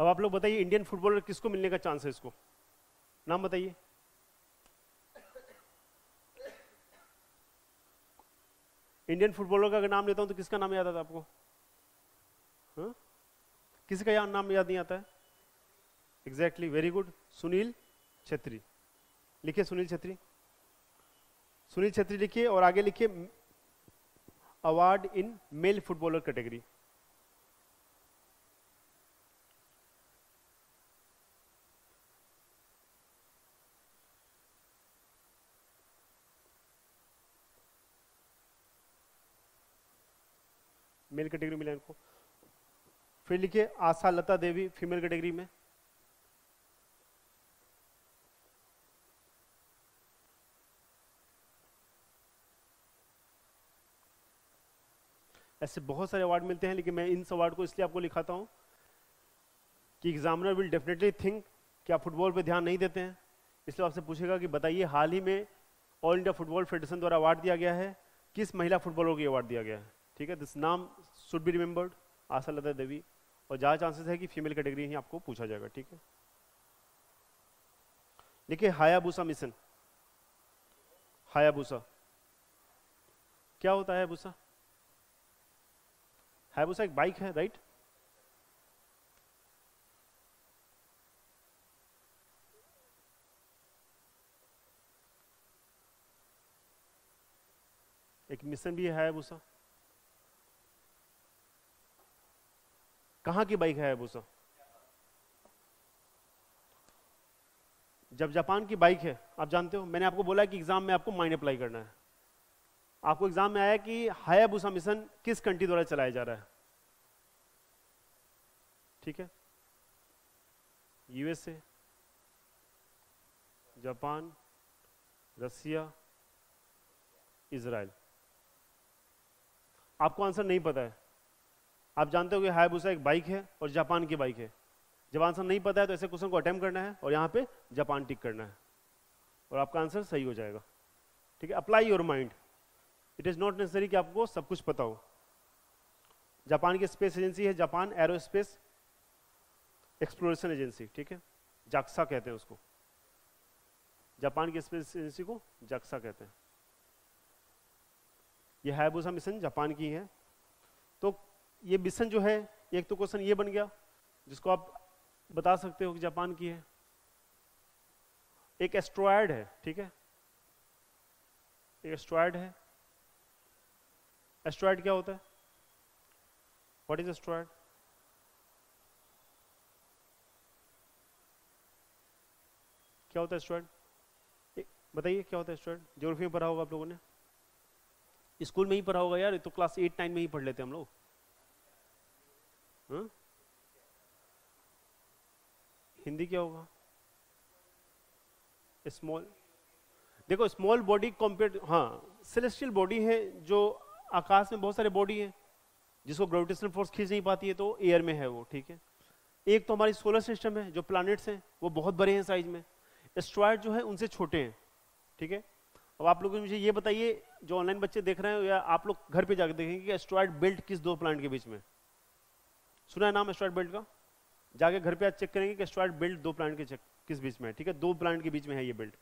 अब आप लोग बताइए इंडियन फुटबॉलर किसको मिलने का चांस है, इसको नाम बताइए। इंडियन फुटबॉलर का अगर नाम लेता हूं तो किसका नाम याद आता है आपको? हाँ, किसी का नाम याद नहीं आता है? Exactly, very good, Sunil Chhetri. लिखिए सुनील छेत्री, सुनील छेत्री लिखिए और आगे लिखिए award in male footballer category. Male category मिला इनको। फिर लिखिए आशा लता देवी फीमेल कैटेगरी में। ऐसे बहुत सारे अवार्ड मिलते हैं, लेकिन मैं इन अवार्ड को इसलिए आपको लिखाता हूं कि एग्जामिनर विल डेफिनेटली थिंक कि आप फुटबॉल पे ध्यान नहीं देते हैं, इसलिए आपसे पूछेगा कि बताइए हाल ही में ऑल इंडिया फुटबॉल फेडरेशन द्वारा अवार्ड दिया गया है किस महिला फुटबॉलर को अवार्ड दिया गया है। ठीक है, दिस नाम should be remembered, Asha Lata Devi, और ज़्यादा चांसेस है कि फीमेल कैटेगरी ही आपको पूछा जाएगा। ठीक है, देखिए हायाबूसा मिशन। हायाबूसा क्या होता है? हायाबूसा हायाबूसा एक बाइक है, राइट? एक मिशन भी है हायाबूसा। कहाँ की बाइक है हायाबूसा? जब जापान की बाइक है, आप जानते हो मैंने आपको बोला कि एग्जाम में आपको माइंड अप्लाई करना है। आपको एग्जाम में आया कि हायाबूसा मिशन किस कंट्री द्वारा चलाया जा रहा है। ठीक है, यूएसए, जापान, रसिया, इजराइल। आपको आंसर नहीं पता है, आप जानते हो कि हायाबूसा एक बाइक है और जापान की बाइक है। जब आंसर नहीं पता है तो ऐसे क्वेश्चन को अटेम्प्ट करना है और यहाँ पे जापान टिक करना है और आपका आंसर सही हो जाएगा। ठीक है, apply your mind, it is not necessary कि आपको सब कुछ पता हो। जापान की स्पेस एजेंसी है, जापान एरोस्पेस एक्सप्लोरेशन एजेंसी। ठीक है, जाक्सा कहते हैं उसको, जापान की स्पेस एजेंसी को जाक्सा कहते हैं। ये हायाबूसा मिशन जापान की है। तो ये मिशन जो है, एक तो क्वेश्चन ये बन गया जिसको आप बता सकते हो कि जापान की है। एक एस्ट्रॉयड है, ठीक है, एक एस्ट्रॉयड है। एस्ट्रॉयड क्या होता है? What is asteroid? क्या होता है एस्ट्रॉयड? बताइए क्या होता है एस्ट्रॉयड? ज्योग्राफी में पढ़ा होगा आप लोगों ने, स्कूल में ही पढ़ा होगा यार, तो क्लास एट नाइन में ही पढ़ लेते हैं हम लोग। हाँ? हिंदी क्या होगा? स्मॉल, देखो स्मॉल बॉडी कंपेयर, हाँ सेलेस्टियल बॉडी है, जो आकाश में बहुत सारे बॉडी है जिसको ग्रेविटेशनल फोर्स खींच नहीं पाती है, तो एयर में है वो। ठीक है, एक तो हमारी सोलर सिस्टम है, जो प्लैनेट्स हैं वो बहुत बड़े हैं साइज में, एस्ट्रॉयड जो है उनसे छोटे हैं। ठीक है, अब आप लोग मुझे ये बताइए, जो ऑनलाइन बच्चे देख रहे हैं या आप लोग घर पे जाकर देखेंगे कि एस्ट्रॉयड बेल्ट किस दो प्लैनेट के बीच में, सुना है नाम एस्ट्रॉयड बेल्ट का? जाके घर पे आज चेक करेंगे कि एस्ट्रॉयड बेल्ट दो प्लैनेट के चेक किस बीच में है। ठीक है, दो प्लैनेट के बीच में है ये बेल्ट।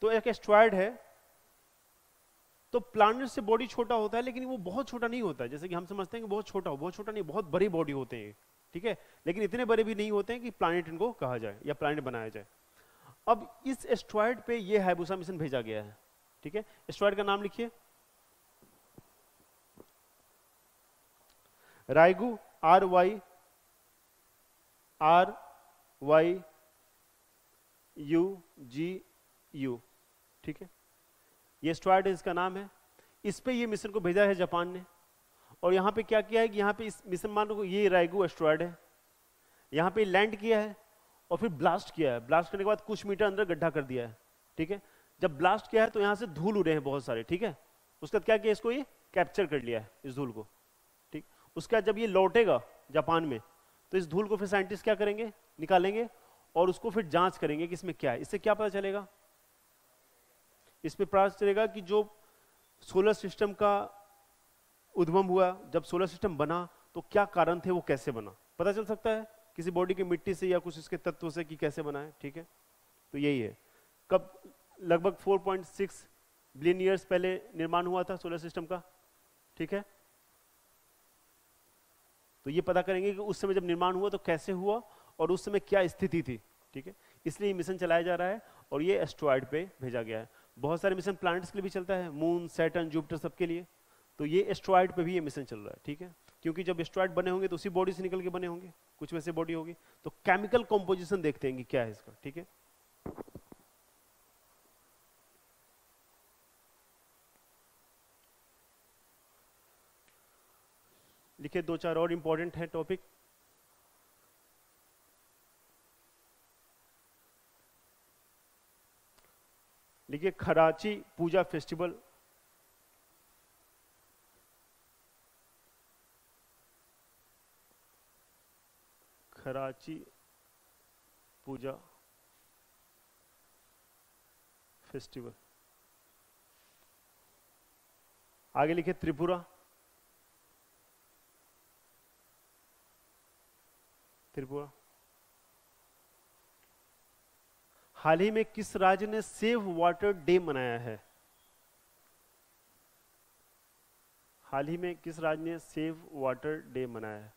तो एक एस्ट्रॉयड है, तो प्लैनेट से बॉडी छोटा होता है, लेकिन वो बहुत छोटा नहीं होता है जैसे कि हम समझते हैं कि बहुत छोटा हो, बहुत छोटा नहीं, बहुत बड़ी बॉडी होते हैं। ठीक है, लेकिन इतने बड़े भी नहीं होते हैं कि प्लैनेट इनको कहा जाए या प्लैनेट बनाया जाए। अब इस एस्ट्रॉयड पे ये हायाबूसा मिशन भेजा गया है। ठीक है, एस्ट्रॉयड का नाम लिखिए, Ryugu, R Y R Y U G U. ठीक है, ये एस्ट्रॉयड है, इसका नाम है। इस पे ये मिशन को भेजा है जापान ने, और यहाँ पे क्या किया है कि यहाँ पे इस मिशन मान को, ये रायगू एस्ट्रॉयड है, यहाँ पे लैंड किया है और फिर ब्लास्ट किया है। ब्लास्ट करने के बाद कुछ मीटर अंदर गड्ढा कर दिया है। ठीक है, जब ब्लास्ट किया है तो यहाँ से धूल उड़े हैं बहुत सारे। ठीक है, उसके बाद क्या किया, इसको ये कैप्चर कर लिया है इस धूल को। ठीक, उसके बाद जब ये लौटेगा जापान में तो इस धूल को फिर साइंटिस्ट क्या करेंगे, निकालेंगे और उसको फिर जांच करेंगे कि इसमें क्या है। इससे क्या पता चलेगा? इसमें पता चलेगा कि जो सोलर सिस्टम का उद्भव हुआ, जब सोलर सिस्टम बना तो क्या कारण थे, वो कैसे बना, पता चल सकता है किसी बॉडी की मिट्टी से या कुछ इसके तत्व से कि कैसे बनाएं, ठीक है। तो यही है, कब लगभग चार पॉइंट छह बिलियन ईयर्स पहले निर्माण हुआ था सोलर सिस्टम का, ठीक है। तो ये पता करेंगे कि उस समय जब निर्माण हुआ तो कैसे हुआ और उस समय क्या स्थिति थी, ठीक है। इसलिए मिशन चलाया जा रहा है और ये एस्ट्रॉयड पे भेजा गया है। बहुत सारे मिशन प्लैनेट्स के लिए भी चलता है, मून, सैटर्न, जुपिटर, सबके लिए। तो ये एस्ट्रॉयड पे भी ये मिशन चल रहा है, ठीक है, क्योंकि जब एस्ट्रॉयड बने होंगे तो उसी बॉडी से निकल के बने होंगे, कुछ वैसे बॉडी होगी। तो केमिकल कॉम्पोजिशन देखते हैं कि क्या है इसका, ठीक है। लिखे दो चार और इंपॉर्टेंट है टॉपिक। लिखिए कराची पूजा फेस्टिवल, कराची पूजा फेस्टिवल। आगे लिखे त्रिपुरा, त्रिपुरा। हाल ही में किस राज्य ने सेव वाटर डे मनाया है? हाल ही में किस राज्य ने सेव वाटर डे मनाया है?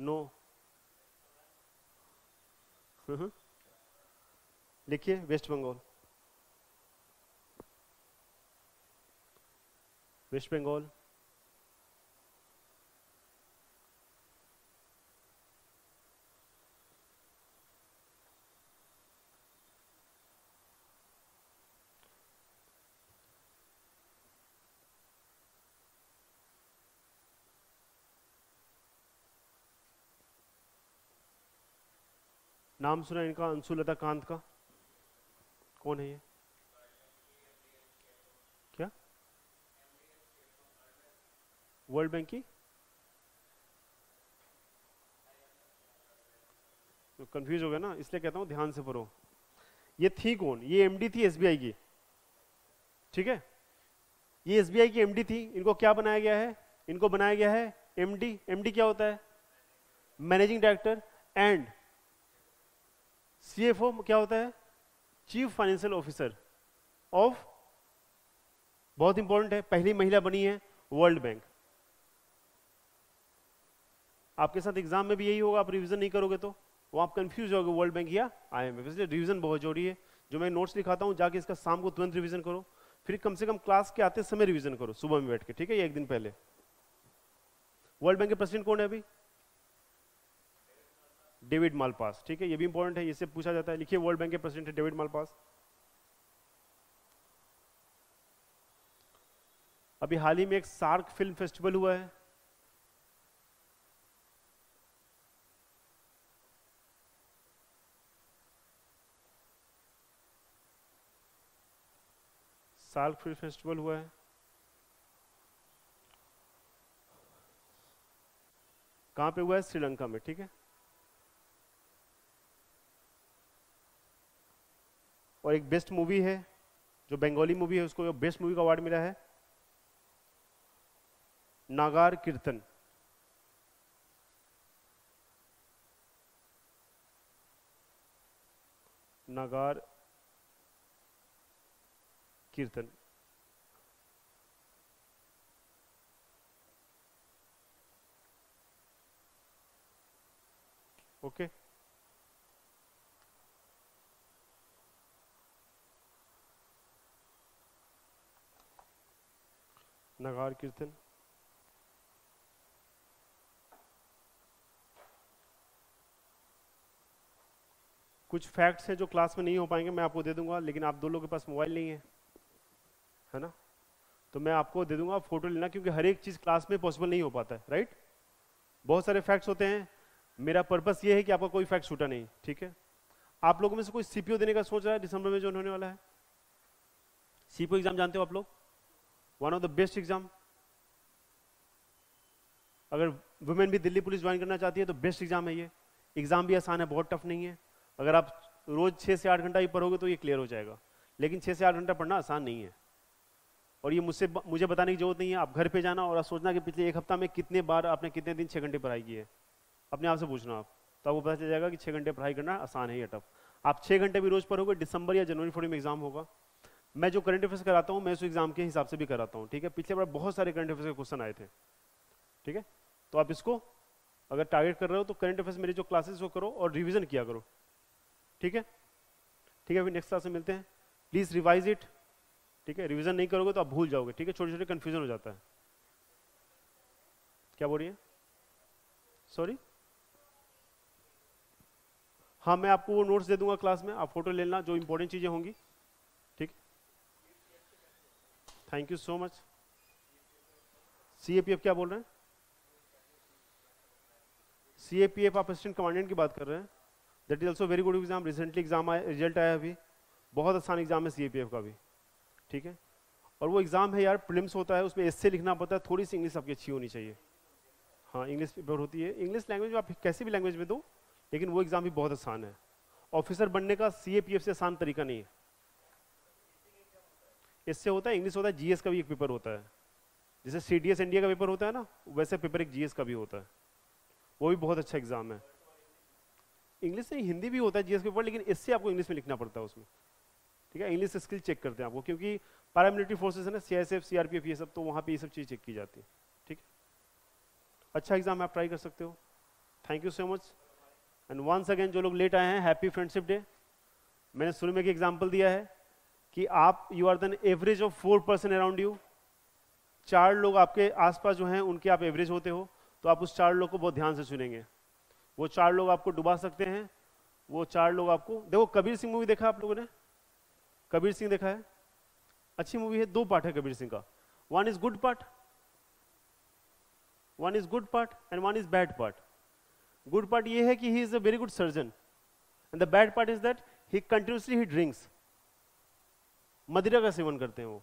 No no. लिखिए वेस्ट बंगाल, वेस्ट बंगाल। नाम सुना इनका, अंशुलता कांत का, कौन है ये? क्या वर्ल्ड बैंक की? तो कंफ्यूज हो गया ना, इसलिए कहता हूं ध्यान से पढ़ो। ये थी कौन? ये एमडी थी एसबीआई की, ठीक है, ये एसबीआई की एमडी थी। इनको क्या बनाया गया है? इनको बनाया गया है एमडी। एमडी क्या होता है? Managing director. एंड सीएफओ क्या होता है? चीफ फाइनेंशियल ऑफिसर ऑफ, बहुत इंपॉर्टेंट है, पहली महिला बनी है वर्ल्ड बैंक। आपके साथ एग्जाम में भी यही होगा, आप रिवीजन नहीं करोगे तो वो आप कंफ्यूज होगे वर्ल्ड बैंक या आईएमएफ। इसलिए रिवीजन बहुत जरूरी है। जो मैं नोट्स लिखाता हूं जाके इसका शाम को तुरंत रिवीजन करो, फिर कम से कम क्लास के आते समय रिवीजन करो सुबह में बैठ के, ठीक है, एक दिन पहले। वर्ल्ड बैंक के प्रेसिडेंट कौन है अभी? डेविड मालपास, ठीक है, ये भी इंपॉर्टेंट है, इससे पूछा जाता है। लिखिए वर्ल्ड बैंक के प्रेसिडेंट डेविड मालपास। अभी हाल ही में एक सार्क फिल्म फेस्टिवल हुआ है, सार्क फिल्म फेस्टिवल हुआ है। कहां पे हुआ है? श्रीलंका में, ठीक है। और एक बेस्ट मूवी है, जो बंगाली मूवी है, उसको बेस्ट मूवी का अवार्ड मिला है, नागार कीर्तन। नागार कीर्तन। Okay okay. नगार कीर्तन। कुछ फैक्ट्स हैं जो क्लास में नहीं हो पाएंगे, मैं आपको दे दूंगा, लेकिन आप दो लोगों के पास मोबाइल नहीं है, है ना, तो मैं आपको दे दूंगा, फोटो लेना, क्योंकि हर एक चीज क्लास में पॉसिबल नहीं हो पाता है, राइट। बहुत सारे फैक्ट्स होते हैं, मेरा पर्पस ये है कि आपका कोई फैक्ट छूटा नहीं, ठीक है। आप लोगों में से कोई सीपीओ देने का सोच रहा है दिसंबर में जो होने वाला है? सीपीओ एग्जाम जानते हो आप लोग, one of the best exam. अगर वुमेन भी दिल्ली पुलिस ज्वाइन करना चाहती है तो बेस्ट एग्जाम है ये। एग्जाम भी आसान है, बहुत टफ नहीं है। अगर आप रोज छः से आठ घंटा ही पढ़ोगे तो ये क्लियर हो जाएगा, लेकिन छः से आठ घंटा पढ़ना आसान नहीं है। और ये मुझसे मुझे बताने की जरूरत नहीं है, आप घर पे जाना और सोचना कि पिछले एक हफ्ता में कितने बार आपने कितने दिन छः घंटे पढ़ाई की है, अपने आप से पूछना आप, तब वो पता चल जाएगा कि छः घंटे पढ़ाई करना आसान है या टफ। आप छः घंटे भी रोज पढ़ोगे, दिसंबर या जनवरी फरवरी में एग्जाम होगा। मैं जो करंट अफेयर्स कराता हूँ मैं उस एग्जाम के हिसाब से भी कराता हूँ, ठीक है। पिछले बार बहुत सारे करंट अफेयर्स के क्वेश्चन आए थे, ठीक है। तो आप इसको अगर टारगेट कर रहे हो तो करंट अफेयर्स मेरी जो क्लासेस वो करो और रिविजन किया करो, ठीक है। ठीक है, अभी नेक्स्ट क्लास में मिलते हैं। प्लीज रिवाइज इट, ठीक है। रिविजन नहीं करोगे तो आप भूल जाओगे, ठीक है। छोटे छोटे कन्फ्यूजन हो जाता है। क्या बोल रही है? सॉरी, हाँ मैं आपको वो नोट्स दे दूंगा क्लास में, आप फोटो ले लेना जो इंपॉर्टेंट चीजें होंगी, ठीक। Thank you so much. CAPF क्या बोल रहे हैं? सीएपीएफ आप असिस्टेंट कमांडेंट की बात कर रहे हैं। That is also very good exam, recently exam आया, रिजल्ट आया अभी, बहुत आसान एग्जाम है सीएपीएफ का भी, ठीक है। और वो एग्जाम है यार, प्रीलिम्स होता है, उसमें एस्से लिखना पड़ता है, थोड़ी सी इंग्लिश आपकी अच्छी होनी चाहिए। हाँ इंग्लिश पेपर होती है, इंग्लिश लैंग्वेज आप कैसी भी लैंग्वेज में दो, लेकिन वो एग्जाम भी बहुत आसान है। ऑफिसर बनने का सीएपीएफ से आसान तरीका नहीं है, इससे होता है। इंग्लिश होता है, जीएस का भी एक पेपर होता है, जैसे सीडीएस इंडिया का पेपर होता है ना, वैसे पेपर एक जीएस का भी होता है, वो भी बहुत अच्छा एग्जाम है। इंग्लिश नहीं हिंदी भी होता है जीएस पेपर, लेकिन इससे आपको इंग्लिश में लिखना पड़ता है उसमें, ठीक है। इंग्लिश स्किल चेक करते हैं आपको, क्योंकि पैरामिलिट्री फोर्सेस है ना, सीआईएसएफ सीआरपीएफ ये सब, तो वहाँ पर ये सब चीज़ चेक की जाती है, ठीक। अच्छा एग्जाम है, आप ट्राई कर सकते हो। Thank you so much. And once again जो लोग लेट आए हैं, हैप्पी फ्रेंडशिप डे। मैंने शुरू में एक एग्जाम्पल दिया है कि आप you are than average of four person around you, चार लोग आपके आसपास जो हैं उनके आप एवरेज होते हो, तो आप उस चार लोग को बहुत ध्यान से चुनेंगे। वो चार लोग आपको डुबा सकते हैं, वो चार लोग आपको, देखो कबीर सिंह मूवी देखा आप लोगों ने? कबीर सिंह देखा है, अच्छी मूवी है। दो पार्ट है कबीर सिंह का, one is good part, one is good part and one is bad part. Good part ये है कि he is a very good surgeon, and the bad part is that he continuously he drinks, मदिरा का seven करते हैं वो।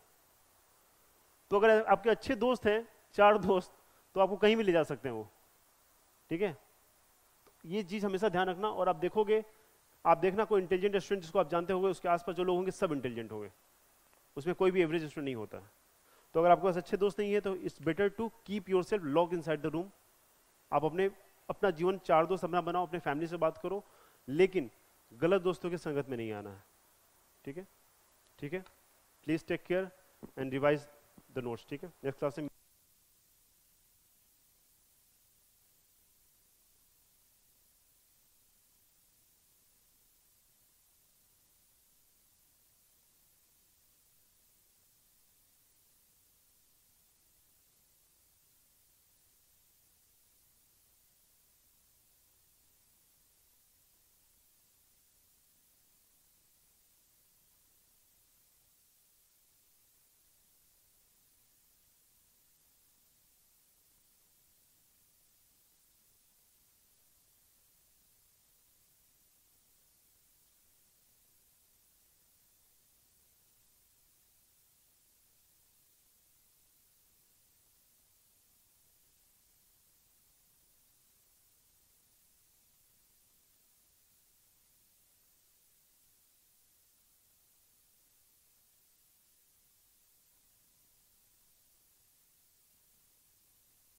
तो अगर आपके अच्छे दोस्त हैं, चार दोस्त, तो आपको कहीं भी ले जा सकते हैं वो, ठीक है। ये चीज़ हमेशा ध्यान रखना। और आप देखोगे, आप देखना कोई इंटेलिजेंट स्टूडेंट जिसको आप जानते होंगे, उसके आसपास जो लोग होंगे सब इंटेलिजेंट होंगे, उसमें कोई भी एवरेज स्टूडेंट नहीं होता है। तो अगर आपके पास अच्छे दोस्त नहीं है तो it's better to keep yourself lock inside the room. आप अपने अपना जीवन, चार दोस्त अपना बनाओ, अपने फैमिली से बात करो, लेकिन गलत दोस्तों की संगत में नहीं आना है, ठीक है। ठीक है, please take care and revise the notes, ठीक है। नेक्स्ट क्लास में